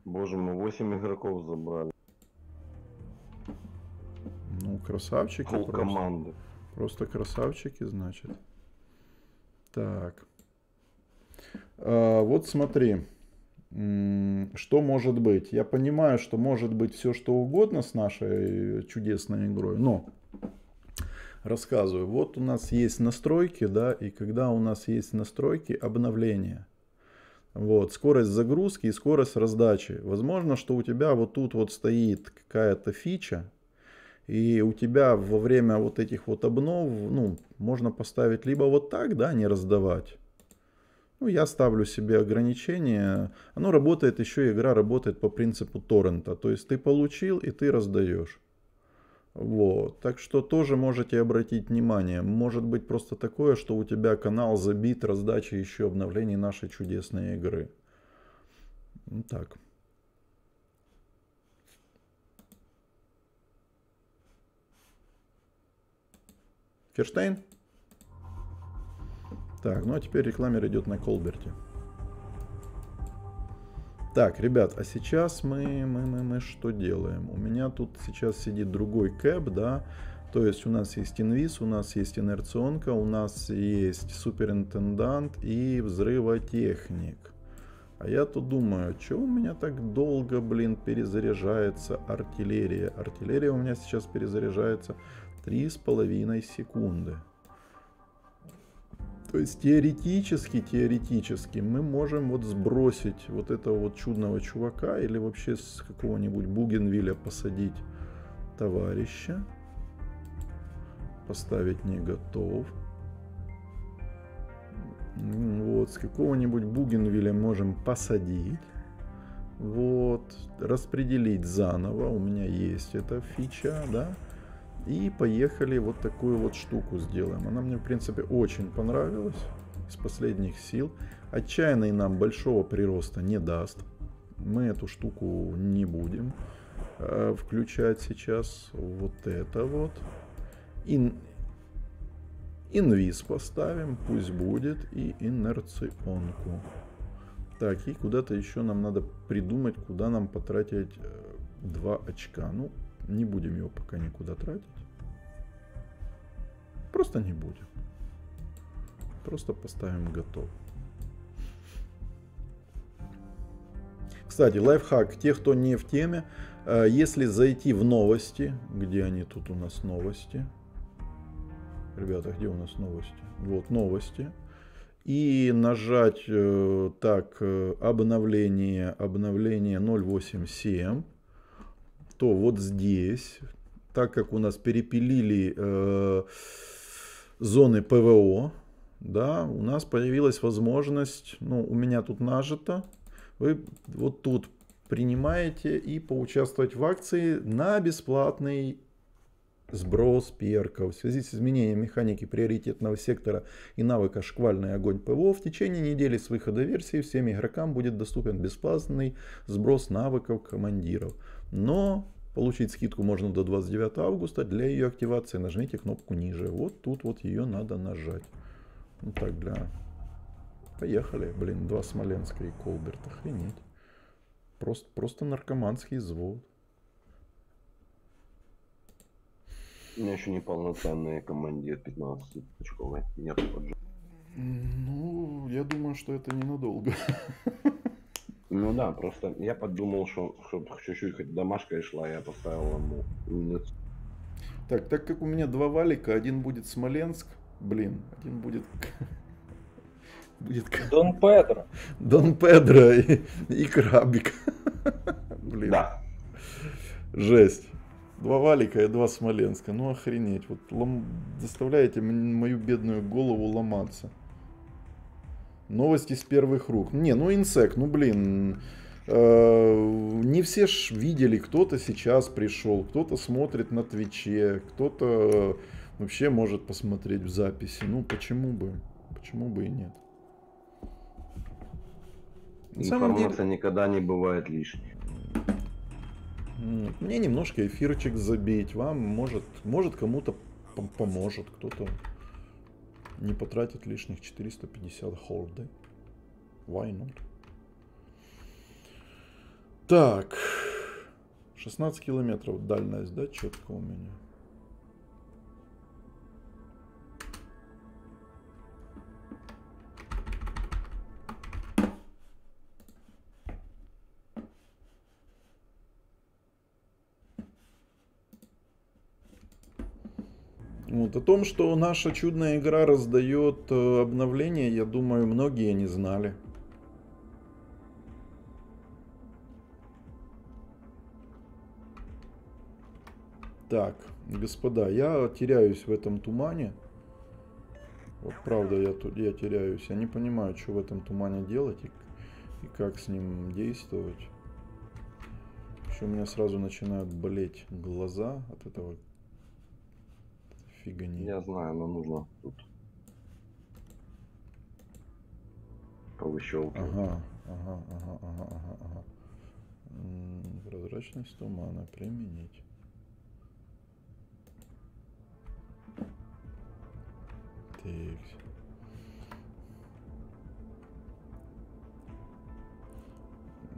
Боже мой, восемь игроков забрали. Ну, красавчики. Пол просто. Команды. Просто красавчики, значит. Так. А, вот смотри. Что может быть? Я понимаю, что может быть все, что угодно с нашей чудесной игрой, но рассказываю. Вот у нас есть настройки, да, и когда у нас есть настройки, обновления. Вот, скорость загрузки и скорость раздачи. Возможно, что у тебя вот тут вот стоит какая-то фича, и у тебя во время вот этих вот обнов, ну, можно поставить либо вот так, да, не раздавать. Ну, я ставлю себе ограничение. Оно работает, еще игра работает по принципу торрента. То есть ты получил и ты раздаешь. Вот. Так что тоже можете обратить внимание. Может быть просто такое, что у тебя канал забит раздачей еще обновлений нашей чудесной игры. Вот так. Ферштейн? Так, ну а теперь рекламер идет на Колберте. Так, ребят, а сейчас мы, мы, мы, мы что делаем? У меня тут сейчас сидит другой кэп, да. То есть у нас есть инвиз, у нас есть инерционка, у нас есть суперинтендант и взрывотехник. А я тут думаю, что у меня так долго, блин, перезаряжается артиллерия? Артиллерия у меня сейчас перезаряжается три с половиной секунды. То есть теоретически, теоретически мы можем вот сбросить вот этого вот чудного чувака или вообще с какого-нибудь Бугенвиля посадить товарища. Поставить не готов. Вот, с какого-нибудь Бугенвиля можем посадить. Вот, распределить заново, у меня есть эта фича, да. И поехали вот такую вот штуку сделаем. Она мне, в принципе, очень понравилась. Из последних сил. Отчаянный нам большого прироста не даст. Мы эту штуку не будем э, включать сейчас. Вот это вот. Ин... Инвиз поставим. Пусть будет. И инерционку. Так, и куда-то еще нам надо придумать, куда нам потратить э, два очка. Ну, не будем его пока никуда тратить. Просто не будем. Просто поставим готов. Кстати, лайфхак, те, кто не в теме, если зайти в новости, где они тут у нас новости, ребята, где у нас новости, вот новости, и нажать так обновление, обновление ноль восемь семь, то вот здесь, так как у нас перепилили э, зоны ПВО, да, у нас появилась возможность, ну, у меня тут нажито, вы вот тут принимаете и поучаствовать в акции на бесплатный сброс перков. В связи с изменением механики приоритетного сектора и навыка «Шквальный огонь ПВО» в течение недели с выхода версии всем игрокам будет доступен бесплатный сброс навыков командиров. Но получить скидку можно до двадцать девятого августа. Для ее активации нажмите кнопку ниже. Вот тут вот ее надо нажать. Ну так, для... Поехали. Блин, два Смоленска и Колберт. Охренеть. Просто, просто наркоманский взвод. У меня еще не полноценный командир пятнадцатипочковый. Нет, поджиг. Ну, я думаю, что это ненадолго. Ну да, просто я подумал, что чуть-чуть хоть домашка шла, я поставил ему. Так, так как у меня два валика, один будет Смоленск, блин, один будет... будет... Дон Педро. Дон Педро и, и Крабик. Блин. Да. Жесть. Два валика и два Смоленска. Ну охренеть. Вот лом... заставляете мою бедную голову ломаться. Новости с первых рук. Не, ну инсект, ну блин. Э, не все ж видели. Кто-то сейчас пришел, кто-то смотрит на Твиче, кто-то вообще может посмотреть в записи. Ну почему бы? Почему бы и нет? На самом деле... Информация никогда не бывает лишней. Мне немножко эфирчик забить. Вам может, может кому-то поможет. Кто-то не потратит лишних четыреста пятьдесят холды. Why not? Так. шестнадцать километров дальность, да, четко у меня. Вот. О том, что наша чудная игра раздает обновления, я думаю, многие не знали. Так, господа, я теряюсь в этом тумане. Вот правда, я, я теряюсь. Я не понимаю, что в этом тумане делать и, и как с ним действовать. Еще у меня сразу начинают болеть глаза от этого. Фигани. Я знаю, но нужно тут повыщелкивать. Ага, ага, ага, ага, ага, ага. Прозрачность тумана применить. Так.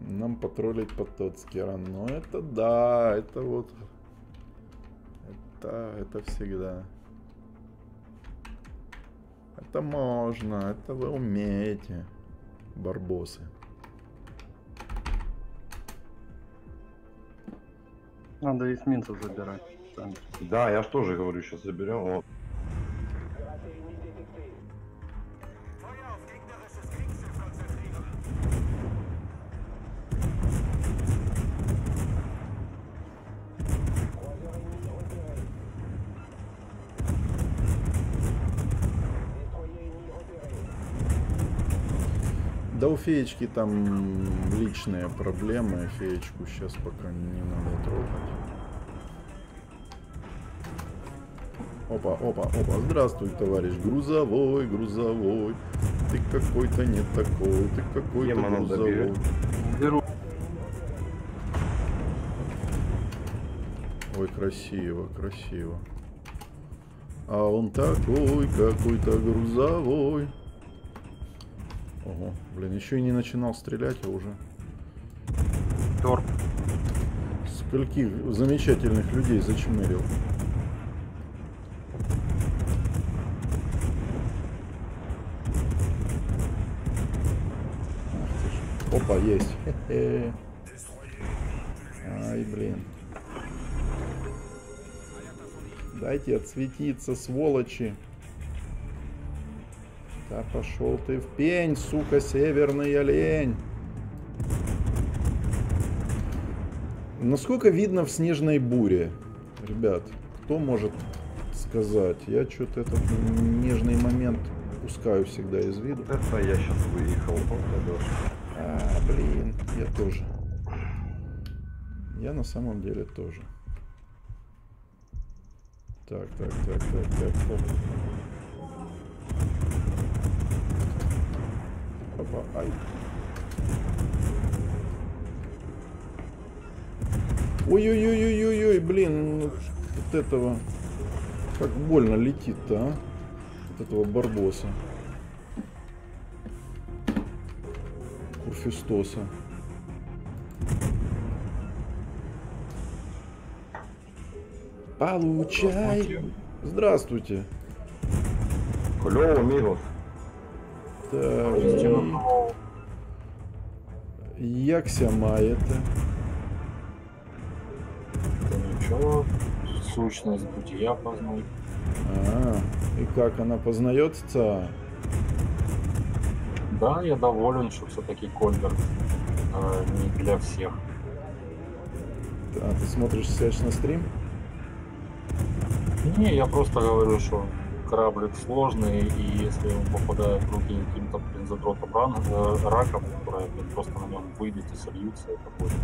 Нам потроллить по-тоцки рано. Это да, это вот... Это, это всегда. Это можно, это вы умеете, барбосы. Надо эсминцев забирать. Да, я же тоже говорю, сейчас заберем. Вот. Да у феечки там личные проблемы, феечку сейчас пока не надо трогать. Опа, опа, опа, здравствуй, товарищ Грузовой, Грузовой, ты какой-то не такой, ты какой-то Грузовой. Беру. Ой, красиво, красиво. А он такой, какой-то Грузовой. Ого, блин, еще и не начинал стрелять, а уже. Торп. Скольких замечательных людей зачмырил. Опа, есть. Ай, блин. Дайте отсветиться, сволочи. Да пошел ты в пень, сука, северный олень. Насколько видно в снежной буре? Ребят, кто может сказать? Я что-то этот нежный момент пускаю всегда из виду. Это я сейчас выехал. А, блин, я тоже. Я на самом деле тоже. Так, так, так, так, так, так. Опа, ай. Ой-ой-ой-ой-ой-ой, блин, вот этого, как больно летит-то, а? От этого барбоса. Курфюстоса. Получай. Здравствуйте. Клево, мило. Так. Як сямає это? Сущность бытия познает. А, и как она познается? Да, я доволен, что все-таки Колберт э, не для всех. Да, ты смотришь сейчас на стрим? Не, я просто говорю, что кораблик сложный, и если он попадает в руки каким-то задротом э, раком, которые просто на нем выйдет и сольются, это будет.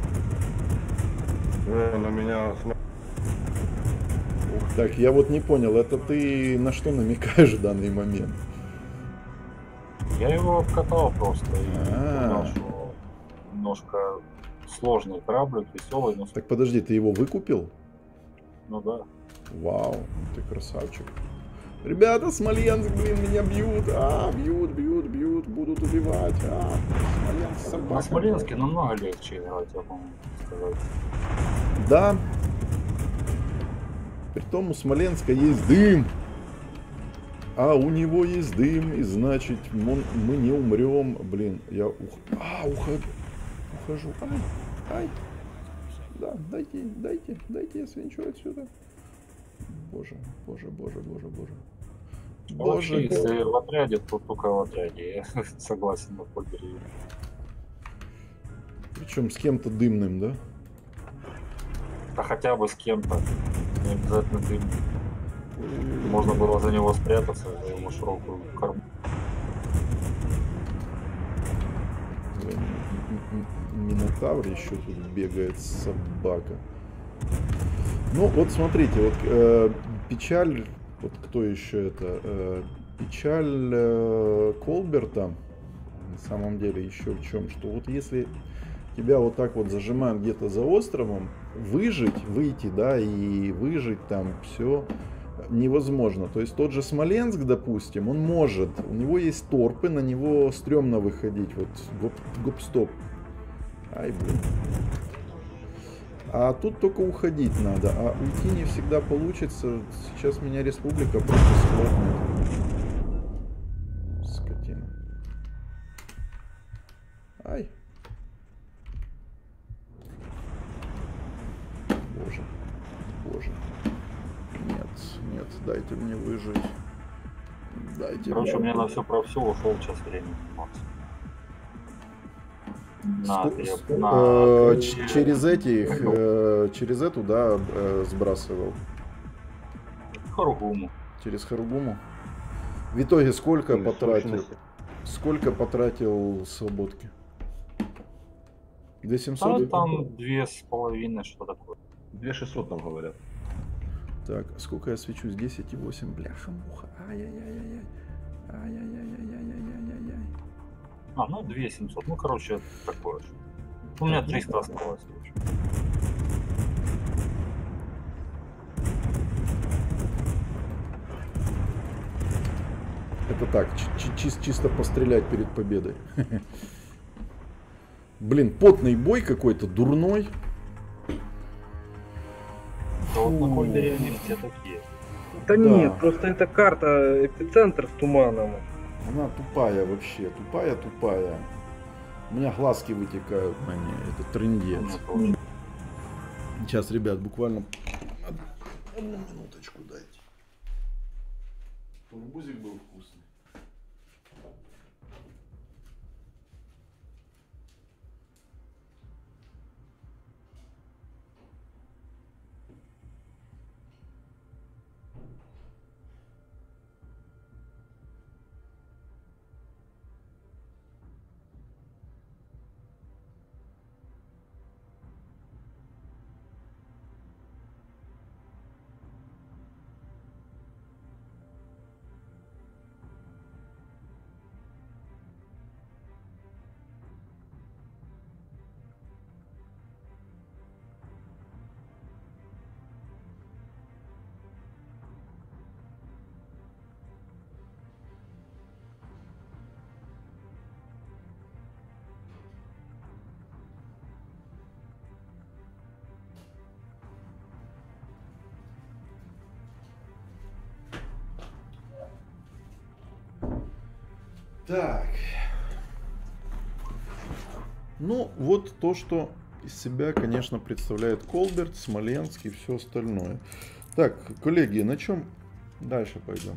Ну, на меня... Так, я вот не понял, это ты на что намекаешь в данный момент? Я его обкатал просто. А-а-а. И понял, что немножко сложный кораблик, веселый. Но... Так подожди, ты его выкупил? Ну да. Вау, ты красавчик. Ребята, Смоленск, блин, меня бьют. А, бьют, бьют, бьют, будут убивать. А, Смоленск, собака. На Смоленске намного легче играть, я могу сказать. Да. Притом у Смоленска есть дым, а у него есть дым, и значит мы, мы не умрем. Блин, я ух... а, ухожу, ухожу. Ай, ай. Да, дайте, дайте, дайте, я свинчу отсюда. Боже, боже, боже, боже, боже. Боже, вообще, если в отряде, то только в отряде, я согласен на Колберт. Причем с кем-то дымным, да? Да хотя бы с кем-то. Не обязательно дым. Можно было за него спрятаться, за его широкую корму. Минотавр еще тут бегает, собака. Ну вот смотрите, вот э, печаль, вот кто еще это, э, печаль э, Колберта, на самом деле еще в чем, что вот если тебя вот так вот зажимают где-то за островом, выжить, выйти, да, и выжить там все невозможно. То есть тот же Смоленск, допустим, он может, у него есть торпы, на него стрёмно выходить, вот гоп, гоп-стоп. Ай, блин. А тут только уходить надо, а уйти не всегда получится. Сейчас меня Республика просто схлопнет. Скотина. Ай. Боже, боже. Нет, нет, дайте мне выжить. Дайте. Короче, мне... у меня на все про все ушел час времени. На, сто... на... э, через этих, э, через эту, да, э, сбрасывал. Харугуму. Через Харугуму. В итоге сколько Или потратил? Сущности. Сколько потратил свободки? две тысячи семьсот? А, там две с половиной, что такое. две тысячи шестьсот там говорят. Так, сколько я свечусь? десять и восемь, бляха-муха. Ай-яй-яй-яй-яй. Ай-яй-яй-яй-яй-яй-яй-яй. А, ну две тысячи семьсот, ну короче, это такое же. У меня триста осталось. Это так, чис чисто пострелять перед победой. Блин, потный бой какой-то, дурной. Да вот на Колберте они все такие. Да нет, просто эта карта эпицентр с туманом. Она тупая вообще, тупая, тупая. У меня глазки вытекают на ней, это трындец. Сейчас, ребят, буквально одну минуточку дайте. Турбузик был вкусный. Так, ну вот то, что из себя, конечно, представляет Колберт, Смоленск и все остальное. Так, коллеги, на чем дальше пойдем?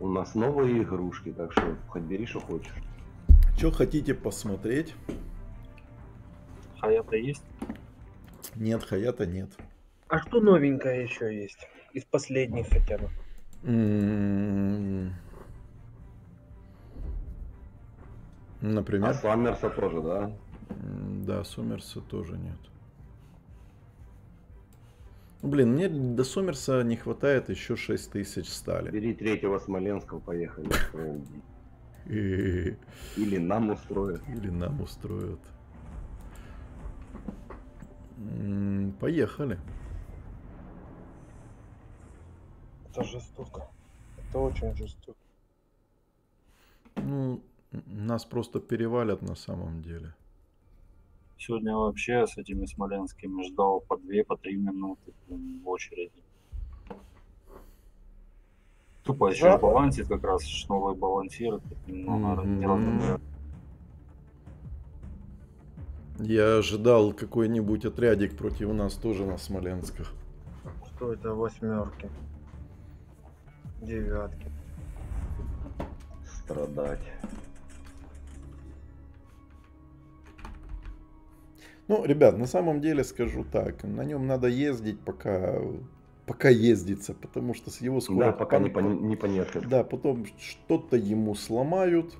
У нас новые игрушки, так что хоть бери, что хочешь. Что хотите посмотреть? Хаята есть? Нет, хаята нет. А что новенькое еще есть? Из последних хотя бы. М-м-м. Например. А Сумерса тоже, да? Да, Сумерса тоже нет. Блин, мне до Сумерса не хватает еще шесть тысяч стали. Бери третьего Смоленского, поехали. Или нам устроят. Или нам устроят. Поехали. Это жестоко. Это очень жестоко. Ну... Нас просто перевалят на самом деле. Сегодня вообще с этими смоленскими ждал по две, по три минуты в очереди. Тупо еще да. Балансит как раз, новые балансиры. Немного mm-hmm. Я ожидал какой-нибудь отрядик против нас тоже на Смоленсках. Что это? Восьмерки. Девятки. Страдать. Ну, ребят, на самом деле скажу так, на нем надо ездить, пока, пока ездится, потому что с его скоростью... Да, пока не, не понятно. Да, потом что-то ему сломают,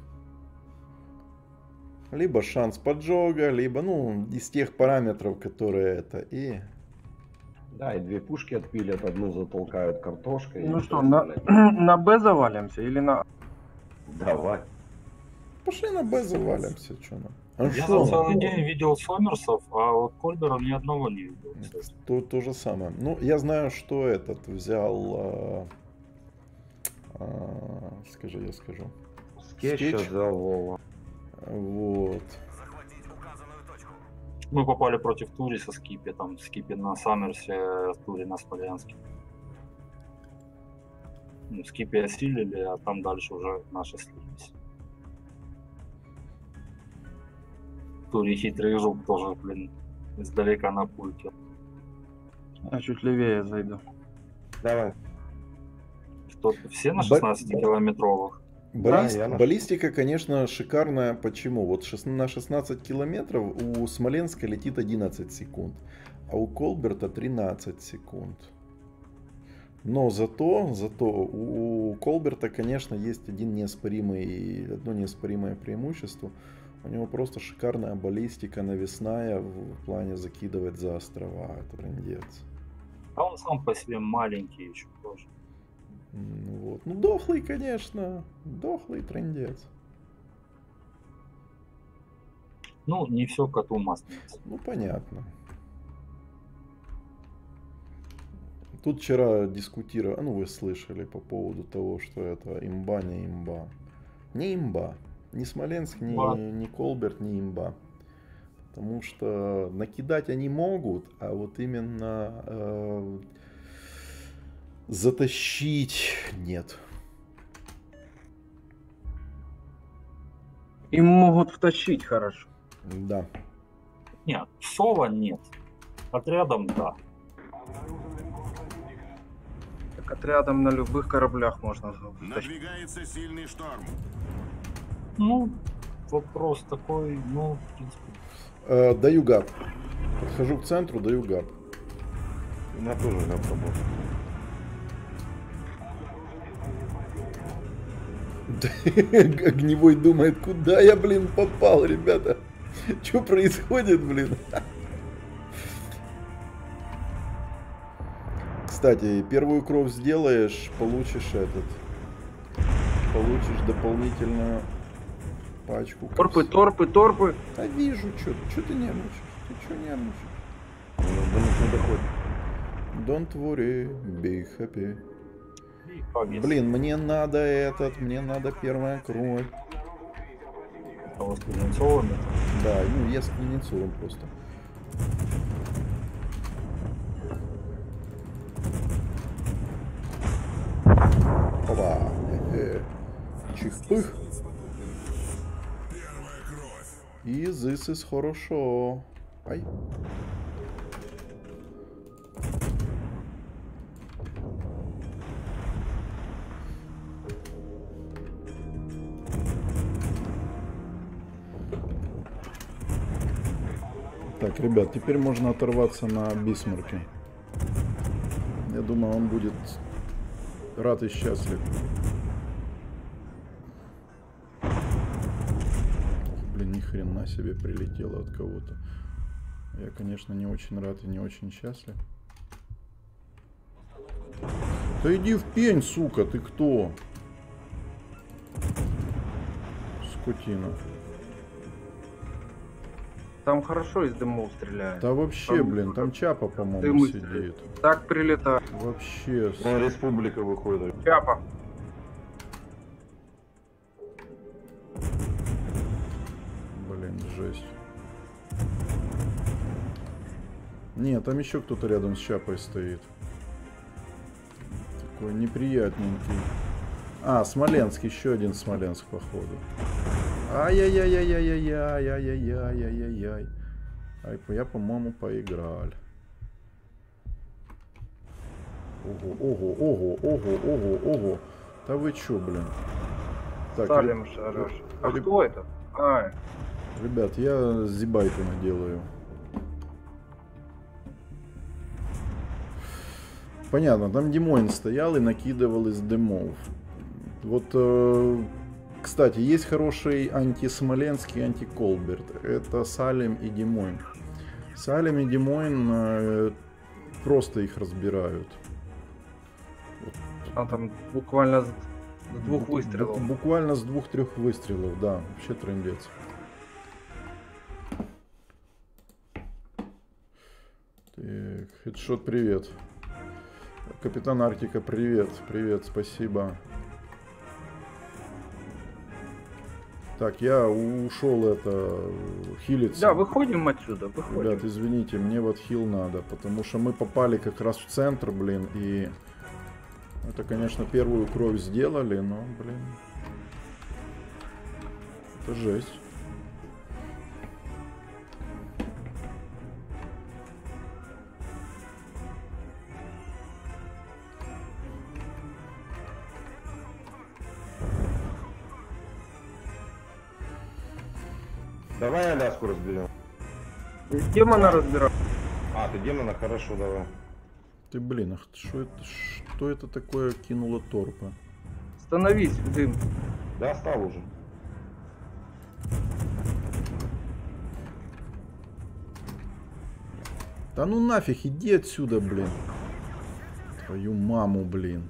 либо шанс поджога, либо, ну, из тех параметров, которые это, и... Да, и две пушки отпилят, одну затолкают картошкой. Ну что, на, на Б завалимся или на... Давай. Пошли на Б завалимся, что нам. А я что? За целый день видел Сомерсов, а вот Кольбера ни одного не видел. То, то же самое. Ну, я знаю, что этот взял... А, а, скажи, я скажу. Скетч взял. Вот. Мы попали против Тури со Скипи. Там Скипи на Саммерсе, Тури на Смоленске. Ну, Скипи осилили, а там дальше уже наши слились. Тури хитрый жук тоже, блин, издалека на пульте. Я чуть левее зайду. Давай. Что-то все на шестнадцати километровых? Баллист... Да, баллистика, конечно, шикарная. Почему? Вот на шестнадцать километров у Смоленска летит одиннадцать секунд, а у Колберта тринадцать секунд. Но зато, зато у Колберта, конечно, есть один неоспоримый, одно неоспоримое преимущество. У него просто шикарная баллистика навесная в плане закидывать за острова. Это трындец. А он сам по себе маленький еще тоже. Вот. Ну, дохлый, конечно. Дохлый трындец. Ну, не все коту масленица. Ну, понятно. Тут вчера дискутировали, ну, вы слышали по поводу того, что это имба, не имба. Не имба. Ни Смоленск, ни, ни Колберт, ни имба. Потому что накидать они могут, а вот именно э, затащить нет. Им могут втащить хорошо. Да. Нет, Сова нет. Отрядом да. Так отрядом на любых кораблях можно. Надвигается сильный шторм. Ну, вопрос такой, ну, в принципе. Э, даю гап. Подхожу к центру, даю гап. У меня тоже гап работает. Огневой думает, куда я, блин, попал, ребята? Что происходит, блин? Кстати, первую кровь сделаешь, получишь этот. Получишь дополнительную пачку. Торпы, торпы, торпы. Да вижу, что ты, ты нервничаешь? Ты что нервничаешь? Don't worry, be happy. Блин, мне надо этот, мне надо первая кровь. Потому что глинцован. Да, ну я с глинцован просто. Опа. Э -э. Чих-пых. И this is хорошо. Ай. Так, ребят, теперь можно оторваться на Бисмарке. Я думаю, он будет рад и счастлив. Блин, ни хрена себе прилетело от кого-то. Я, конечно, не очень рад и не очень счастлив. Да иди в пень, сука, ты кто? Скотина. Там хорошо из дымов стреляют. Да вообще, там, блин, там Чапа, по-моему, сидит. Так прилетает. Вообще. Да, Республика выходит. Чапа. Блин, жесть. Не, там еще кто-то рядом с Чапой стоит. Такой неприятненький. А, Смоленск, еще один Смоленск, походу. Ай-яй-яй-яй-яй-яй-яй-яй-яй-яй-яй. Ай, я, по-моему, поиграл. Ого, ого, ого, ого, ого, ого. Да вы чё, блин? Так, Салим, хорош. А кто это? А. Ребят, я зибайку наделаю. Понятно, там Де Мойн стоял и накидывал из дымов. Вот... Кстати, есть хороший антисмоленский антиколберт. Это Салим и Де Мойн. Салим и Де Мойн э, просто их разбирают. А там буквально с двух выстрелов. Буквально с двух-трех выстрелов, да. Вообще трындец. Так, хедшот, привет. Капитан Арктика, привет. Привет, спасибо. Так, я ушел это хилиться. Да, выходим отсюда, выходим. Ребят, извините, мне вот хил надо, потому что мы попали как раз в центр, блин, и... Это, конечно, первую кровь сделали, но, блин... Это жесть. Давай Аляску разберем. Демона разберем. А, ты демона, хорошо, давай. Ты, блин, ах, что это, что это такое кинуло торпа? Становись в дым. Да, стал уже. Да ну нафиг, иди отсюда, блин. Твою маму, блин.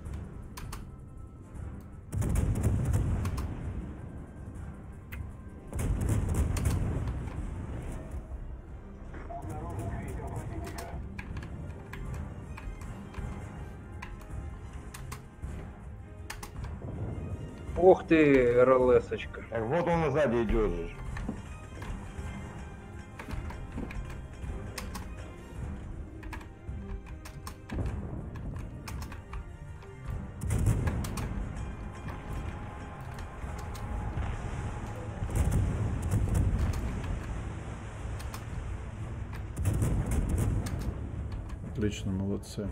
Ох ты, РЛС-очка. Так вот он сзади идет же. Отлично, молодцы.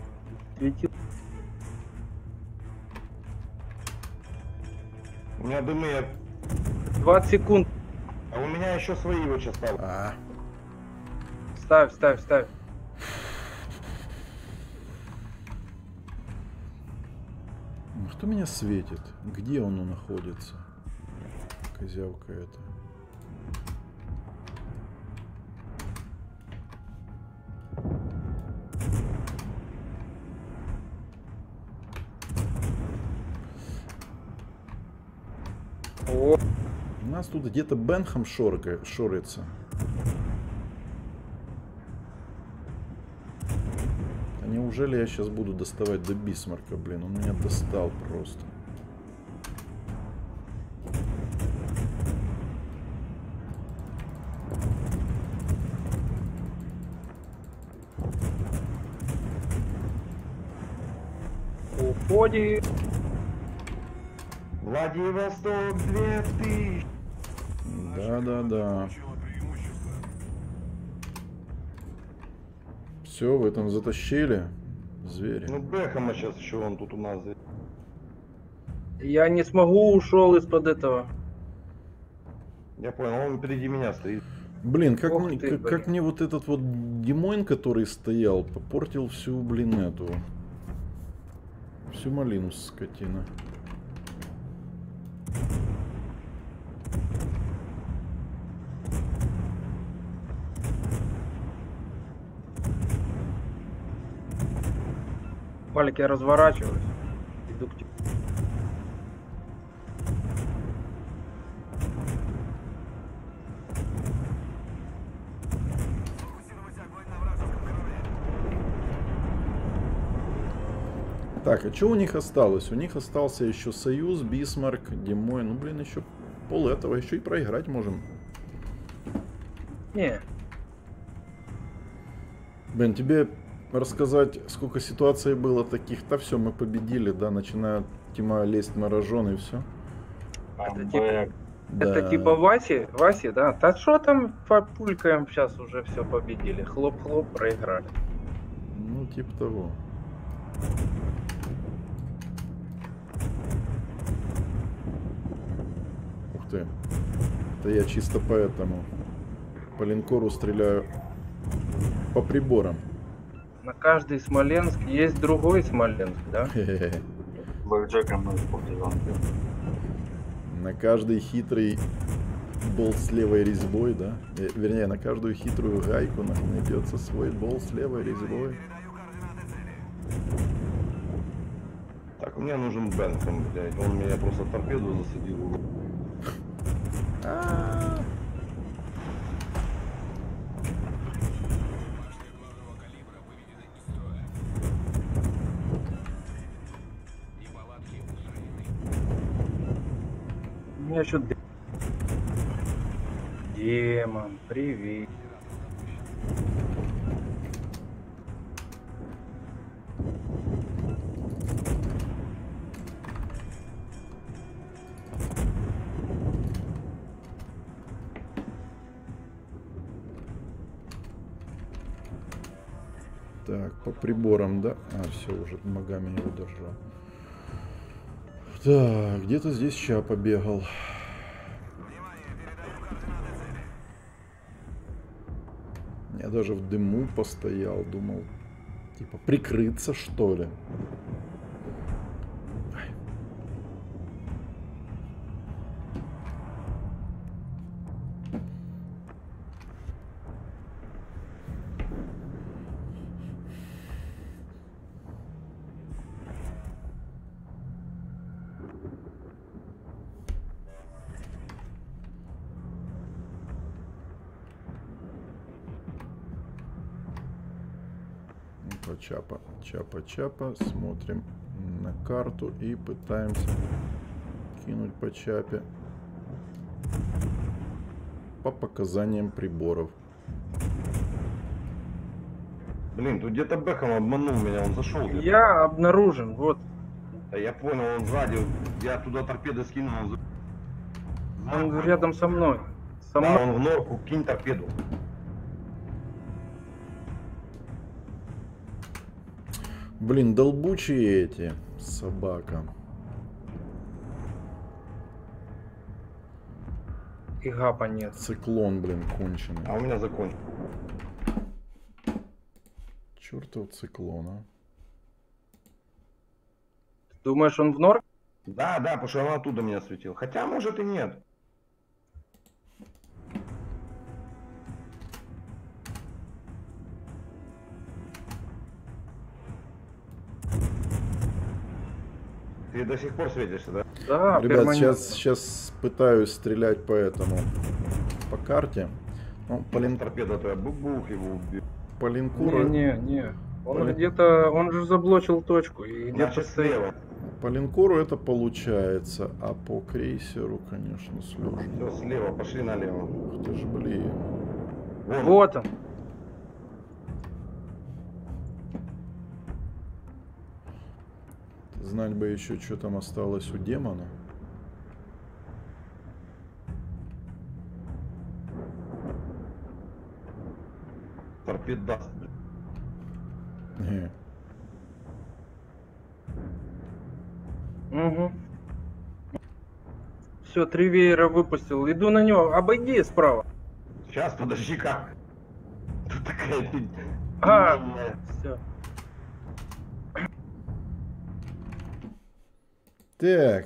У меня дымы двадцать секунд. А у меня еще свои вот сейчас стало. А-а-а. Ставь, ставь, ставь. Ну, кто меня светит? Где он находится? Козявка эта. У нас тут где-то Бенхам шорка, шорится. А неужели я сейчас буду доставать до Бисмарка? Блин, он меня достал просто. Уходи! Владивосток две тысячи. Да, да, да. Все, вы там затащили звери. Ну, Бэхама сейчас еще он тут у нас. Я не смогу, ушел из-под этого. Я понял, он впереди меня стоит. Блин, как, мне, ты, как, блин. как мне вот этот вот Де Мойн, который стоял, попортил всю, блин, эту. Всю малину, скотина. Валик, я разворачиваюсь. Иду к тебе. Так, а что у них осталось? У них остался еще Союз, Бисмарк, Де Мойн. Ну, блин, еще пол этого. Еще и проиграть можем. Не. Блин, тебе... рассказать, сколько ситуаций было таких-то, все, мы победили, да, начинает Тима лезть на рожон и все. Это типа, да. Это типа Васи, Васи, да, так что там популькаем, сейчас уже все победили, хлоп-хлоп, проиграли. Ну, типа того. Ух ты, это я чисто поэтому по линкору стреляю по приборам. На каждый Смоленск есть другой Смоленск, да? Блэкджеком надо побежать. На каждый хитрый болт с левой резьбой, да? Вернее, на каждую хитрую гайку найдется свой болт с левой резьбой. Так, мне нужен Бенхам, блядь. Он меня просто торпеду засадил. Демон, привет. Так, по приборам, да? А, все, уже ногами его держал. Так, где-то здесь Чапа бегал. Я даже в дыму постоял, думал, типа, прикрыться, что ли. Чапа, Чапа, Чапа. Смотрим на карту и пытаемся кинуть по Чапе по показаниям приборов. Блин, тут где-то Бэхам обманул меня, он зашел. Я обнаружен, вот. Да я понял, он сзади, я туда торпеды скинул. Он, он за... рядом со мной. Со да, мной. Он в норку, кинь торпеду. Блин, долбучие эти, собака. И гапа нет. Циклон, блин, конченый. А у меня закончил. Чертов циклона. Ты думаешь, он в норме? Да, да, потому что он оттуда меня светил. Хотя, может, и нет. Ты до сих пор светишься, да? Да, ребят, сейчас, сейчас пытаюсь стрелять по этому, по карте. Ну, по лин... Торпеда твоя, бух его убил. По линкору... Не, не, не. Он лин... где-то, он же заблочил точку. И где-то слева. По линкору это получается, а по крейсеру, конечно, сложно. Все, слева, пошли налево. Ух ты ж, блин. Вон. Вот он. Знать бы еще, что там осталось у демона. Торпеда. Не. Угу. Все, три веера выпустил. Иду на него. Обойди справа. Сейчас, подожди, как? Тут такая... А, все. Так.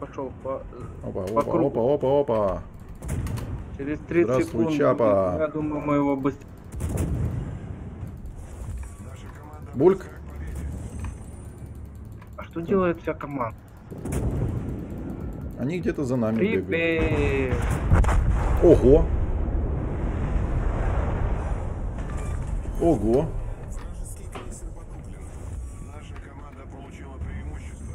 Пошел по... Опа, по опа, кругу. Опа, опа, опа. Через тридцать секунд, Чапа. Я думаю, мы его быстро... Бульк. А что делает вся команда? Они где-то за нами Прибей. бегают. Ого! Ого! Вражеский крейсер потоплен. Наша команда получила преимущество.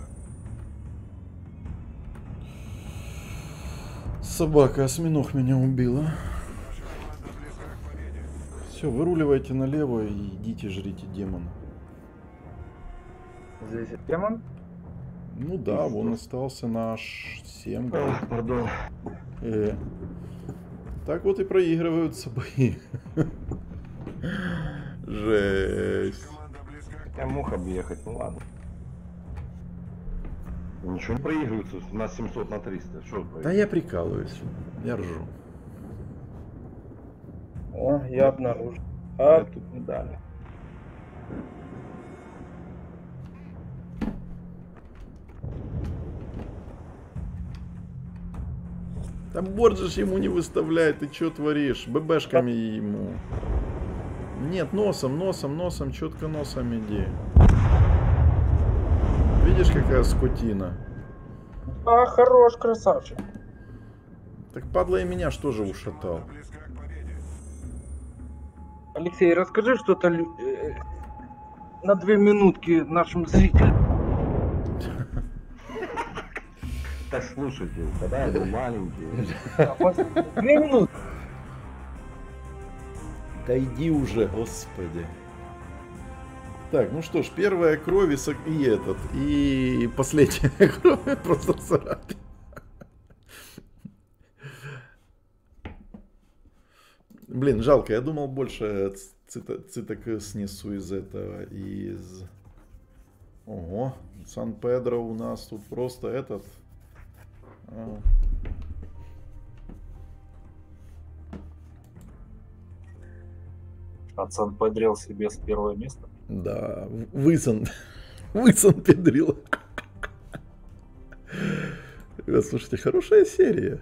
Собака, осьминог меня убила. Наша команда близка к победе. Все, выруливайте налево и идите жрите демона. Здесь демон? Ну да, вон остался наш семь. Ах, пардон. Э. Так вот и проигрываются бои. Жесть. Я мог объехать, ну ладно. Ничего не проигрываются, у нас семьсот на триста. Что да я прикалываюсь, я ржу. О, я обнаружил. А, я тут не дали. Там борт же ему не выставляет, ты чё творишь? ББшками ему. Нет, носом, носом, носом, четко носом иди. Видишь, какая скотина? А, хорош, красавчик. Так падла и меня что же ушатал. Алексей, расскажи что-то э, на две минутки нашим зрителям. Так слушайте, когда я был маленький. Две минуты. Да иди уже, господи. Так, ну что ж, первая кровь и этот, и последняя кровь просто царапина. Блин, жалко, я думал больше циток снесу из этого, из... Ого, Сан-Педро у нас тут просто этот... А. Пацан подрел себе с первого места. Да, высан. Высан педрил. Слушайте, хорошая серия.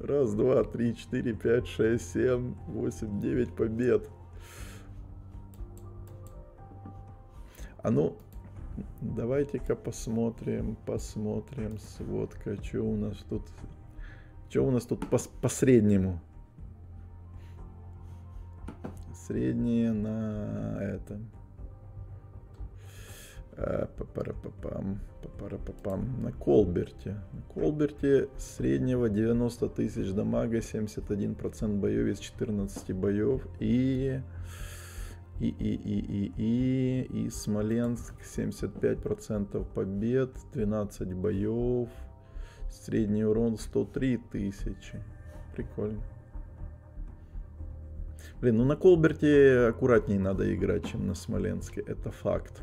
Раз, два, три, четыре, пять, шесть, семь, восемь, девять побед. А ну... Давайте-ка посмотрим, посмотрим, сводка, что у нас тут, что у нас тут по, по среднему. Средние на этом. А, папара-папам, папара-папам, на Колберте. На Колберте среднего девяносто тысяч дамага, семьдесят один процент боев из четырнадцати боев и... И, и, и, и, и, и Смоленск, семьдесят пять процентов побед, двенадцать боев, средний урон сто три тысячи. Прикольно. Блин, ну на Колберте аккуратнее надо играть, чем на Смоленске, это факт.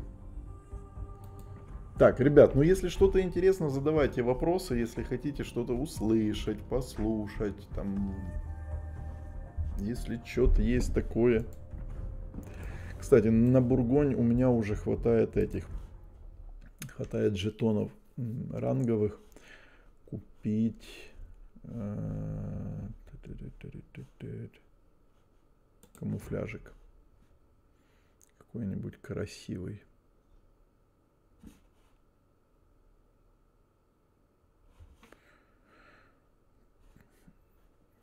Так, ребят, ну если что-то интересно, задавайте вопросы, если хотите что-то услышать, послушать, там, если что-то есть такое. Кстати, на Бургонь у меня уже хватает этих, хватает жетонов ранговых купить. Камуфляжик какой-нибудь красивый.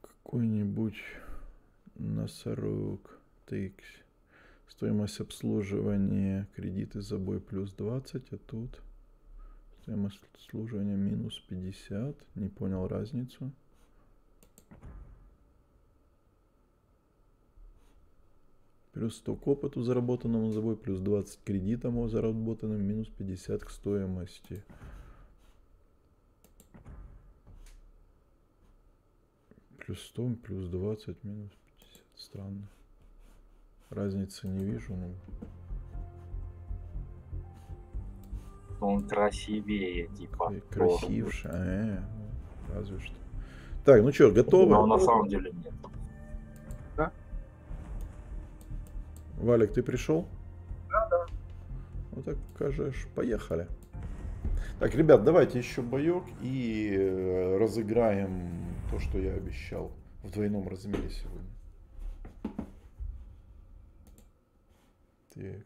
Какой-нибудь носорог Т Икс. Стоимость обслуживания кредиты за бой плюс двадцать, а тут стоимость обслуживания минус пятьдесят. Не понял разницу. Плюс сто к опыту заработанному за бой, плюс двадцать к кредитам заработанным, минус пятьдесят к стоимости. Плюс сто, плюс двадцать, минус пятьдесят. Странно. Разницы не вижу. Но... Он красивее, типа. Красивше, а, разве что. Так, ну что, готовы? Но на самом деле нет. Да? Валик, ты пришел? Да, да. Вот так кажешь. Поехали. Так, ребят, давайте еще боек и разыграем то, что я обещал в двойном размере сегодня. Так.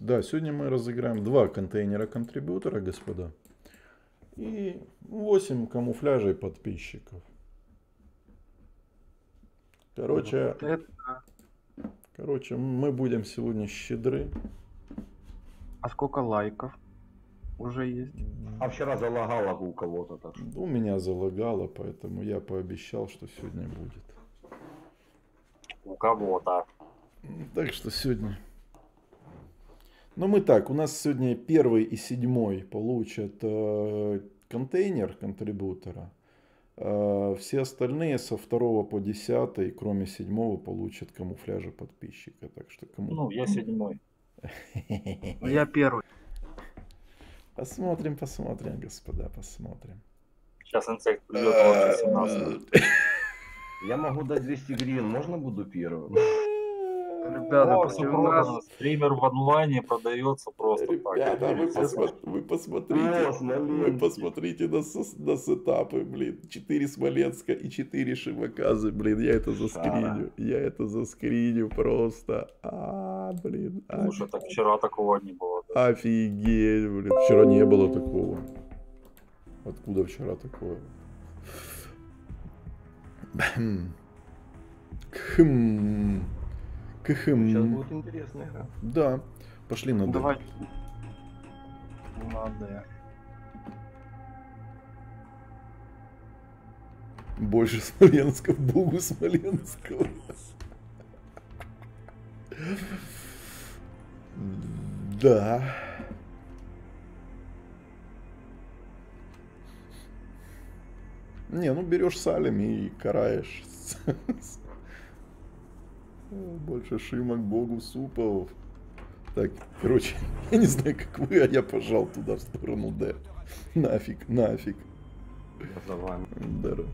Да, сегодня мы разыграем два контейнера контрибьютора, господа, и восемь камуфляжей подписчиков. Короче, вот это... короче, мы будем сегодня щедры. А сколько лайков уже есть? А вчера залагало у кого-то так. У меня залагало, поэтому я пообещал, что сегодня будет. У кого-то. Так что сегодня... Ну мы так, у нас сегодня первый и седьмой получат э, контейнер контрибьютора. Э, все остальные со второго по десятый, кроме седьмого, получат камуфляжи подписчика. Так что кому... Ну, я седьмой. Я первый. Посмотрим, посмотрим, господа, посмотрим. Сейчас инсект придет. Я могу дать двести гривен, можно буду первым? Ребята, о, почему у нас стример в онлайне продается просто ребята, так? Вы, посмо... вы посмотрите, о, вы посмотрите на, со... на сетапы, блин. четыре Смоленска и четыре Шимаказы, блин. Я это заскриню. Я это заскриню просто. А, блин. Слушай, офигеть. Так вчера такого не было. Да? Офигеть, блин. Вчера не было такого. Откуда вчера такое? Хм. Сейчас будет интересная игра. Да. Пошли на Д. Давай. На Д. Больше Смоленска, богу Смоленского. Да. Не, ну берешь Салим и караешь. Больше Шимок, богу Супов. Так, короче, я не знаю, как вы, а я пожал туда, в сторону Д. Нафиг, нафиг. За вами. Дэр.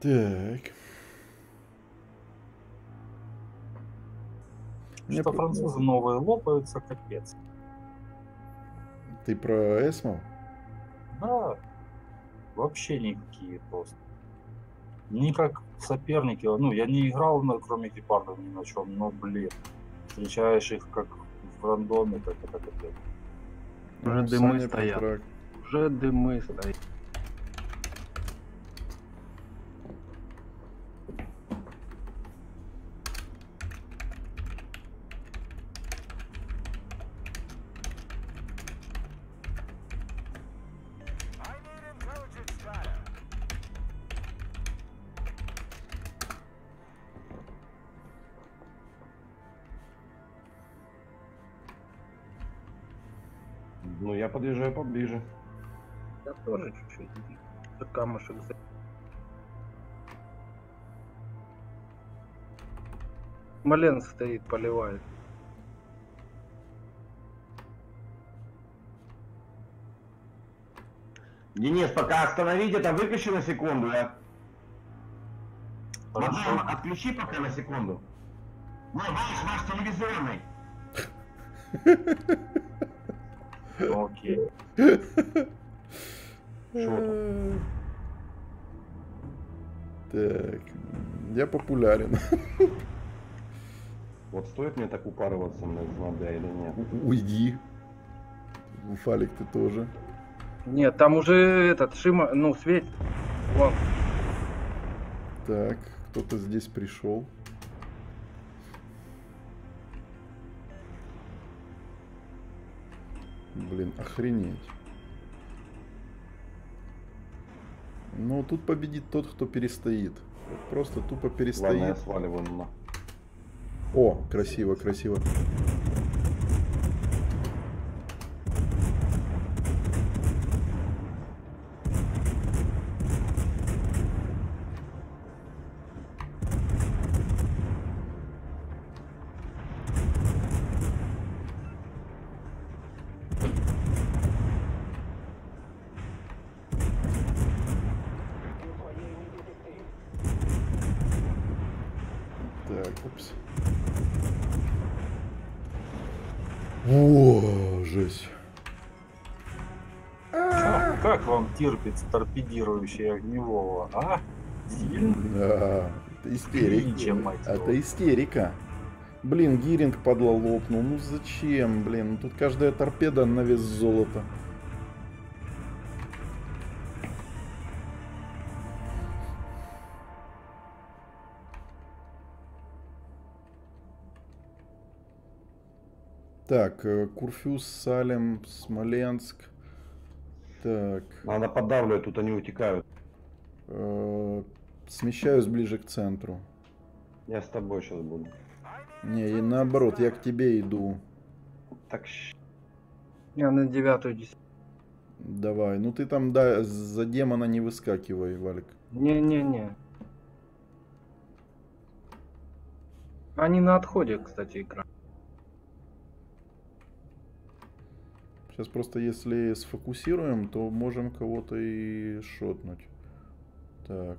Так. Что про... французы новые лопаются, капец. Ты про Эсмо? Да. Вообще никакие просто. Не как соперники. Ну, я не играл, кроме гепардов, ни на чем, но, блин. Встречаешь их как в рандоме, так это капец. Уже дымы стоят. Уже дымы стоят. Ну, я подъезжаю поближе. Я тоже чуть-чуть. Камушек. Смоленск стоит, поливает. Денис, пока остановить это, выключи на секунду, да? Мадам, отключи пока на секунду. Ну, ваш, ваш телевизионный. Окей. Так, я популярен. Вот стоит мне так упарываться мной в надо или нет? Уйди. Фалик, ты тоже. Нет, там уже этот Шима, ну, светит. Вон. Так, кто-то здесь пришел. Блин, охренеть. Ну, тут победит тот, кто перестоит. Просто тупо перестоит. Ладно, я сваливаю на... О, красиво, красиво. Терпец торпедирующий огневого, а? Да, это истерика. Это истерика. Блин, гиринг падла лопнул. Ну зачем, блин? Тут каждая торпеда на вес золота. Так, Курфюз, Салим, Смоленск. Так. Надо поддавливать, тут они утекают. Э-э- смещаюсь ближе к центру. Я с тобой сейчас буду. Не, и наоборот, я к тебе иду. Так. Я на девятую десять. Давай, ну ты там, да, за демона не выскакивай, Валик. Не-не-не. Они на отходе, кстати, экран. Сейчас просто если сфокусируем, то можем кого-то и шотнуть. Так.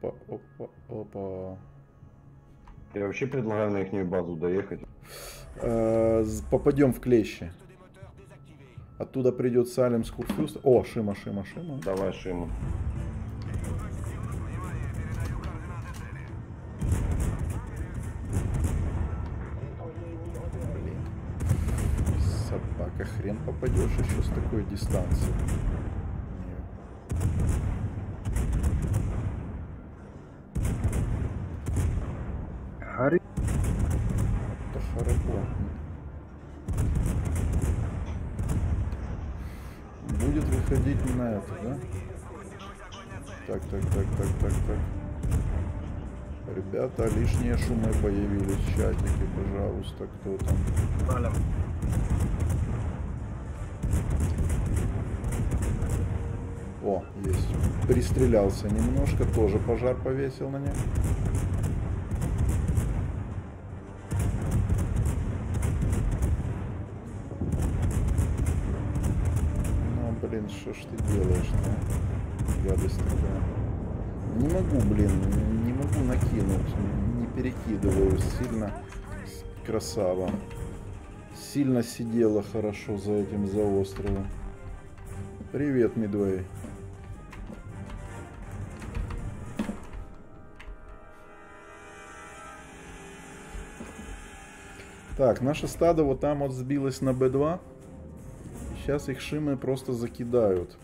Опа, опа, опа. Я вообще предлагаю на ихнюю базу доехать. А, попадем в клещи. Оттуда придет Салим с Курфюст. О, Шима, Шима, Шима. Давай, Шима. Хрен попадешь еще с такой дистанции. Горит. Это хорошо. Будет выходить на это, да? Так, так, так, так, так, так. Ребята, лишние шумы появились. Чатики, пожалуйста, кто там? О, есть. Пристрелялся немножко, тоже пожар повесил на него. Ну, блин, что ж ты делаешь-то? Гадость такая. Не могу, блин, не могу накинуть. Не перекидываю сильно. Красава. Сильно сидела хорошо за этим, за островом. Привет, Мидуэй. Так, наше стадо вот там вот сбилось на бэ два. Сейчас их шимы просто закидают.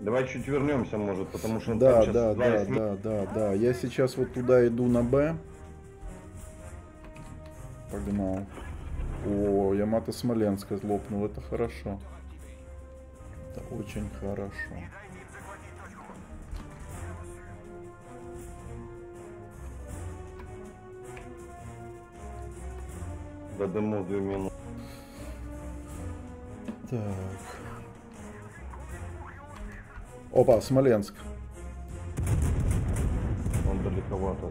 Давай чуть вернемся, может, потому что... Да, да, да, да, да, да. Я сейчас вот туда иду на бэ. Погнал. О, Ямато Смоленска лопнул. Это хорошо. Это очень хорошо. До дымов две минуты. Так. Опа, Смоленск. Он далековато.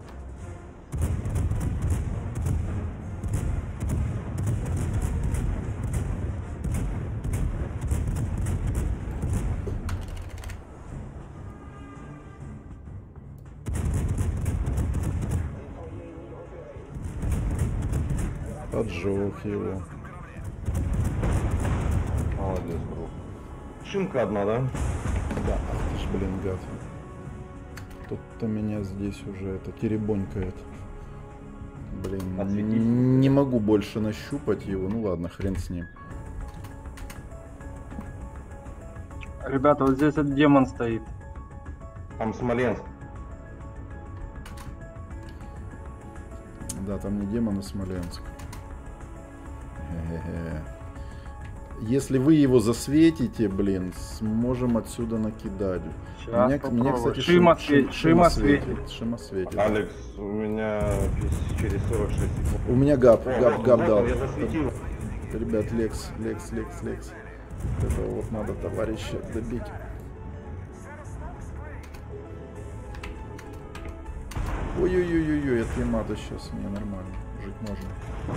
Поджег его. Молодец, бро. Шимка одна, да? Да, ах ты ж, блин, гад. Тут-то меня здесь уже это теребонькает. Блин, Отведи. не могу больше нащупать его. Ну ладно, хрен с ним. Ребята, вот здесь этот демон стоит. Там Смоленск. Да, там не демон, а Смоленск. Если вы его засветите, блин, сможем отсюда накидать. Меня, меня, кстати, Шима, шим, шим, шима светит. светит. Шима светит. Алекс, у меня через сорок шесть. У меня гап, О, гап, гап дал. Ребят, Лекс, Лекс, Лекс, Лекс. Этого вот надо товарища добить. Ой-ой-ой-ой, это Ямато сейчас мне нормально. Жить можно.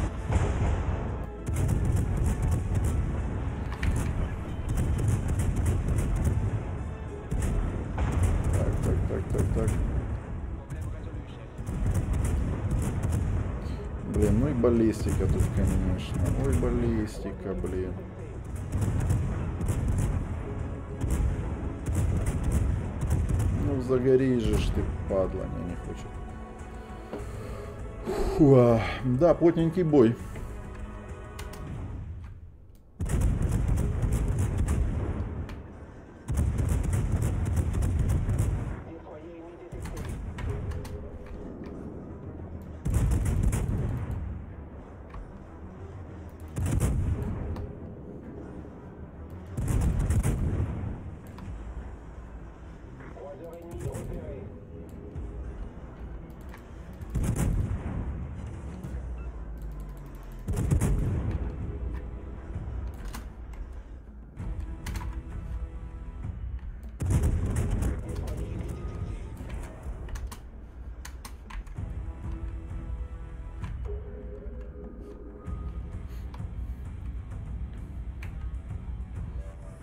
Так. Блин, ну и баллистика тут, конечно. Ой, баллистика, блин. Ну загори же ж ты, падла, меня не хочет. Фу, а... Да, плотненький бой.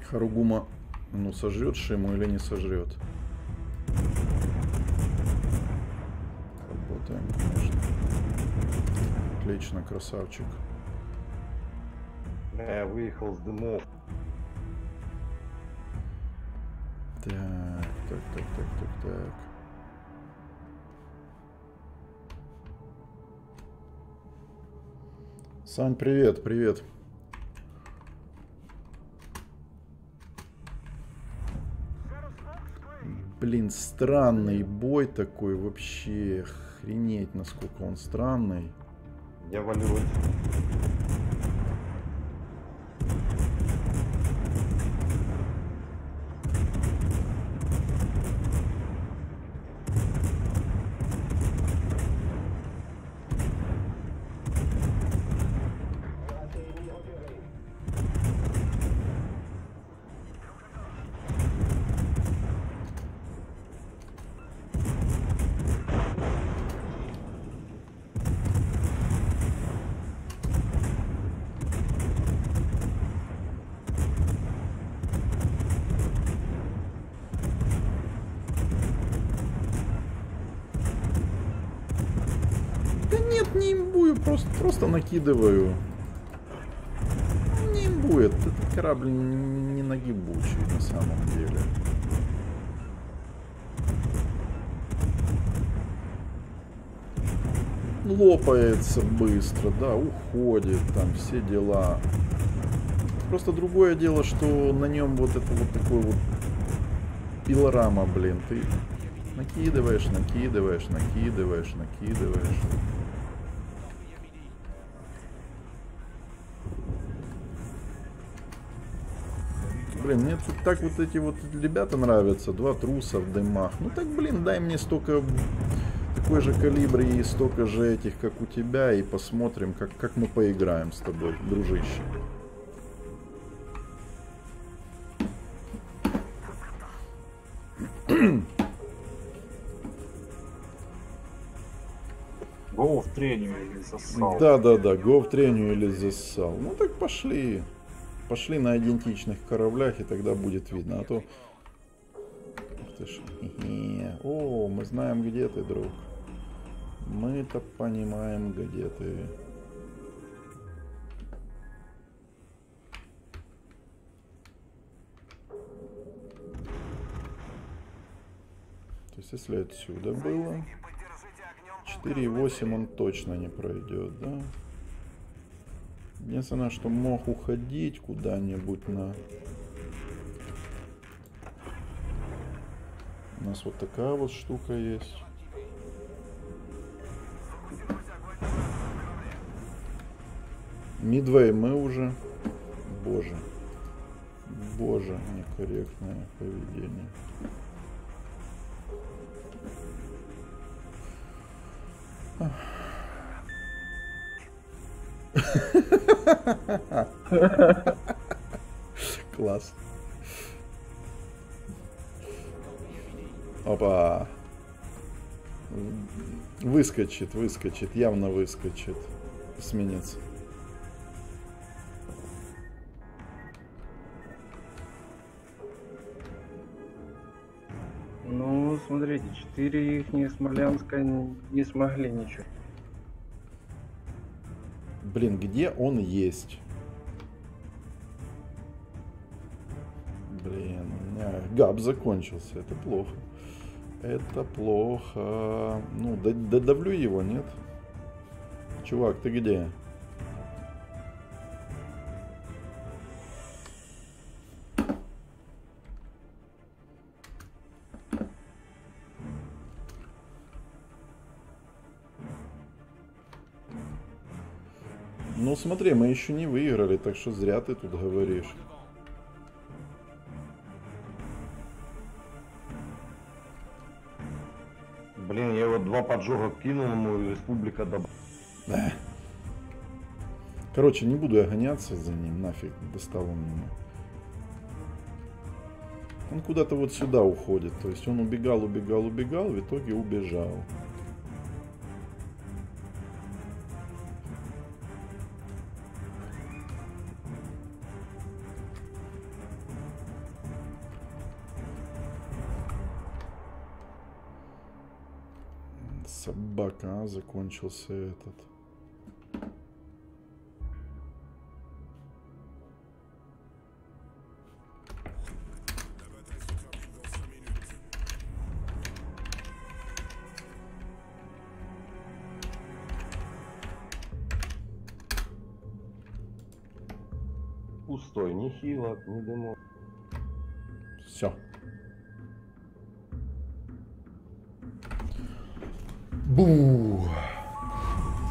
Харугумо, ну, сожрет Шиму или не сожрет? Работаем, конечно. Отлично, красавчик. Я выехал с дымов. Так, так, так, так, так, так. Сань, привет, привет. Блин, странный бой такой, вообще охренеть, насколько он странный. Я валю. нет, не имбую, просто, просто накидываю. Не имбует, этот корабль не нагибучий на самом деле. Лопается быстро, да, уходит, там все дела. Просто другое дело, что на нем вот это вот такой вот пилорама, блин, ты накидываешь, накидываешь, накидываешь, накидываешь. Блин, мне тут так вот эти вот ребята нравятся, два труса в дымах. Ну так, блин, дай мне столько... Такой же калибр и столько же этих, как у тебя, и посмотрим, как, как мы поиграем с тобой, дружище. Го в трению или засал. Да, да, да, го в трению или засал. Ну так пошли. Пошли на идентичных кораблях, и тогда будет видно. А то... О, мы знаем, где ты, друг. Мы-то понимаем, где ты. То есть, если отсюда было, четыре и восемь он точно не пройдет, да? Единственное, что мог уходить куда-нибудь на... У нас вот такая вот штука есть. Мидуэй мы уже. Боже. Боже, некорректное поведение. Класс. Опа. Выскочит, выскочит, явно выскочит. Сменится. Ну, смотрите, четыре их не Смоленска не смогли ничего. Блин, где он есть? Блин, у меня габ закончился, это плохо. Это плохо. Ну, додавлю его, нет? Чувак, ты где? Ну, смотри, мы еще не выиграли, так что зря ты тут говоришь. Блин, я вот два поджога кинул, ему республика добавила. Да. Короче, не буду я гоняться за ним, нафиг достал он меня. Он куда-то вот сюда уходит, то есть он убегал, убегал, убегал, в итоге убежал. Собака, а, закончился этот. Пустой, ни хилок, ни дымов. Все. Бу!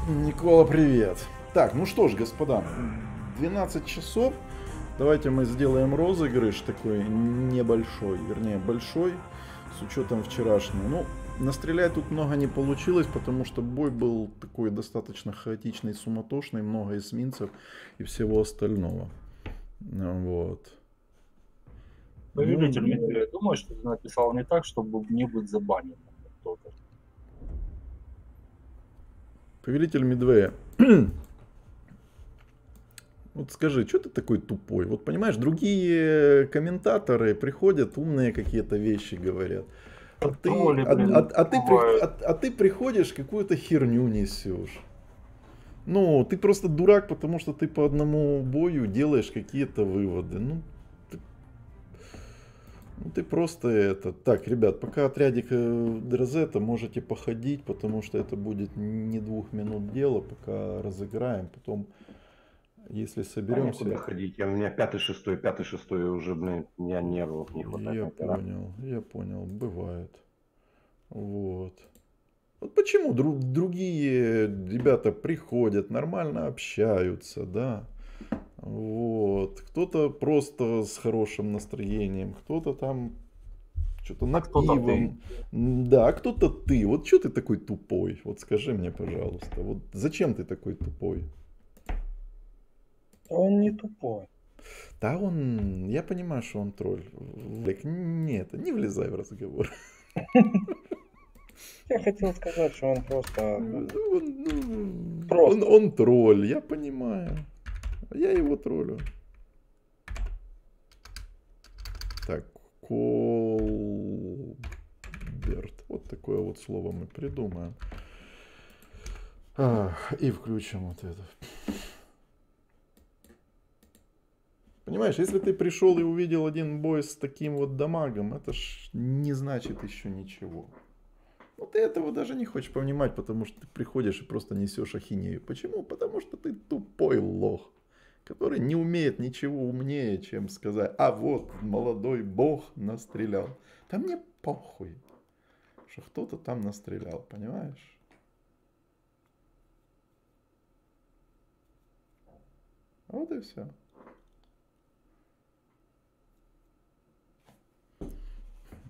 Никола, привет! Так, ну что ж, господа, двенадцать часов. Давайте мы сделаем розыгрыш такой небольшой, вернее большой, с учетом вчерашнего. Ну, настрелять тут много не получилось, потому что бой был такой достаточно хаотичный, суматошный, много эсминцев и всего остального. Вот. Повелитель, ну, я думаю, что ты написал не так, чтобы не быть забаненным. Повелитель Мидуэя, вот скажи, что ты такой тупой? Вот понимаешь, другие комментаторы приходят, умные какие-то вещи говорят. А ты, а, а, а, ты, а, а ты приходишь, какую-то херню несешь. Ну, ты просто дурак, потому что ты по одному бою делаешь какие-то выводы. Ну ты... ну, ты просто это... Так, ребят, пока отрядик Дрозета, можете походить, потому что это будет не двух минут дело, пока разыграем, потом... Если соберемся... А ходить? Я, у меня пятый-шестой, пятый-шестой уже, блин, у меня нервов не хватает. Я понял, я понял, бывает. Вот. Вот почему друг, другие ребята приходят, нормально общаются, да. Вот. Кто-то просто с хорошим настроением, кто-то там что-то на пивом. Да, кто-то ты. Вот что ты такой тупой? Вот скажи мне, пожалуйста, вот зачем ты такой тупой? Он не тупой. Да, он... Я понимаю, что он тролль. Так, нет, не влезай в разговор. Я хотел сказать, что он просто... Он, просто. он, он тролль, я понимаю. Я его троллю. Так, Колберт. Вот такое вот слово мы придумаем. Ах, и включим вот это. Понимаешь, если ты пришел и увидел один бой с таким вот дамагом, это ж не значит еще ничего. Но ты этого даже не хочешь понимать, потому что ты приходишь и просто несешь ахинею. Почему? Потому что ты тупой лох, который не умеет ничего умнее, чем сказать: а вот молодой бог настрелял. Да мне похуй, что кто-то там настрелял, понимаешь? Вот и все.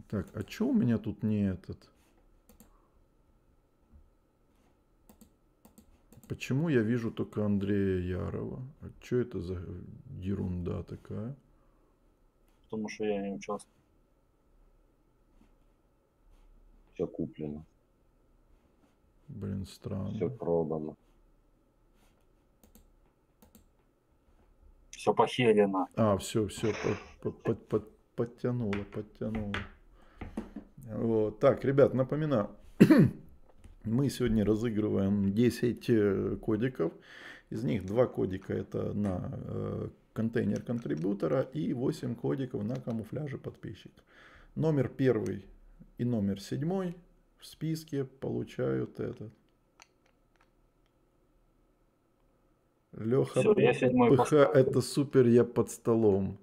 Так, а чё у меня тут не этот? Почему я вижу только Андрея Ярова? А чё это за ерунда такая? Потому что я не участвую. Все куплено. Блин, странно. Все продано. Все похерено. А, все, все под, под, под, подтянуло, подтянуло. Вот. Так, ребят, напоминаю, мы сегодня разыгрываем десять кодиков, из них два кодика это на э, контейнер контрибьютора и восемь кодиков на камуфляже подписчик. Номер первый и номер седьмой в списке получают этот. Леха, ПХ это супер, я под столом.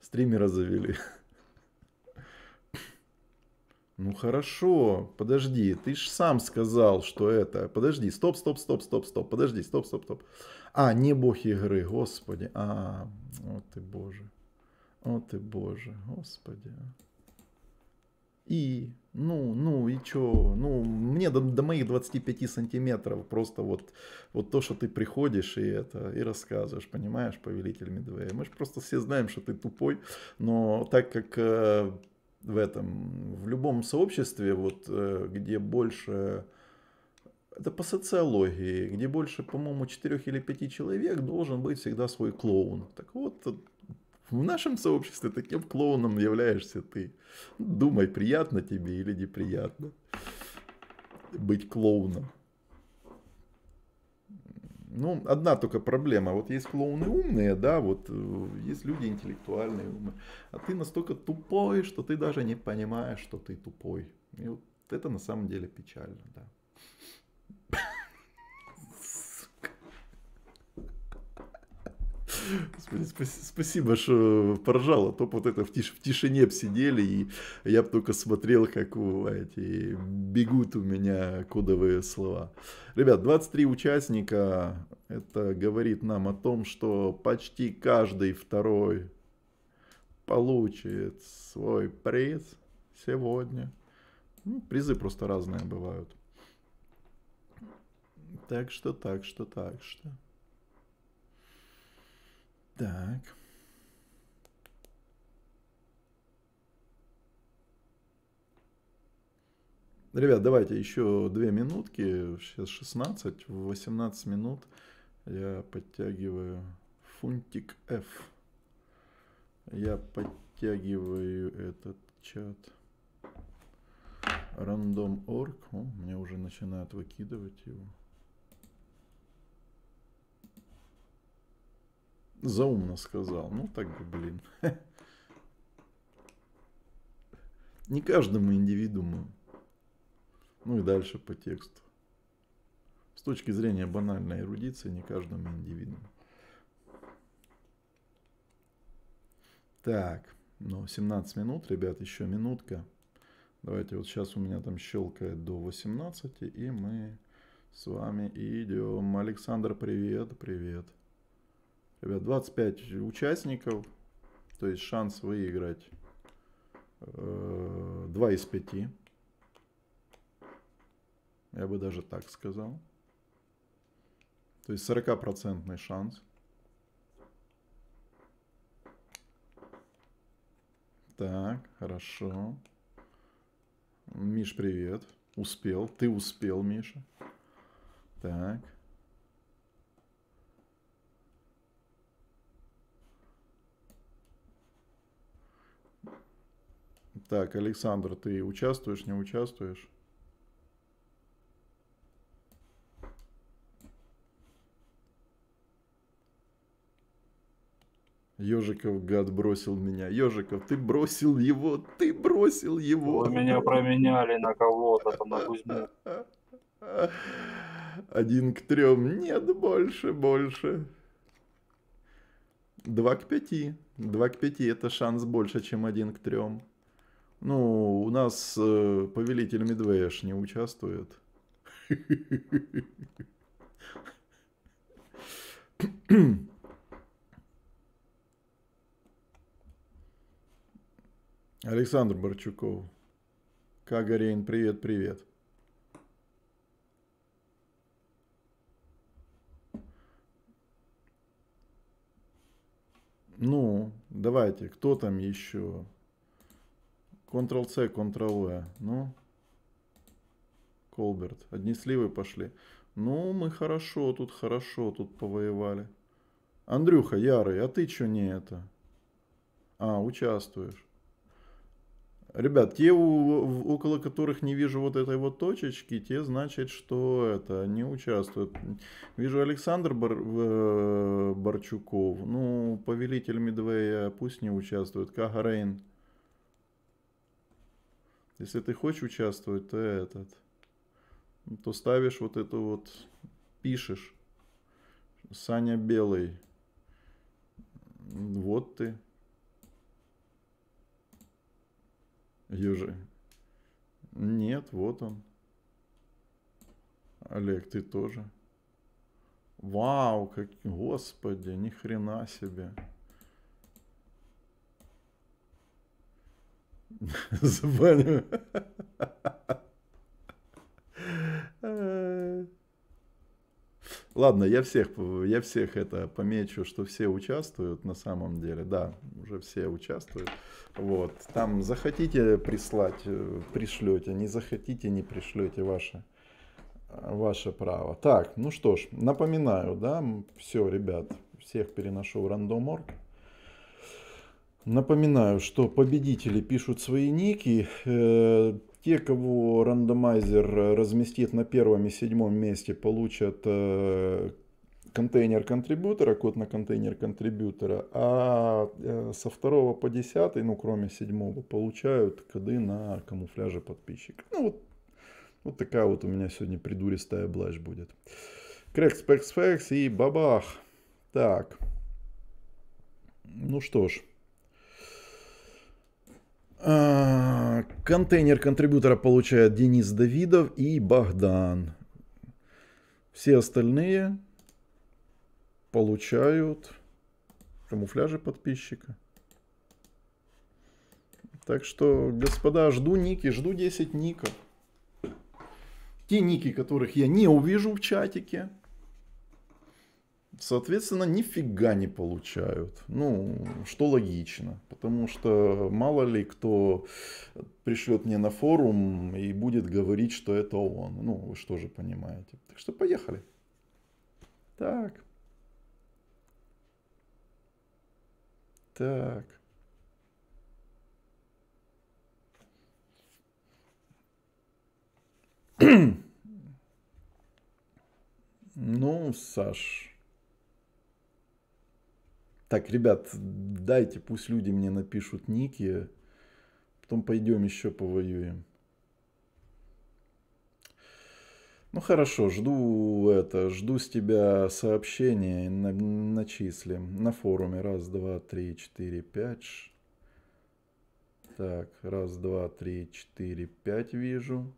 Стримера завели. Ну хорошо, подожди, ты же сам сказал, что это... Подожди, стоп, стоп, стоп, стоп, стоп, подожди, стоп, стоп, стоп. А, не бог игры, господи. А, о ты боже. О ты боже, господи. И, ну, ну и чё? Ну, мне до, до моих двадцати пяти сантиметров просто вот, вот то, что ты приходишь и это, и рассказываешь, понимаешь, повелитель Мидуэя. Мы же просто все знаем, что ты тупой, но так как... В этом, в любом сообществе, вот, где больше, это по социологии, где больше, по-моему, четырёх или пяти человек, должен быть всегда свой клоун. Так вот, в нашем сообществе таким клоуном являешься ты. Думай, приятно тебе или неприятно быть клоуном. Ну, одна только проблема. Вот есть клоуны умные, да, вот есть люди интеллектуальные умные. А ты настолько тупой, что ты даже не понимаешь, что ты тупой. И вот это на самом деле печально, да. Спасибо, что поржал, а то вот это в тишине б сидели, и я бы только смотрел, как эти бегут у меня кодовые слова. Ребят, двадцать три участника, это говорит нам о том, что почти каждый второй получит свой приз сегодня. Ну, призы просто разные бывают. Так что, так что, так что... Так. Ребят, давайте еще две минутки. Сейчас шестнадцать. В восемнадцать минут я подтягиваю фунтик F. Я подтягиваю этот чат. рандом точка орг. Мне уже начинают выкидывать его. Заумно сказал. Ну так бы, блин. Не каждому индивидууму. Ну и дальше по тексту. С точки зрения банальной эрудиции, не каждому индивидууму. Так, ну семнадцать минут, ребят, еще минутка. Давайте вот сейчас у меня там щелкает до восемнадцати, и мы с вами идем. Александр, привет, привет. Ребят, двадцать пять участников, то есть шанс выиграть э, два из пяти. Я бы даже так сказал. То есть сорок процентов шанс. Так, хорошо. Миш, привет. Успел. Ты успел, Миша. Так. Так, Александр, ты участвуешь, не участвуешь? Ёжиков, гад, бросил меня. Ёжиков, ты бросил его, ты бросил его. Вы меня променяли на кого-то там, на Кузьму. Один к трем. Нет, больше, больше. Два к пяти. Два к пяти. Это шанс больше, чем один к трем. Ну, у нас э, повелитель Мидуэя не участвует. Александр Борчуков. Кагарейн, привет, привет. Ну, давайте, кто там еще? Контрол-С, Контрол-В. Ну, Колберт. Одни сливы пошли. Ну, мы хорошо тут, хорошо тут повоевали. Андрюха, Ярый, а ты что не это? А, участвуешь. Ребят, те, около которых не вижу вот этой вот точечки, те, значит, что это, не участвуют. Вижу Александр Бар... Борчуков. Ну, повелитель Мидвея пусть не участвует. Кагарейн. Если ты хочешь участвовать, то этот. То ставишь вот эту вот, пишешь. Саня Белый. Вот ты. Южи. Нет, вот он. Олег, ты тоже. Вау, как... Господи, ни хрена себе. Забаню. Ладно, я всех, я всех это помечу, что все участвуют на самом деле. Да, уже все участвуют. Вот. Там захотите прислать, пришлете. Не захотите, не пришлете. Ваше, ваше право. Так, ну что ж, напоминаю, да, все, ребят, всех переношу в рандом точка орг. Напоминаю, что победители пишут свои ники. Те, кого рандомайзер разместит на первом и седьмом месте, получат э, контейнер контрибьютора, код на контейнер контрибьютора, а э, со второго по десятый, ну кроме седьмого, получают коды на камуфляже подписчиков. Ну вот, вот такая вот у меня сегодня придуристая блажь будет. Крекс, пекс, пекс и бабах. Так. Ну что ж. Контейнер контрибьютора получает Денис Давидов и Богдан. Все остальные получают камуфляжи подписчика. Так что, господа, жду ники, жду десять ников. Те ники, которых я не увижу в чатике, соответственно, нифига не получают. Ну, что логично. Потому что мало ли кто пришлет мне на форум и будет говорить, что это он. Ну, вы что же понимаете. Так что поехали. Так. Так. Ну, Саш... Так, ребят, дайте, пусть люди мне напишут ники. Потом пойдем еще повоюем. Ну хорошо, жду это, жду с тебя сообщения, на, начислим. На форуме. Раз, два, три, четыре, пять. Так, раз, два, три, четыре, пять вижу.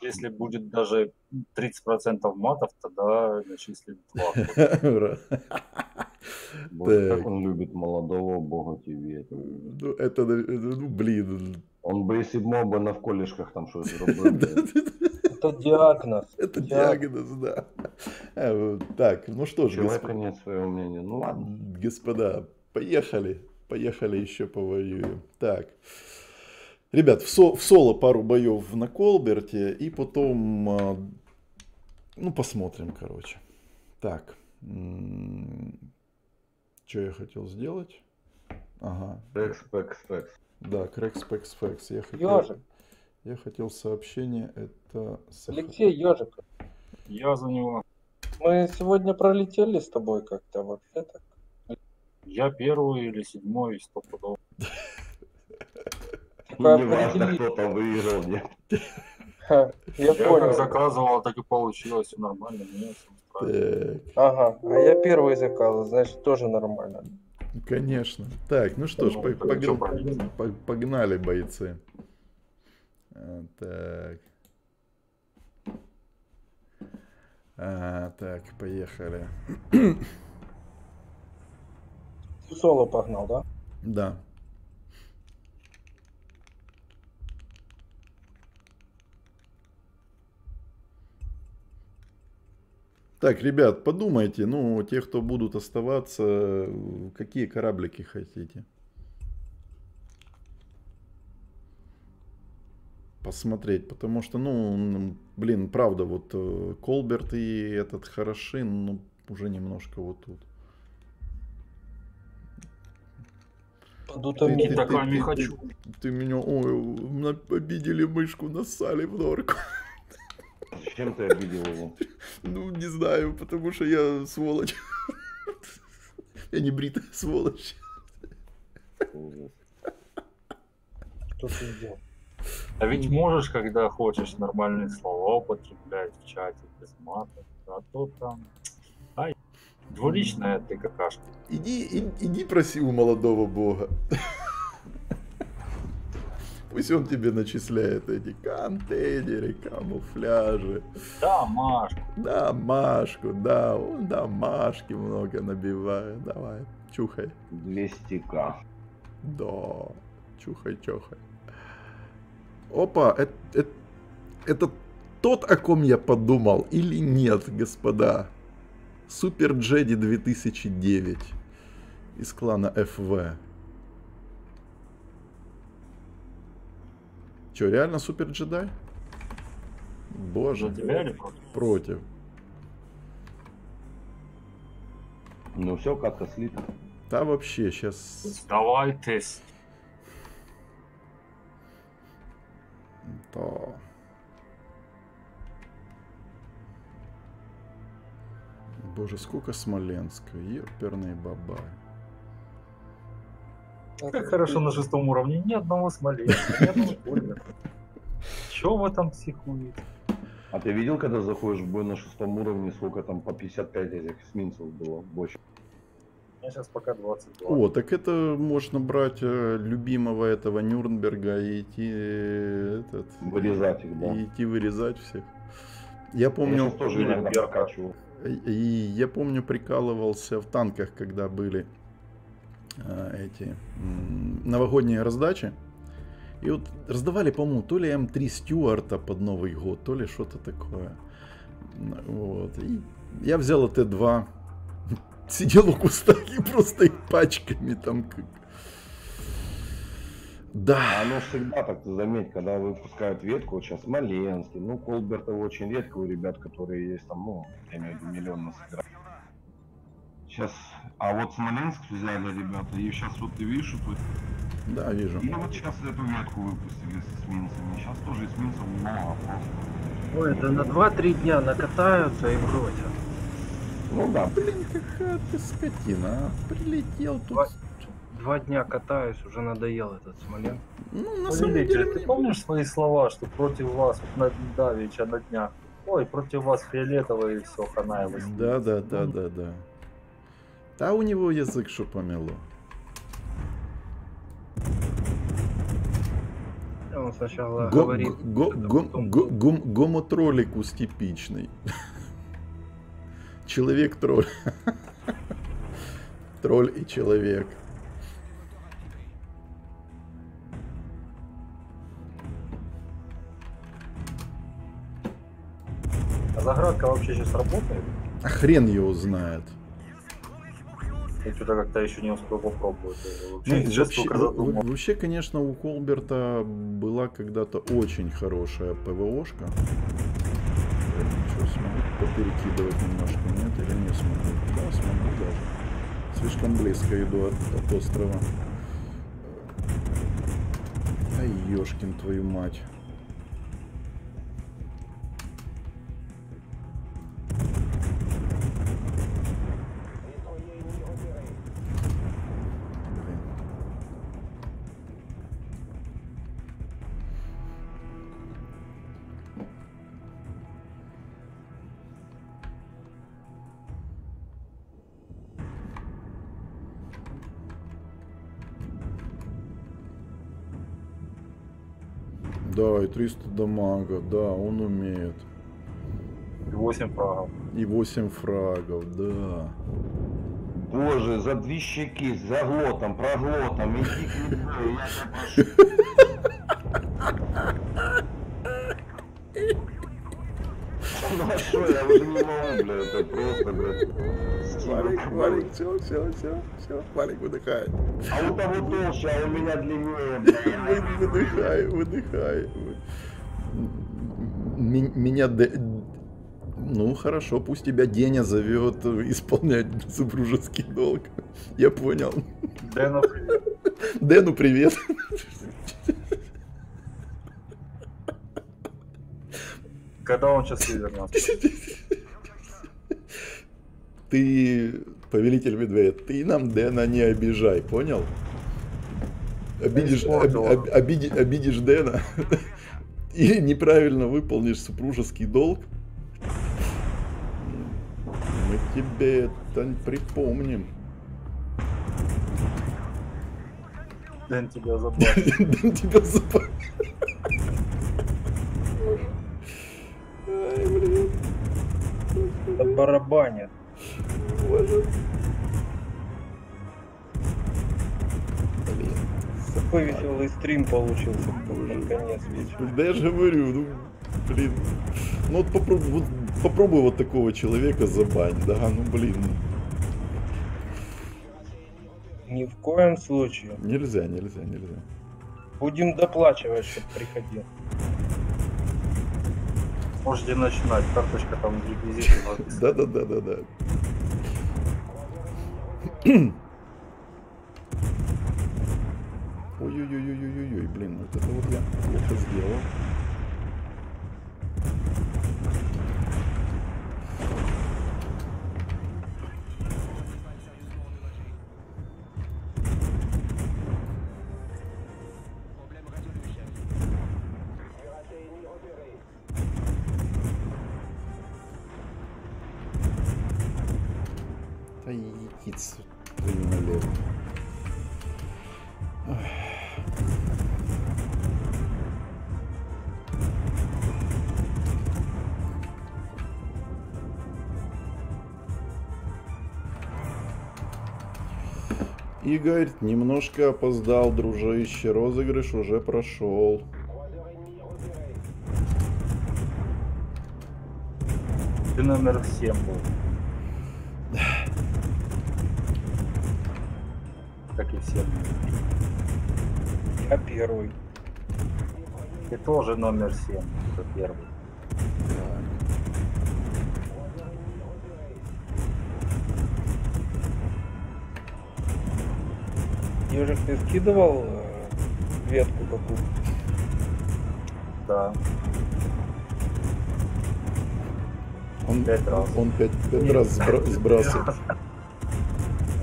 Если будет даже тридцать процентов матов, тогда начислим два. Боже, так. Как он любит молодого бога тебе. Ну, это, ну, блин. Он бы, если бы мог бы на в колешках там что-то работать. Это диагноз. Это диагноз, да. Так, ну что ж, господа. Человека нет своего мнения. Ну ладно. Господа, поехали. Поехали еще повоюем. Так. Ребят, в соло пару боев на Колберте. И потом, ну, посмотрим, короче. Так. Что я хотел сделать? Ага. Рекс, пекс, пекс. Да, крекс, пекс, пекс. Я хотел... Ёжик. Я хотел сообщение, это... Алексей Ёжик. Я за него. Мы сегодня пролетели с тобой как-то вообще так. Я первый или седьмой из стопудов. Не важно, кто-то выиграл, нет. Я как заказывал, так и получилось, все нормально. Ага, а я первый заказывал, значит тоже нормально. Конечно. Так, ну что ж, погнали, бойцы. Так. А, так, поехали. Ты соло погнал, да? Да. Так, ребят, подумайте, ну, те, кто будут оставаться, какие кораблики хотите? Посмотреть, потому что, ну, блин, правда, вот Колберт и этот хороши, но уже немножко вот тут. Ты, ты, ты, не ты, хочу. Ты, ты меня, ой, обидели мышку, нассали в норку. Чем ты обидел его? Ну, не знаю, потому что я сволочь. Я не бритая сволочь. Что ты сделал? А ведь можешь, когда хочешь, нормальные слова употреблять в чате без мата. А то там... Ай, двуличная ты какашка. Иди, и, иди проси у молодого бога. Пусть он тебе начисляет эти контейнеры, камуфляжи. Домашку. Домашку, да. Он домашки много набивает. Давай, чухай. двести ка. Да, чухай, чухай. Опа, это, это, это тот, о ком я подумал, или нет, господа? Супер Джеди две тысячи девять из клана эф вэ. Че, реально Супер Джедай? Боже. Против. против. Ну все как-то слито. Да вообще, сейчас... Давай тест. То. Боже, сколько Смоленска, еперные баба. Как хорошо на шестом уровне, ни одного Смоленска, ни одного Колберта. Чё вы там психуете? А ты видел, когда заходишь в бой на шестом уровне, сколько там по пятьдесят пять этих эсминцев было в бочке? У меня сейчас пока двадцать два. О, так это можно брать э, любимого этого Нюрнберга и идти э, этот, вырезать их, да. И идти вырезать всех. Я помню, я тоже Нюрнберга. И, и я помню, прикалывался в танках, когда были э, эти м, новогодние раздачи. И вот раздавали, по-моему, то ли эм три Стюарта под Новый год, то ли что-то такое. Вот. И я взял тэ два. Сидел у куста и просто их пачками там как... Да. Оно всегда так, ты заметь, когда выпускают ветку, вот сейчас Смоленский, ну, Колберта очень редко у ребят, которые есть там, ну, я имею в виду, миллион на сыграть. Сейчас, а вот Смоленск взяли ребята, и сейчас вот ты видишь, тут... Да, вижу. И вот сейчас эту ветку выпустили с эсминцами, сейчас тоже эсминцев много просто. Ой, да на два-три дня накатаются и бросят. Ну да, блин, какая ты скотина. Прилетел тут. Два, два дня катаюсь, уже надоел этот Смоленск. Ну, на самом деле, ты помнишь свои слова, что против вас Давича на днях? Ой, против вас фиолетовый и все, хана его. Да, да, да, да, да. Да у него язык что помело. Он сначала го, говорит... Го, го, потом... го, го, гомотроликус типичный. Человек-тролль. Тролль и человек. А заградка вообще сейчас работает? А хрен его знает. Я что-то как-то еще не успел попробовать. Вообще, ну, вообще, вообще, конечно, у Колберта была когда-то очень хорошая ПВОшка. Я ничего, смогу поперекидывать немножко, нет, или не смогу? Да, смогу даже. Слишком близко иду от, от острова. Ай, ёшкин твою мать. Да, и триста дамага, да, он умеет. И восемь фрагов. И восемь фрагов, да. Боже, за две щеки, за глотом, проглотом, иди к Мидуэю, я попрошу. Ну а что, я уже не могу, бля, это просто, бля. Валик, Валик, все, все, все, все, Валик выдыхает. А у того толще, а у меня длиннее, бля. Выдыхай, выдыхай. Меня... Ну хорошо, пусть тебя Деня зовет исполнять супружеский долг. Я понял. Дену привет. Дену привет. Когда он сейчас вернется? Ты, повелитель Мидуэя, ты нам Дэна не обижай, понял? Обидишь, об, об, обиди, обидишь Дэна или неправильно выполнишь супружеский долг, мы тебе это припомним. Дэн тебя забанит. Дэн тебя забанит. Да барабанит. Боже. Блин. Такой веселый стрим получился. Наконец, вечер. Да я же говорю, ну, блин. Ну вот попробуй вот, попробуй вот такого человека забанить, да, ну блин. Ни в коем случае. Нельзя, нельзя, нельзя. Будем доплачивать, чтобы приходил. Можете начинать, карточка там реквизиты. Да-да-да-да-да. Ой-ой-ой-ой-ой-ой, блин, вот это вот я плохо сделал. Игорь, немножко опоздал, дружище, розыгрыш уже прошел. Ты номер семь был. Как и все. Я первый. Ты тоже номер семь, ты первый. Ежик, ты скидывал ветку какую-то? Да. Он пять раз. Он пять, пять раз сбра сбрасывает.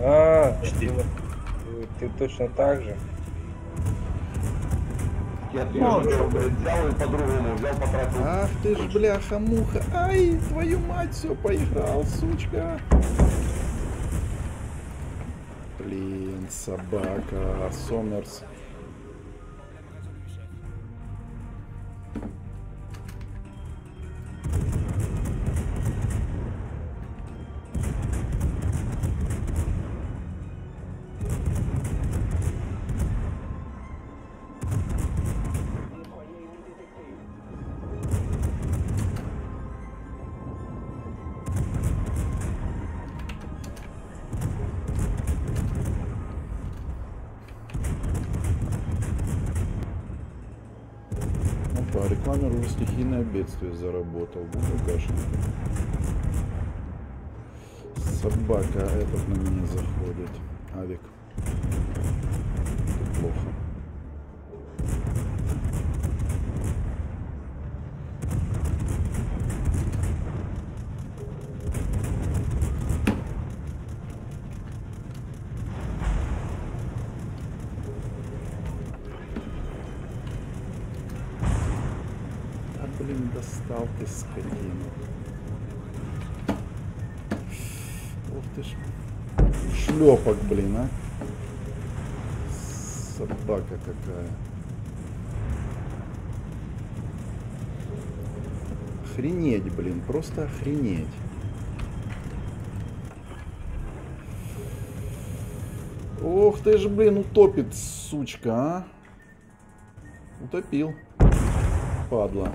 А, ты, ты точно так же. Я тоже взял и по-другому, взял, потратил. Ах ты ж, бляха-муха. Ай, твою мать, все, поиграл, сучка. Блин, собака, Сомерс. Рекламер уже стихийное бедствие заработал, буду гашить. Собака, этот на меня заходит. Авик. Это плохо. Достал ты, скотина. Ох ты ж. Шлепок, блин, а. Собака какая. Охренеть, блин, просто охренеть. Ох ты ж, блин, утопит, сучка, а. Утопил. Падла.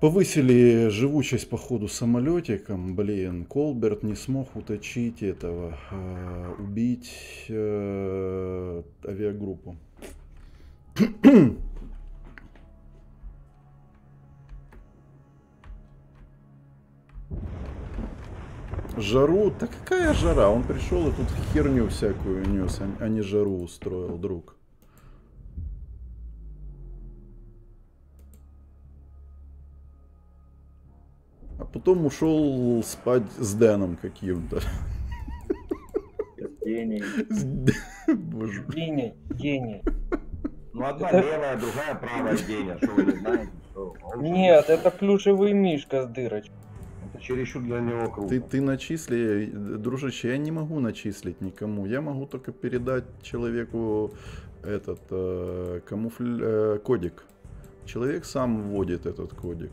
Повысили живучесть по ходу самолетиком, блин, Колберт не смог уточить этого, э, убить э, авиагруппу. Жару, да какая жара, он пришел и тут херню всякую нес, а не жару устроил, друг. А потом ушел спать с Дэном каким-то. Гений. Боже. Гений, гений. Ну одна это... левая, другая правая гения. Что вы не знаете? Что... Нет, это плюшевый мишка с дырочкой. Это чересчур для него круто. Ты, ты начисли, дружище, я не могу начислить никому. Я могу только передать человеку этот э, камуфль... Э, кодик. Человек сам вводит этот кодик.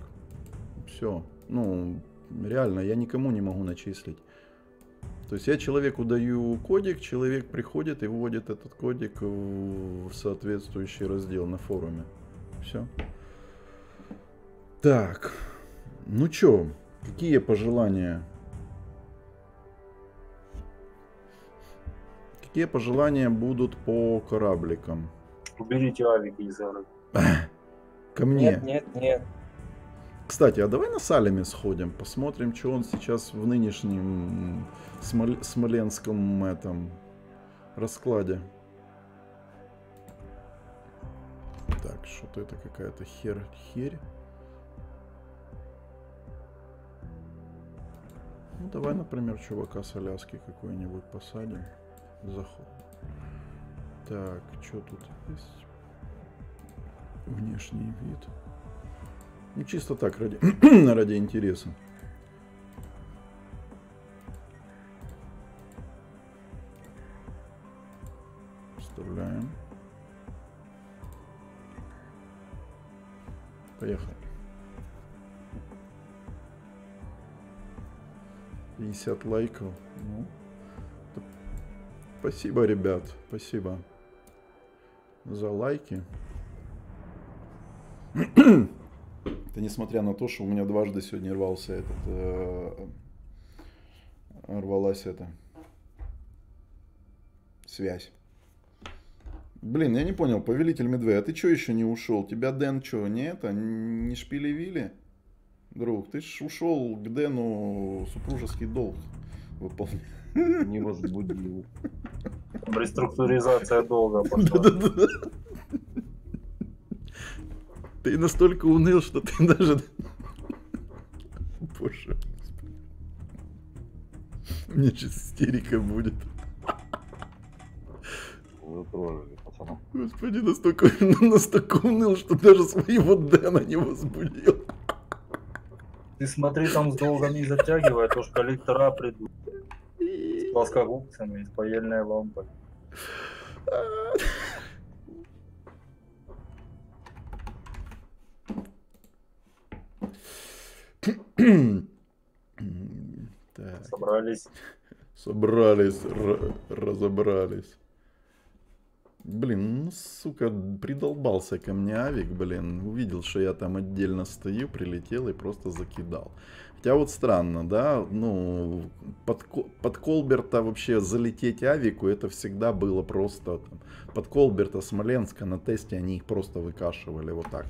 Все. Ну, реально, я никому не могу начислить. То есть я человеку даю кодик, человек приходит и вводит этот кодик в соответствующий раздел на форуме. Все. Так. Ну чё, какие пожелания? Какие пожелания будут по корабликам? Уберите Авик из Авик. Ко мне? Нет, нет, нет. Кстати, а давай на Салиме сходим, посмотрим, что он сейчас в нынешнем смол... смоленском этом раскладе. Так, что-то это какая-то хер... херь. Ну, давай, например, чувака с Аляски какой-нибудь посадим. Заход. Так, что тут есть? Внешний вид. Ну, чисто так, ради, ради интереса. Вставляем. Поехали. пятьдесят лайков. Ну, спасибо, ребят. Спасибо за лайки. Это несмотря на то, что у меня дважды сегодня рвался этот, э, рвалась эта связь. Блин, я не понял, повелитель Мидуэй, а ты что еще не ушел? Тебя Дэн что, не это, не шпилевили? Друг, ты ж ушел к Дэну супружеский долг выполнять. Не возбудил. Реструктуризация долга пошла. Ты настолько уныл, что ты даже... Боже. Мне сейчас истерика будет. Вы троллили, пацаны. Господи, настолько, настолько уныл, что даже своего Дэна не возбудил. Ты смотри, там с долгами затягивает, потому что коллектора придут. С плоскогубцами и с паяльной лампой. Так. Собрались. Собрались, разобрались. Блин, ну, сука, придолбался ко мне Авик, блин. Увидел, что я там отдельно стою, прилетел и просто закидал. Хотя вот странно, да? Ну, под, под Колберта вообще залететь Авику, это всегда было просто... Там, под Колберта, Смоленска на тесте они их просто выкашивали вот так.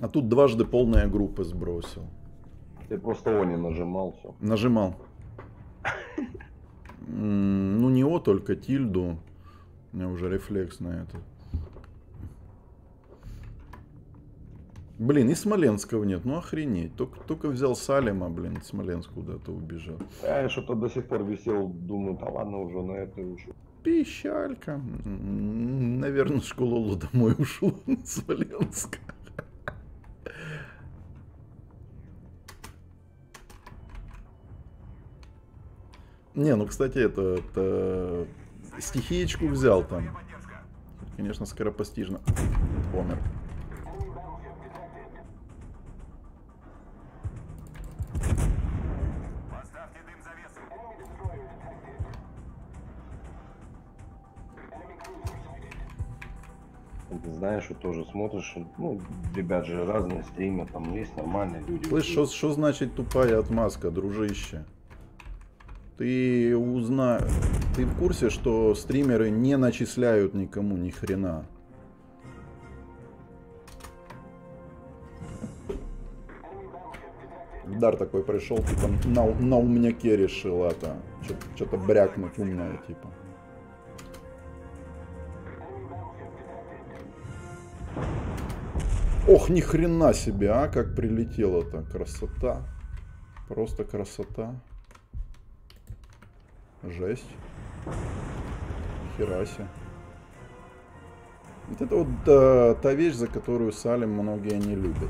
А тут дважды полная группа сбросил. Ты просто О не нажимал все. Нажимал. Ну не О, только тильду. У меня уже рефлекс на это. Блин, и Смоленского нет, ну охренеть. Только, только взял Салима, блин, Смоленск куда-то убежал. Я что-то до сих пор висел, думаю, да ладно, уже на это ушел. Пищалька. Наверное, школу домой ушел на Смоленск. Не, ну, кстати, это, это... стихиечку взял там. Конечно, скоропостижно. Помер. Ты знаешь, что тоже смотришь, ну, ребят же разные стримы, там есть нормальные люди. Слышь, что значит тупая отмазка, дружище? Ты узна... Ты в курсе, что стримеры не начисляют никому ни хрена? Дар такой пришел, ты там на, на умняке решила-то. Что-то брякнуть умное, типа. Ох, ни хрена себе, а? Как прилетело-то. Красота. Просто красота. Жесть. Хераси. Вот это вот та, та вещь, за которую Салим многие не любят.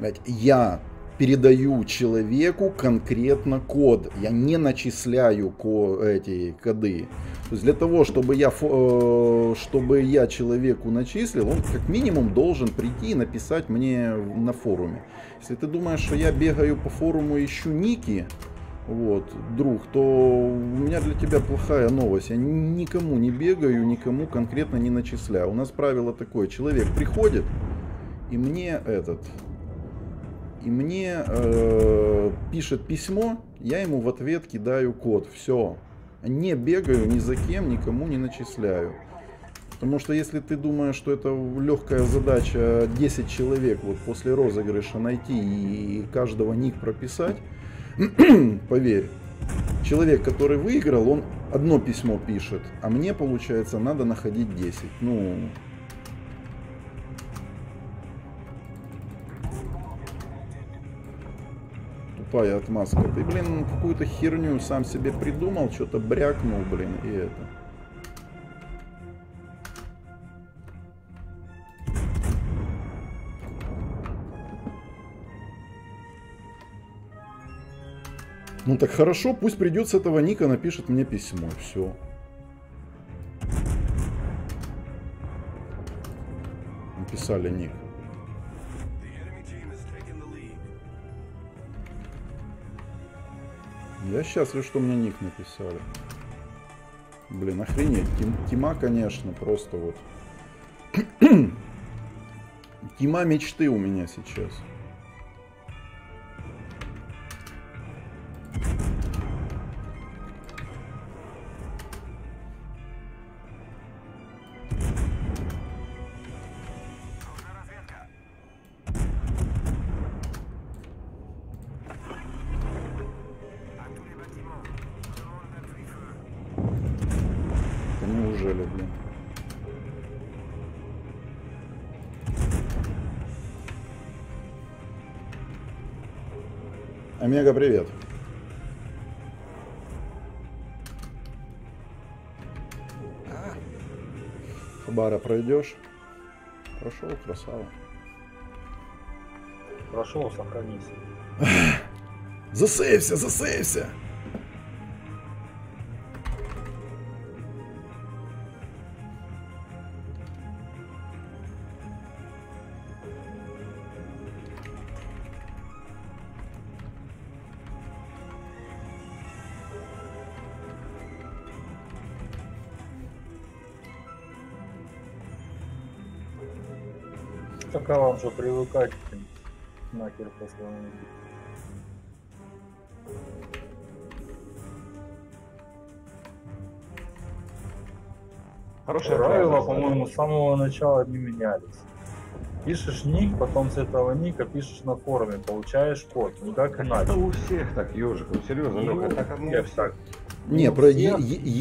Блять, я передаю человеку конкретно код. Я не начисляю ко эти коды. То есть для того, чтобы я, чтобы я человеку начислил, он как минимум должен прийти и написать мне на форуме. Если ты думаешь, что я бегаю по форуму и ищу ники, вот, друг, то у меня для тебя плохая новость. Я никому не бегаю, никому конкретно не начисляю. У нас правило такое. Человек приходит, и мне этот... И мне э, пишет письмо, я ему в ответ кидаю код. Все. Не бегаю ни за кем, никому не начисляю. Потому что если ты думаешь, что это легкая задача десять человек вот после розыгрыша найти и каждого ник прописать, поверь, человек, который выиграл, он одно письмо пишет, а мне, получается, надо находить десять. Ну... Отмазка. Ты, блин, какую-то херню сам себе придумал, что-то брякнул, блин, и это. Ну так хорошо, пусть придет с этого ника, напишет мне письмо, все. Написали ник. Я счастлив, что мне ник написали. Блин, охренеть. Тим, Тима, конечно, просто вот. Тима мечты у меня сейчас. неужели, блин? Омега, привет. Фабара пройдешь? Прошел, красава. Прошел, сохранись. Засейвся, засейвся. Пока вам же привыкать нахер после войны. Хорошие правила, по-моему, с самого начала не менялись. Пишешь ник, потом с этого ника пишешь на форуме, получаешь код. Ну как иначе. Это у всех так, ежик, ну серьезно, ну так одно. Не, про, я, я,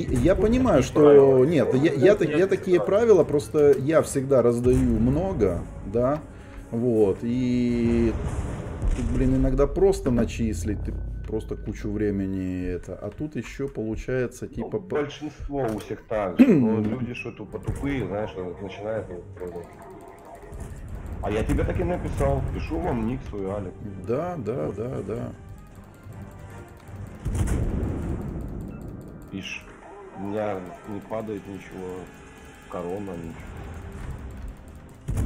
я понимаю, что нет, я, я, я, я такие правила, просто я всегда раздаю много, да, вот, и, тут, блин, иногда просто начислить, ты просто кучу времени это, а тут еще получается, типа... Ну, большинство у всех так же, но люди что тупо тупые, знаешь, начинают... А я тебе так и написал, пишу вам ник свой, Алик. Да, да, да, да. Пишешь, у меня не падает ничего, корона, ничего.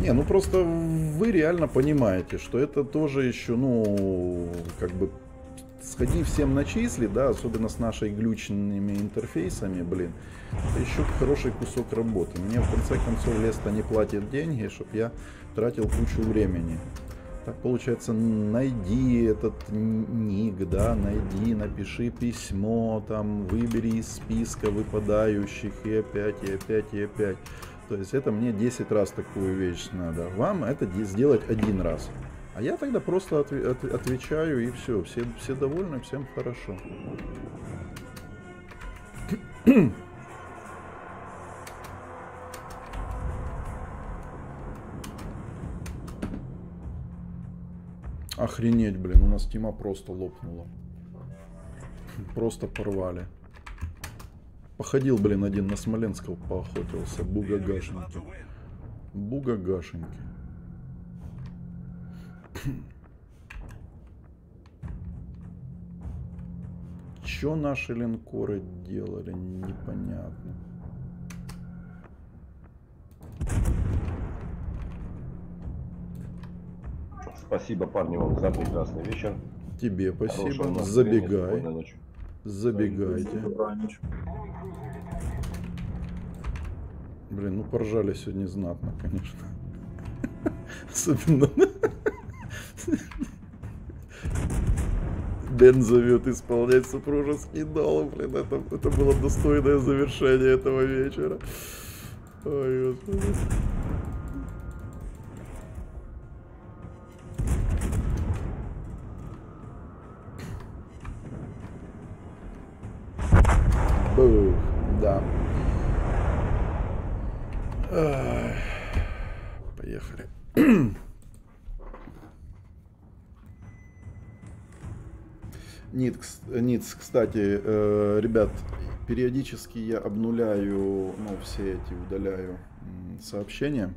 Не, ну просто вы реально понимаете, что это тоже еще, ну, как бы, сходи всем начисли, да, особенно с нашими глючными интерфейсами, блин, это еще хороший кусок работы. Мне, в конце концов, Леста не платит деньги, чтобы я тратил кучу времени. Так получается, найди этот ник, да, найди, напиши письмо, там, выбери из списка выпадающих, и опять, и опять, и опять. То есть это мне десять раз такую вещь надо. Вам это сделать один раз. А я тогда просто от, от, отвечаю, и все. Все, все довольны, всем хорошо. Охренеть, блин, у нас тима просто лопнула. Просто порвали. Походил, блин, один на Смоленского поохотился. Бугагашеньки. Бугагашеньки. Чё наши линкоры делали, непонятно. Спасибо, парни, вам за прекрасный вечер. Тебе спасибо. Забегай. Забегайте. Блин, ну поржали сегодня знатно, конечно. Особенно. Дэн зовет исполнять супружеский долг. Блин, это, это было достойное завершение этого вечера. Ой, господи. Бух, да. Ах, поехали. Ниц, Ниц, кстати, э, ребят, периодически я обнуляю, ну, все эти, удаляю сообщения.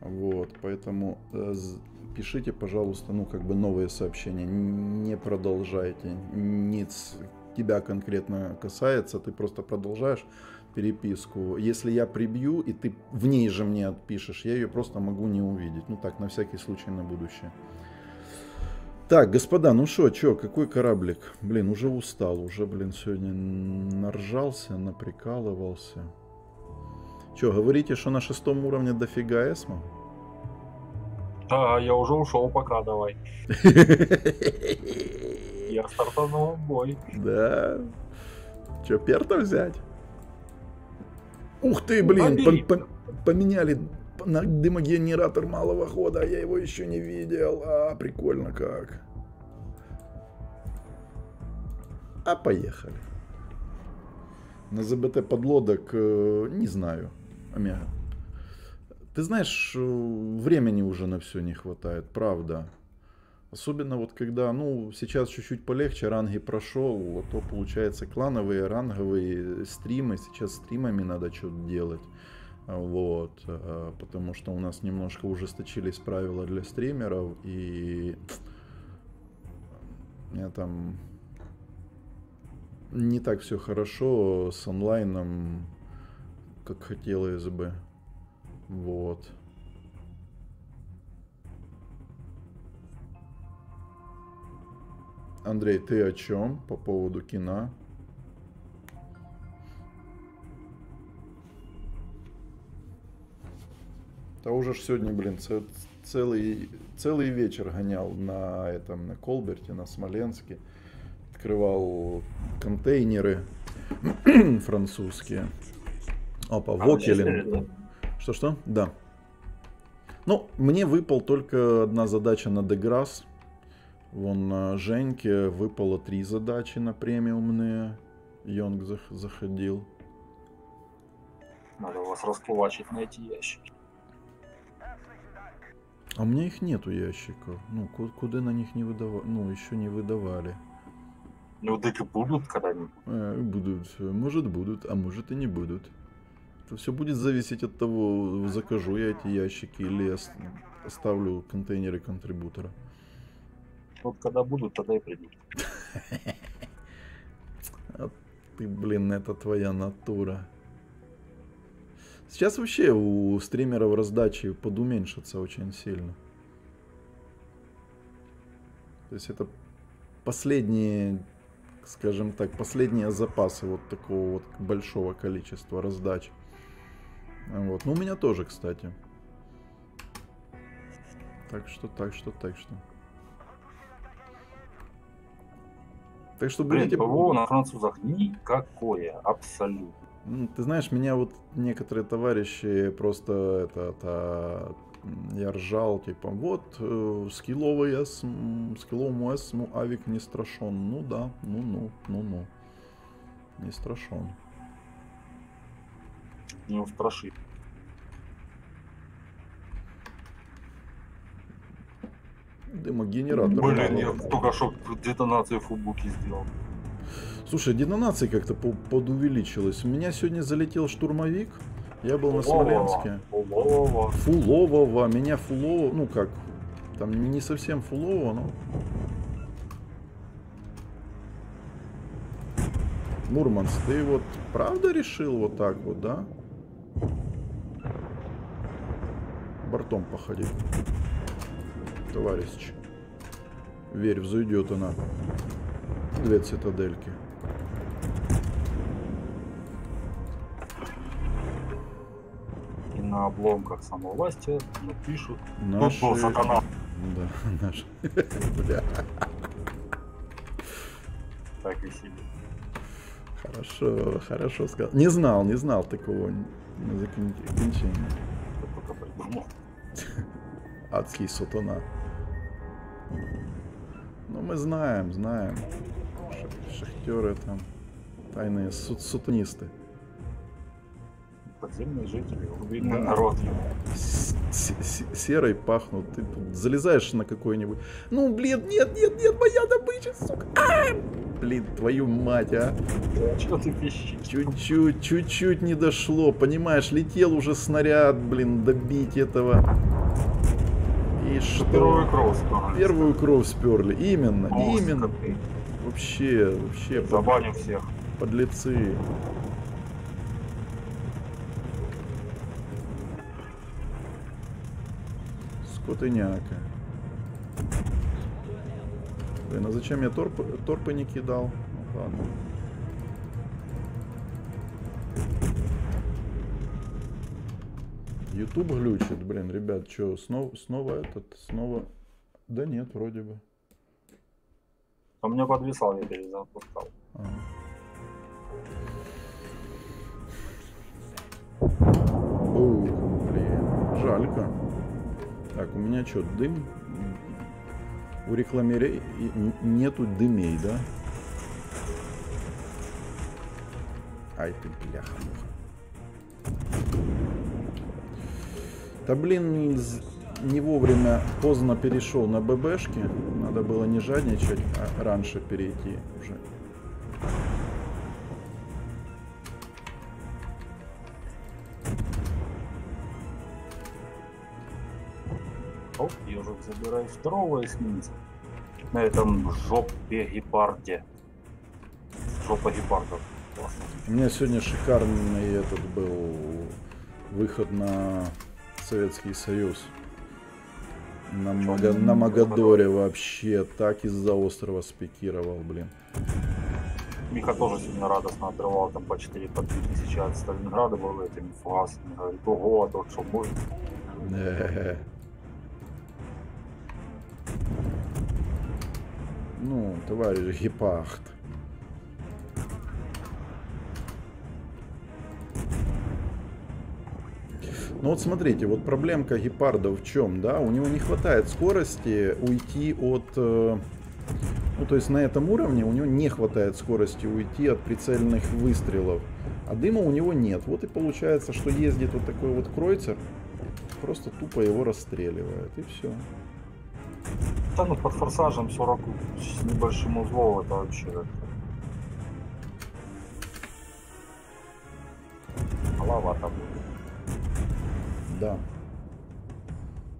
Вот, поэтому э, пишите, пожалуйста, ну, как бы новые сообщения. Не продолжайте. Ниц, тебя конкретно касается, ты просто продолжаешь переписку. Если я прибью, и ты в ней же мне отпишешь, я ее просто могу не увидеть. Ну так, на всякий случай, на будущее. Так, господа, ну что, чё, какой кораблик? Блин, уже устал, уже, блин, сегодня наржался, наприкалывался. Чё, говорите, что на шестом уровне дофига эсма? Да, я уже ушел, пока давай. Я стартанул бой. Да. Че, перта взять? Ух ты, блин, по -по поменяли на дымогенератор малого хода, я его еще не видел. А, прикольно как. А, поехали. На ЗБТ подлодок не знаю. Омега. Ты знаешь, времени уже на все не хватает, правда. Особенно вот когда, ну, сейчас чуть-чуть полегче, ранги прошел, а то получается клановые, ранговые стримы. Сейчас стримами надо что-то делать. Вот, потому что у нас немножко ужесточились правила для стримеров, и я там не так все хорошо с онлайном, как хотелось бы. Вот. Андрей, ты о чем по поводу кино? Да уже ж сегодня, блин, целый, целый вечер гонял на этом, на Колберте, на Смоленске. Открывал контейнеры французские. Опа, Вокелин. Что-что? Да. Ну, мне выпал только одна задача на De Grasse. Вон на Женьке выпало три задачи на премиумные. Йонг заходил. Надо вас раскулачить, найти ящики. А у меня их нету ящиков. Ну, куда на них не выдавали. Ну, еще не выдавали. Ну, так и будут когда-нибудь. А, будут. Может, будут, а может и не будут. Это все будет зависеть от того, закажу я эти ящики или оставлю контейнеры контрибутора. Вот когда будут, тогда и придут. А ты, блин, это твоя натура. Сейчас вообще у стримеров раздачи подуменьшатся очень сильно. То есть это последние, скажем так, последние запасы вот такого вот большого количества раздач. Вот. Ну, у меня тоже, кстати. Так что, так что, так что. Так что, блин, будете... ПВО на французах никакое, абсолютно. Ты знаешь, меня вот некоторые товарищи просто это, это я ржал, типа, вот э, скилловый скилловому эсму Авик не страшен. Ну да, ну-ну, ну-ну. Не страшен. Не страшит. Дымогенератор. Блин, я только что детонацию фубуки сделал. Слушай, денонация как-то подувеличилась. У меня сегодня залетел штурмовик. Я был фулово, на Смоленске. Фулово. Фулового. Меня фулово... Ну как, там не совсем фулово, но... Мурманск, ты вот правда решил вот так вот, да? Бортом походи. Товарищ. Верь, взойдет она. Две цитадельки. И на обломках самовластия напишут. Наши... Тут был сатана. Да, наш. Бля. Так и себе. Хорошо, хорошо сказал. Не знал, не знал такого закончения. Кто-то придумал. Адский сатана. Ну мы знаем, знаем. Шахтеры там, тайные сутунисты. Подземные жители, убийный народ. Серой пахнут. Ты тут залезаешь на какой-нибудь... Ну, блин, нет, нет, нет, моя добыча, сука. А! Блин, твою мать, а. Чё ты пищишь? Чуть-чуть, чуть-чуть не дошло, понимаешь? Летел уже снаряд, блин, добить этого. И что? Первую кровь сперли. Первую кровь сперли, именно, О, именно. Скопей. Вообще, вообще. Забаним под... всех. Подлецы. Скотыняка. Блин, а зачем я торпы, торпы не кидал? Ну, ладно. YouTube глючит, блин, ребят, что, снова, снова этот, снова... Да нет, вроде бы. У меня подвисал, я перезапускал. Ага. О, блин, жалько. Так, у меня что, дым? У рекламерей нету дымей, да? Ай ты, бляха-муха. Да блин, не вовремя, поздно перешел на ББшки. Надо было не жадничать, а раньше перейти уже. Оп, ежик, забирай второго эсминца. На этом жопе гепарде. Жопа гепардов. У меня сегодня шикарный этот был выход на Советский Союз. На, Мага... на Магадоре вообще так из-за острова спикировал, блин. Миха тоже сильно радостно отрывал, там по четыре-три тысячи от Сталинграда было этими фугасами. Говорит, ого, а тот что будет? Ну, товарищ Гепард. Ну вот смотрите, вот проблемка гепарда в чем, да? У него не хватает скорости уйти от... Ну то есть на этом уровне у него не хватает скорости уйти от прицельных выстрелов. А дыма у него нет. Вот и получается, что ездит вот такой вот кройцер, просто тупо его расстреливает. И все. Да, ну под форсажем сорок с небольшим узлом это вообще... Голова там будет. Да.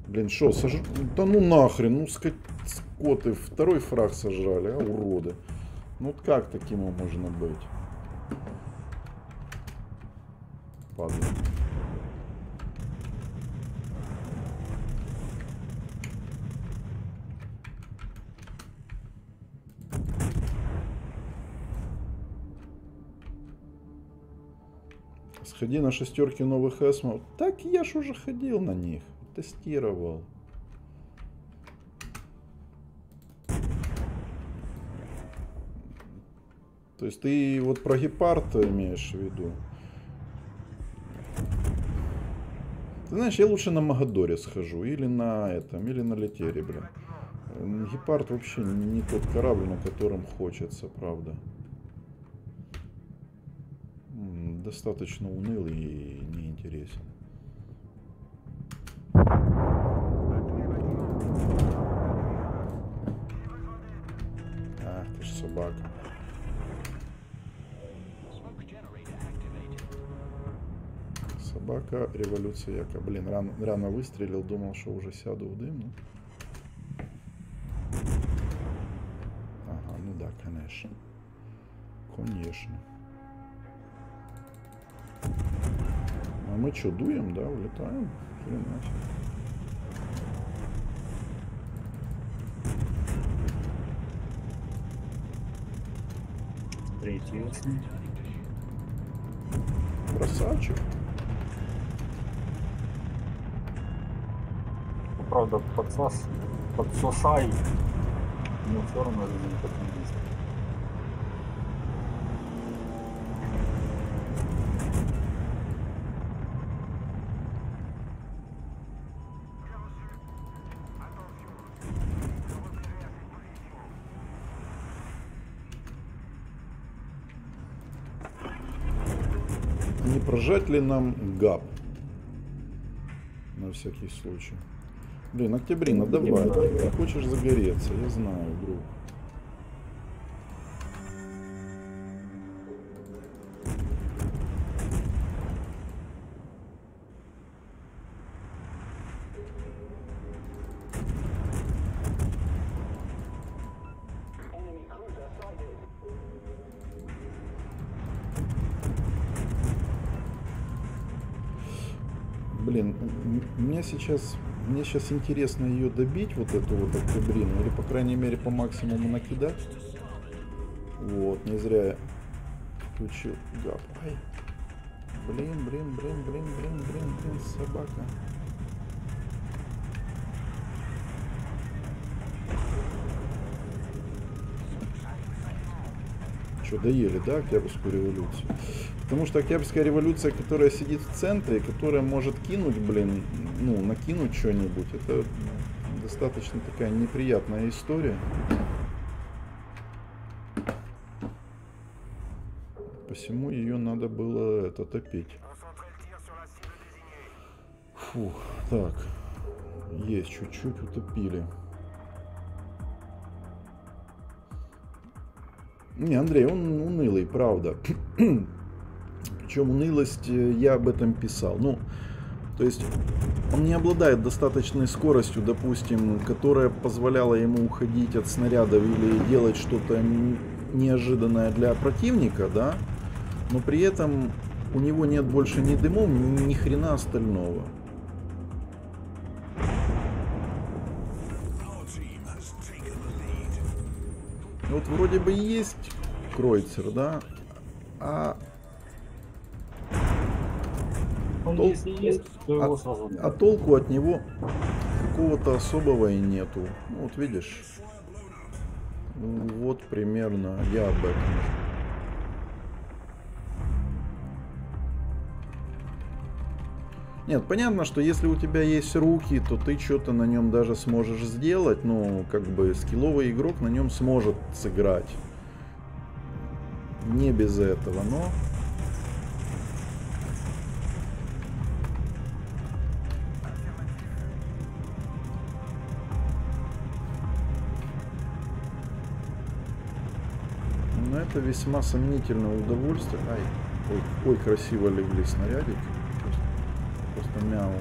Блин, шо, сожрали? Да ну нахрен, ну скот... скоты второй фраг сожрали, а уроды. Ну вот как таким можно быть? Падла. Сходи на шестерки новых эсмов. Так я ж уже ходил на них. Тестировал. То есть ты вот про гепард имеешь в виду? Ты знаешь, я лучше на Магадоре схожу. Или на этом, или на Ле Терибле. Гепард вообще не тот корабль, на котором хочется, правда. Достаточно уныл и неинтересен. Ах ты ж собака. Собака, революция яка. Блин, рано, рано выстрелил, думал, что уже сяду в дым. Но... Ага, ну да, конечно. Конечно. А мы что, дуем, да, улетаем? Блин, нафиг. Третий ясный. Красавчик. Правда, подсос... подсосай. Но все равно результат не есть. Жать ли нам гап? На всякий случай. Блин, Октябрина, давай. Ты хочешь загореться, я знаю, друг. Сейчас, мне сейчас интересно ее добить, вот эту вот октябрину, или по крайней мере по максимуму накидать. Вот, не зря я включил гап. Ай. Блин, блин, блин, блин, блин, блин, блин, собака. Что, доели, да, Октябрьскую революцию? Потому что Октябрьская революция, которая сидит в центре, которая может кинуть, блин, ну, накинуть что-нибудь, это достаточно такая неприятная история. посему ее надо было это топить. Фух, так. Есть, чуть-чуть утопили. Не, Андрей, он унылый, правда. Причем унылость, я об этом писал. Ну, то есть, он не обладает достаточной скоростью, допустим, которая позволяла ему уходить от снарядов или делать что-то неожиданное для противника, да? Но при этом у него нет больше ни дымов, ни хрена остального. Вот вроде бы есть Кройцер, да? А... Он, Тол... если есть, то его сразу нет. А толку от него какого-то особого и нету. Ну, вот видишь. Вот примерно я об этом. Нет, понятно, что если у тебя есть руки, то ты что-то на нем даже сможешь сделать. Ну, как бы скилловый игрок на нем сможет сыграть. Не без этого, но... Но это весьма сомнительное удовольствие. Ай, ой, ой, красиво легли снарядики. Просто мяу.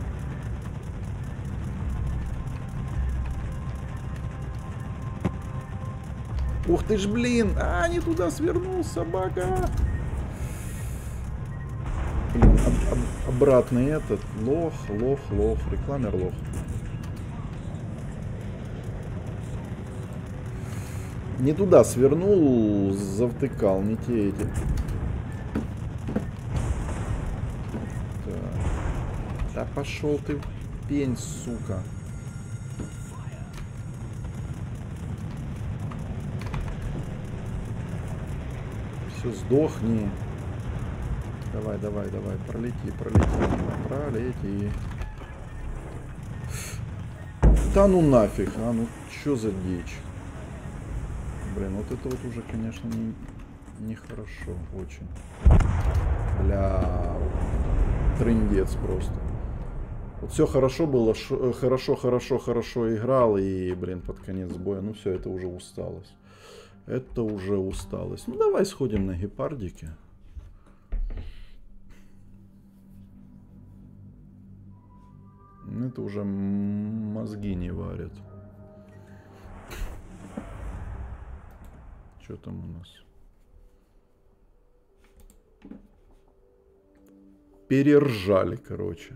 Ух ты ж, блин! А, не туда свернул, собака! Блин, об, об, обратный этот. Лох, лох, лох. Рекламер лох. Не туда свернул, завтыкал, не те эти. Да пошел ты в пень, сука. Все, сдохни. Давай, давай, давай. Пролети, пролети, пролети. Да ну нафиг, а ну что за дичь? Блин, вот это вот уже, конечно, не, не хорошо. Очень. Бля. Трындец просто. Вот все хорошо было, шо, хорошо, хорошо, хорошо играл, и, блин, под конец боя, ну все, это уже усталость. Это уже усталость. Ну давай сходим на гепардике. Это уже мозги не варят. Что там у нас? Перержали, короче.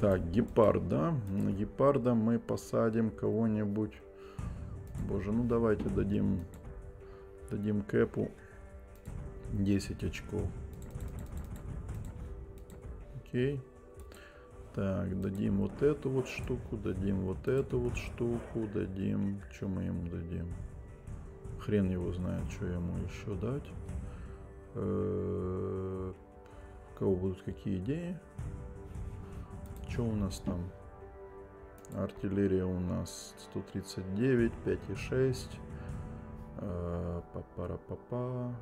Так, гепард, да? На гепарда мы посадим кого-нибудь. Боже, ну давайте дадим дадим кэпу десять очков. Окей. Так, дадим вот эту вот штуку, дадим вот эту вот штуку, дадим... Что мы ему дадим? Хрен его знает, что ему еще дать. У кого будут какие идеи? Что у нас там? Артиллерия у нас сто тридцать девять, пять и шесть. Папара-папа.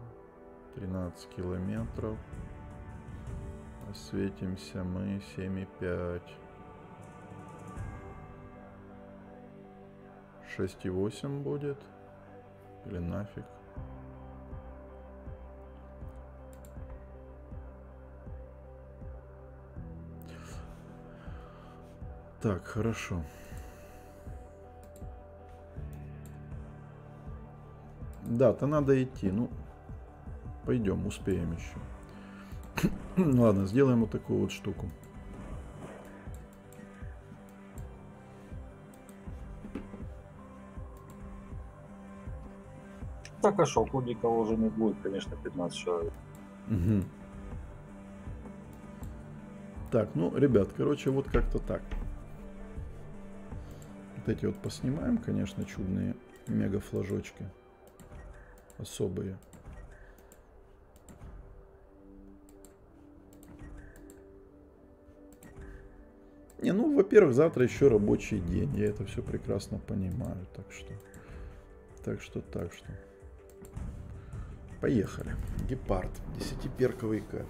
тринадцать километров. Осветимся мы семь и пять. шесть и восемь будет. Или нафиг. Так, хорошо. Да-то надо идти. Ну, пойдем, успеем еще. Ладно, сделаем вот такую вот штуку. Так, а шоку никого уже не будет, конечно, пятнадцать человек. Угу. Так, ну, ребят, короче, вот как-то так. Вот эти вот поснимаем, конечно, чудные мега флажочки. Особые. Не, ну, во-первых, завтра еще рабочий день. Я это все прекрасно понимаю, так что... Так что, так что. Поехали. Гепард. Десятиперковый кап.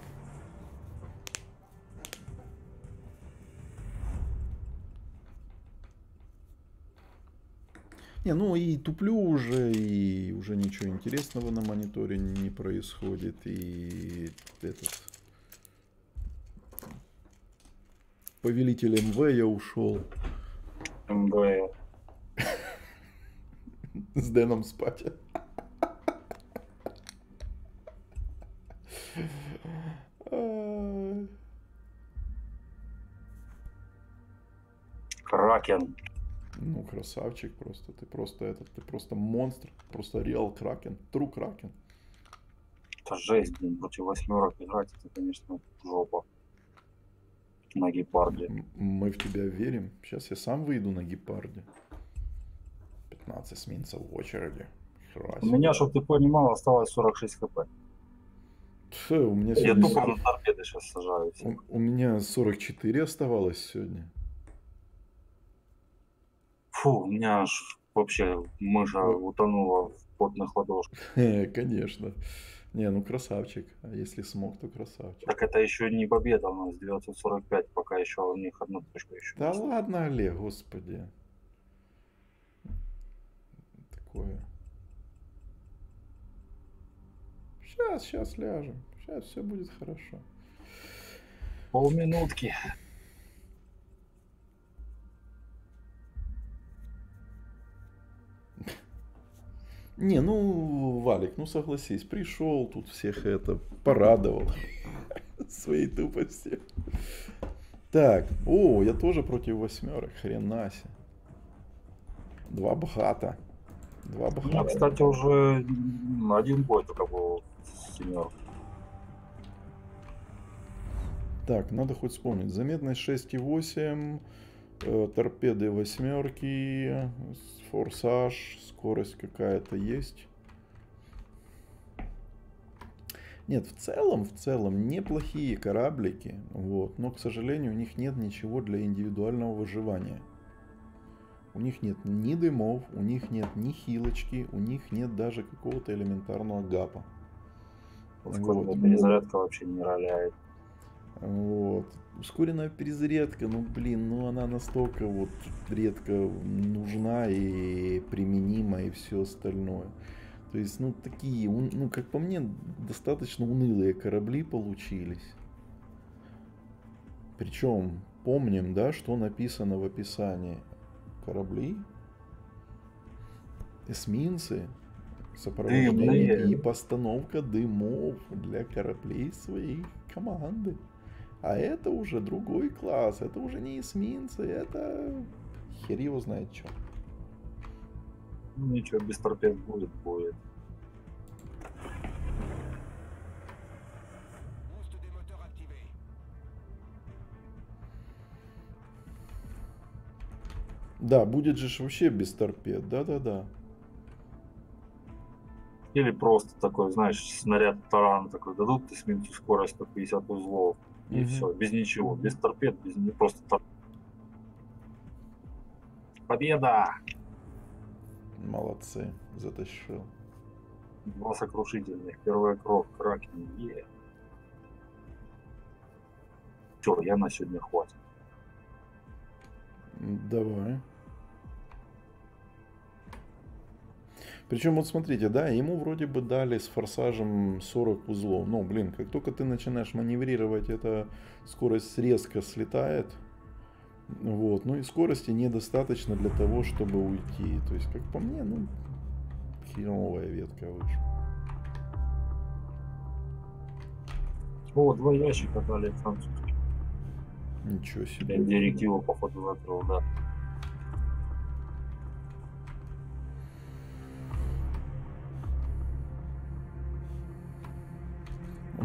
Не, ну и туплю уже, и уже ничего интересного на мониторе не происходит. И этот... Повелитель МВ я ушел. МВ. С Дэном спать. Кракен. Ну, красавчик просто. Ты просто этот, ты просто монстр. Просто реал кракен. True кракен. Это жесть, блин. Против восьмерок играть, это, конечно, жопа. На гепарде. Мы в тебя верим. Сейчас я сам выйду на гепарде. пятнадцать эсминцев в очереди. Хрась. У меня, чтобы ты понимал, осталось сорок шесть хп. Все, у меня сегодня... Я тупо на торпеды сейчас сажаю. У, у меня сорок четыре оставалось сегодня. Фу, у меня аж вообще мыша утонула в потных ладошках. Конечно. Не, ну красавчик. А если смог, то красавчик. Так это еще не победа у нас. девятьсот сорок пять, пока еще у них одна точка еще. Да ладно, Олег, господи. Такое. Сейчас, сейчас ляжем. Сейчас все будет хорошо. Полминутки. Не, ну, Валик, ну согласись, пришел, тут всех это порадовал своей тупости. Так, о, я тоже против восьмерок, хрена себе. Два бхата. Два бхата. Я, кстати, уже один бой только был с семеркой. Так, надо хоть вспомнить. Заметность шесть и восемь. Торпеды восьмерки, форсаж, скорость какая-то есть. Нет, в целом, в целом неплохие кораблики, вот, но, к сожалению, у них нет ничего для индивидуального выживания. У них нет ни дымов, у них нет ни хилочки, у них нет даже какого-то элементарного гапа. Вот. Перезарядка вообще не роляет. Вот. Ускоренная перезарядка, ну блин, ну она настолько вот редко нужна и применима и все остальное. То есть, ну такие, ну как по мне, достаточно унылые корабли получились. Причем, помним, да, что написано в описании. Корабли, эсминцы, сопровождение дым, и постановка дымов для кораблей своей команды. А это уже другой класс, это уже не эсминцы, это хер его знает что. Ничего, без торпед будет, будет. Да, будет же вообще без торпед, да-да-да. Или просто такой, знаешь, снаряд таран такой дадут, эсминцу скорость по пятьдесят узлов. И угу. Все, без ничего, без торпед, без не просто торпед. Победа! Молодцы, затащил. Два сокрушительных, первая кровь, кракен, е. Все, я на сегодня хватит. Давай. Причем вот смотрите, да, ему вроде бы дали с форсажем сорок узлов. Но, блин, как только ты начинаешь маневрировать, эта скорость резко слетает. Вот, ну и скорости недостаточно для того, чтобы уйти. То есть, как по мне, ну, херовая ветка вышла. О, два ящика дали французские. Ничего себе. Я директиву, походу, закрыл, да.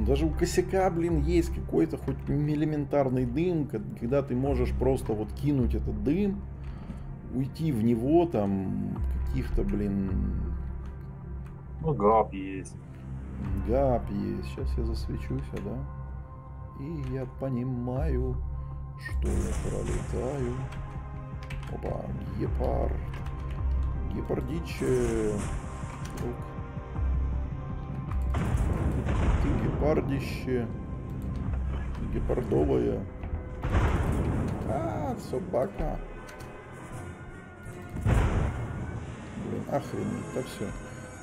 Даже у косяка, блин, есть какой-то хоть элементарный дым, когда ты можешь просто вот кинуть этот дым, уйти в него, там, каких-то, блин... Ну, гап есть. Гап есть. Сейчас я засвечусь, да? И я понимаю, что я пролетаю. Опа, гепард. Гепардич. Гепардище. Гепардовая. А, собака. Блин, охренеть, да все.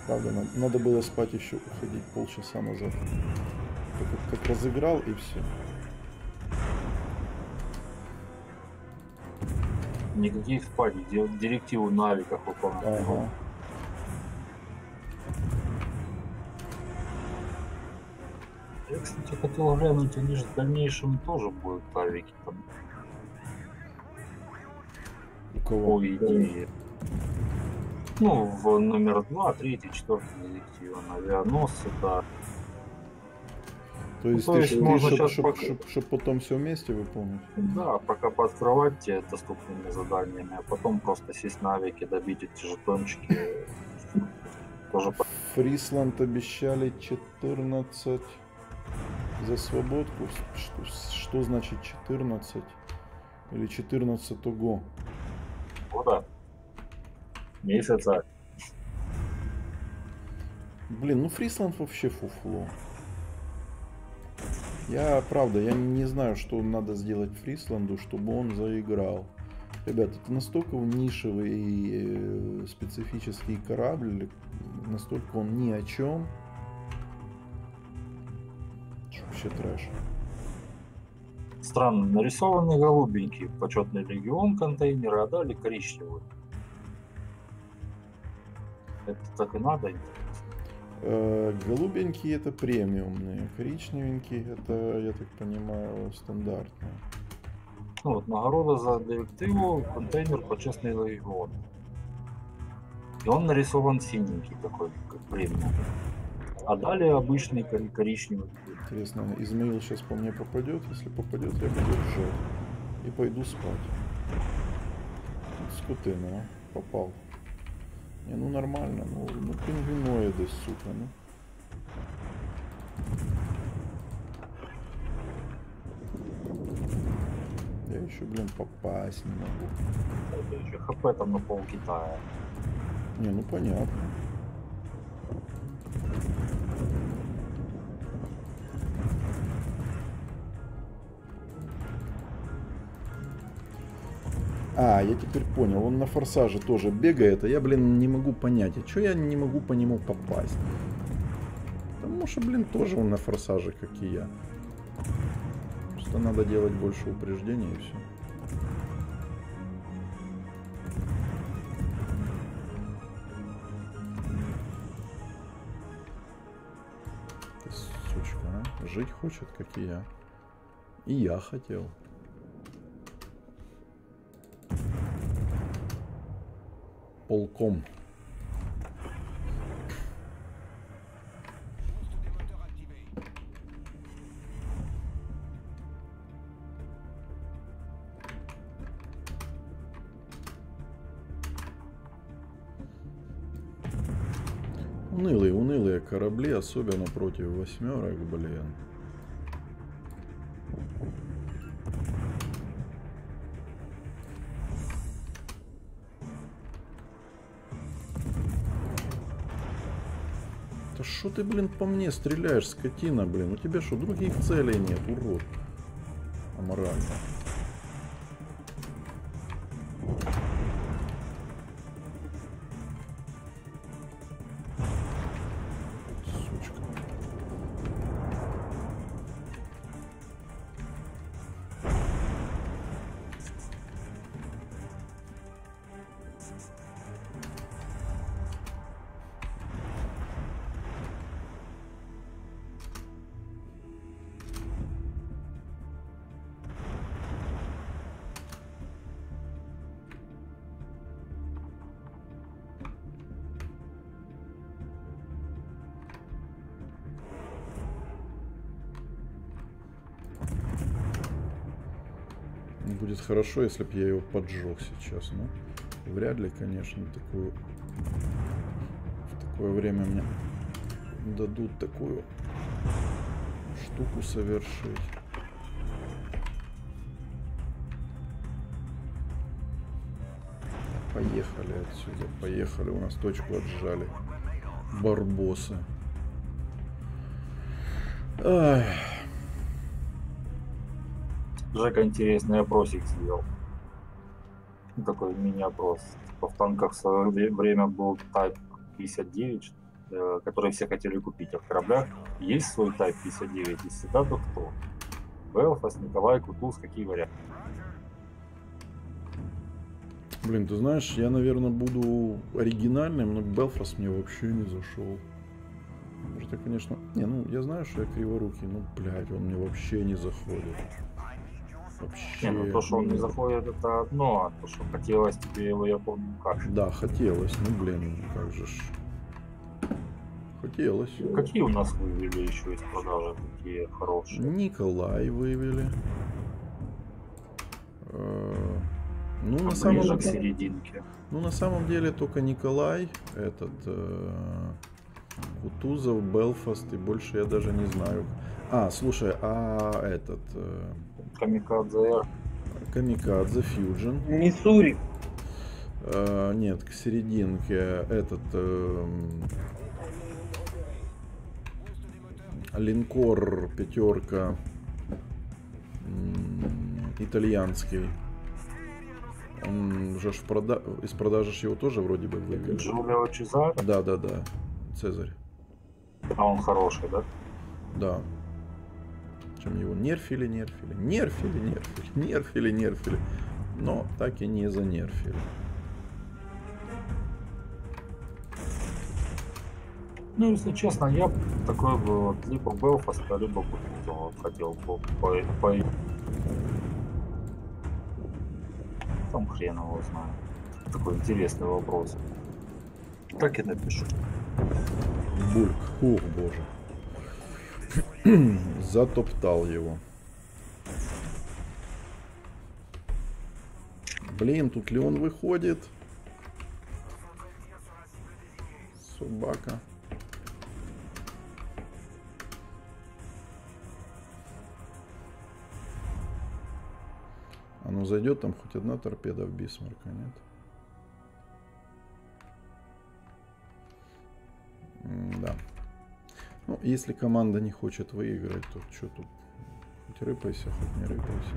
Правда, надо, надо было спать еще, уходить полчаса назад. Как, как разыграл и все. Никаких спадей, директиву на авиках выполнять. Ага. Я, кстати, хотел глянуть, они же в дальнейшем тоже будут авики там. У кого? По идее. Ну, в номер два, третий, четвертый директива на авианосцы, да. То есть, ну, то есть ты, можно ты, сейчас, чтобы, пока... чтобы, чтобы потом все вместе выполнить? Да, пока пооткрывать те доступными заданиями, а потом просто сесть на авики, добить эти жетончики. Тоже... Фрисланд обещали четырнадцать за свободку. Что, что значит четырнадцать? Или четырнадцать ого? Ну да. Месяца. Блин, ну Фрисланд вообще фуфло. Я, правда, я не знаю, что надо сделать Фрисланду, чтобы он заиграл. Ребята, это настолько нишевый и специфический корабль, настолько он ни о чем. Что вообще трэш. Странно, нарисованный голубенький, почетный легион контейнера, а дали коричневый. Это так и надо? Голубенькие это премиумные, коричневенькие это, я так понимаю, стандартные. Ну вот, награда за директиву, контейнер почестный легион. И он нарисован синенький такой, как премиум. А далее обычный коричневый. Интересно, Измаил сейчас по мне попадет, если попадет, я буду ржать. И пойду спать. Скотина, а? Попал. Не, ну нормально, ну, ну пингвиноиды, сука, ну. Я еще, блин, попасть не могу. Это еще хп там на пол Китая. Не, ну понятно. А, я теперь понял, он на форсаже тоже бегает, а я, блин, не могу понять, а чё я не могу по нему попасть? Потому что, блин, тоже он на форсаже, как и я. Просто надо делать больше упреждений и все. Ты, сучка, а? Жить хочет, как и я. И я хотел. Полком. Унылые, унылые корабли, особенно против восьмерок, блин. Что ты, блин, по мне стреляешь, скотина, блин? У тебя что, других целей нет, урод? Аморально. Сучка. Хорошо, если бы я его поджег сейчас, но вряд ли, конечно, такую... в такое время мне дадут такую штуку совершить. Поехали отсюда, поехали. У нас точку отжали. Барбосы. Ах. Жека интересный опросик сделал. Такой мини-опрос. Типа, в танках в свое время был Type пятьдесят девять, который все хотели купить. А в кораблях есть свой Type пятьдесят девять? Если да, то кто? Белфаст, Николай, Кутуз, какие варианты? Блин, ты знаешь, я, наверное, буду оригинальным, но Белфаст мне вообще не зашел. Может, я, конечно... Не, ну, я знаю, что я криворукий, но, блядь, он мне вообще не заходит. Вообще... Не, ну, то, что он не заходит, это одно, а то, что хотелось тебе его, я помню, как. Да, хотелось, ну, блин, как же ж. Хотелось. Какие у нас вывели еще из продажи такие хорошие? Николай вывели. Э-э ну, на самом деле, к серединке. Ну, на самом деле, только Николай, этот, э-э Кутузов, Белфаст, и больше я даже не знаю. А, слушай, а этот... Э-э Камикадзе. Камикадзе, Фьюжн. Миссури. Э-э нет, к серединке этот... Э-э Линкор, пятерка, итальянский. Он же ж прода... из продажи его тоже вроде бы вывели. Джулио Чезаре? Да, да, да. Цезарь. А он хороший, да? Да. Чем его нерфили, нерфили, нерфили, нерфили, нерфили, нерфили. Но так и не занерфили. Ну, если честно, я такой бы вот, либо Белфаста, либо Кутузова хотел бы по... по... Там хрен его знаю. Такой интересный вопрос. Так и напишу. Бульк. Ох, боже. Затоптал его. Блин, тут ли он выходит? Собака. Оно зайдет, там хоть одна торпеда в Бисмарка, нет? Да. Ну, если команда не хочет выиграть, то что тут? Хоть рыпайся, хоть не рыпайся.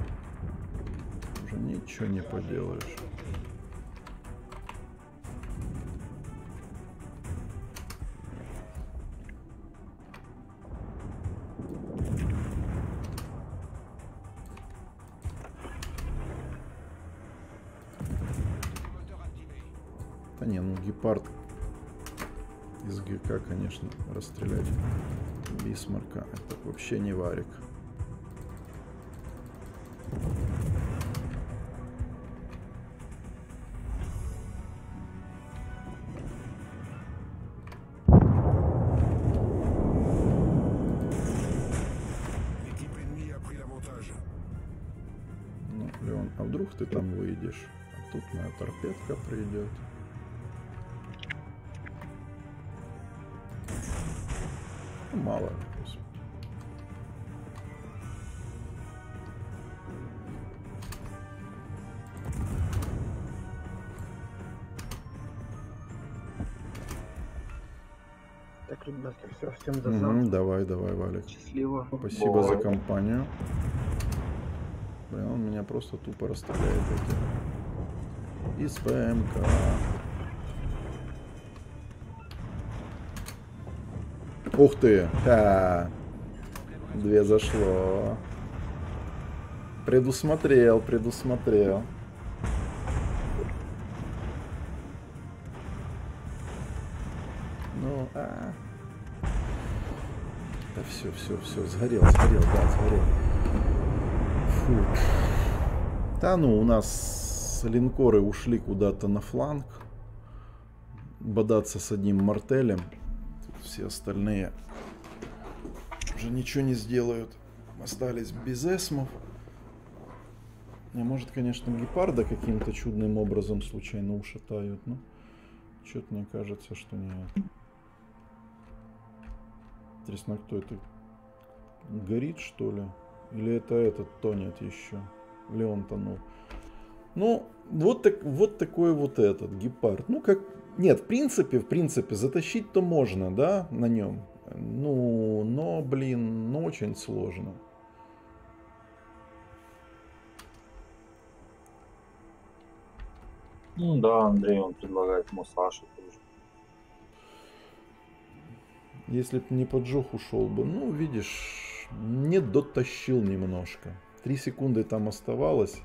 Уже ничего не поделаешь. Не, ну Гепард из ГК, конечно, расстрелять Бисмарка — это вообще не варик. Ну, Леон, а вдруг ты там выйдешь? А тут моя торпедка придет. Мало. Так, ребятки, все, всем до завтра. Угу, давай, давай, Валик. Счастливо. Спасибо Бой. за компанию. Блин, он меня просто тупо расстреляет. Из ПМК. Ух ты! Ха. Две зашло. Предусмотрел, предусмотрел. Ну, а. Да все, все, все, сгорел, сгорел, да, сгорел. Фу. Да ну, у нас линкоры ушли куда-то на фланг. Бодаться с одним мартелем. Все остальные уже ничего не сделают. Остались без эсмов. Не, может, конечно, Гепарда каким-то чудным образом случайно ушатают, но что-то мне кажется, что нет. Интересно, кто это? Горит, что ли? Или это этот тонет еще? Или он тонул? Ну, вот, так, вот такой вот этот гепард. Ну, как... Нет, в принципе, в принципе, затащить-то можно, да, на нем. Ну, но, блин, ну, очень сложно. Ну да, Андрей, он предлагает ему Сашу тоже. Если бы не поджог ушел бы. Ну, видишь, не дотащил немножко. Три секунды там оставалось.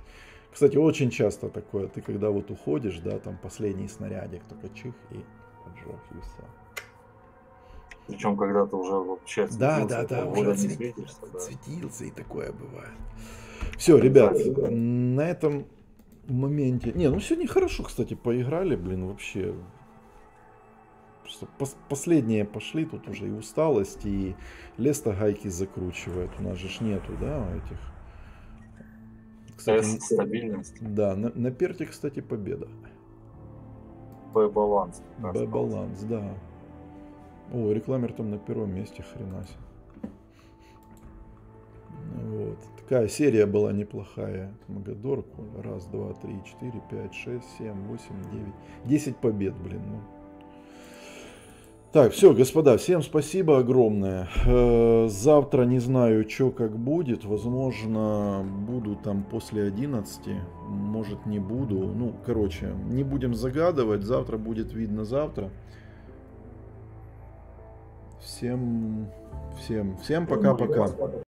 Кстати, очень часто такое. Ты когда вот уходишь, да, там последний снарядик, только чих и поджог, и все. Причем когда ты уже вообще отсветился. Да, да, да, уже отсветился, да. Отсветился, и такое бывает. Все, ребят, да. На этом... моменте. Не, ну сегодня хорошо, кстати, поиграли, блин, вообще. Просто пос последние пошли, тут уже и усталость, и лес-то гайки закручивает. У нас же ж нету, да, этих. Кстати, стабильность. Да, на, на перте, кстати, победа. Б-баланс. Б-баланс, да. О, рекламер там на первом месте, хрена себе. Вот. Такая серия была неплохая. Магадорку. Раз, два, три, четыре, пять, шесть, семь, восемь, девять. Десять побед, блин. Ну. Так, все, господа, всем спасибо огромное. Завтра не знаю, что как будет. Возможно, буду там после одиннадцати. Может, не буду. Ну, короче, не будем загадывать. Завтра будет видно завтра. Всем, всем, всем пока-пока.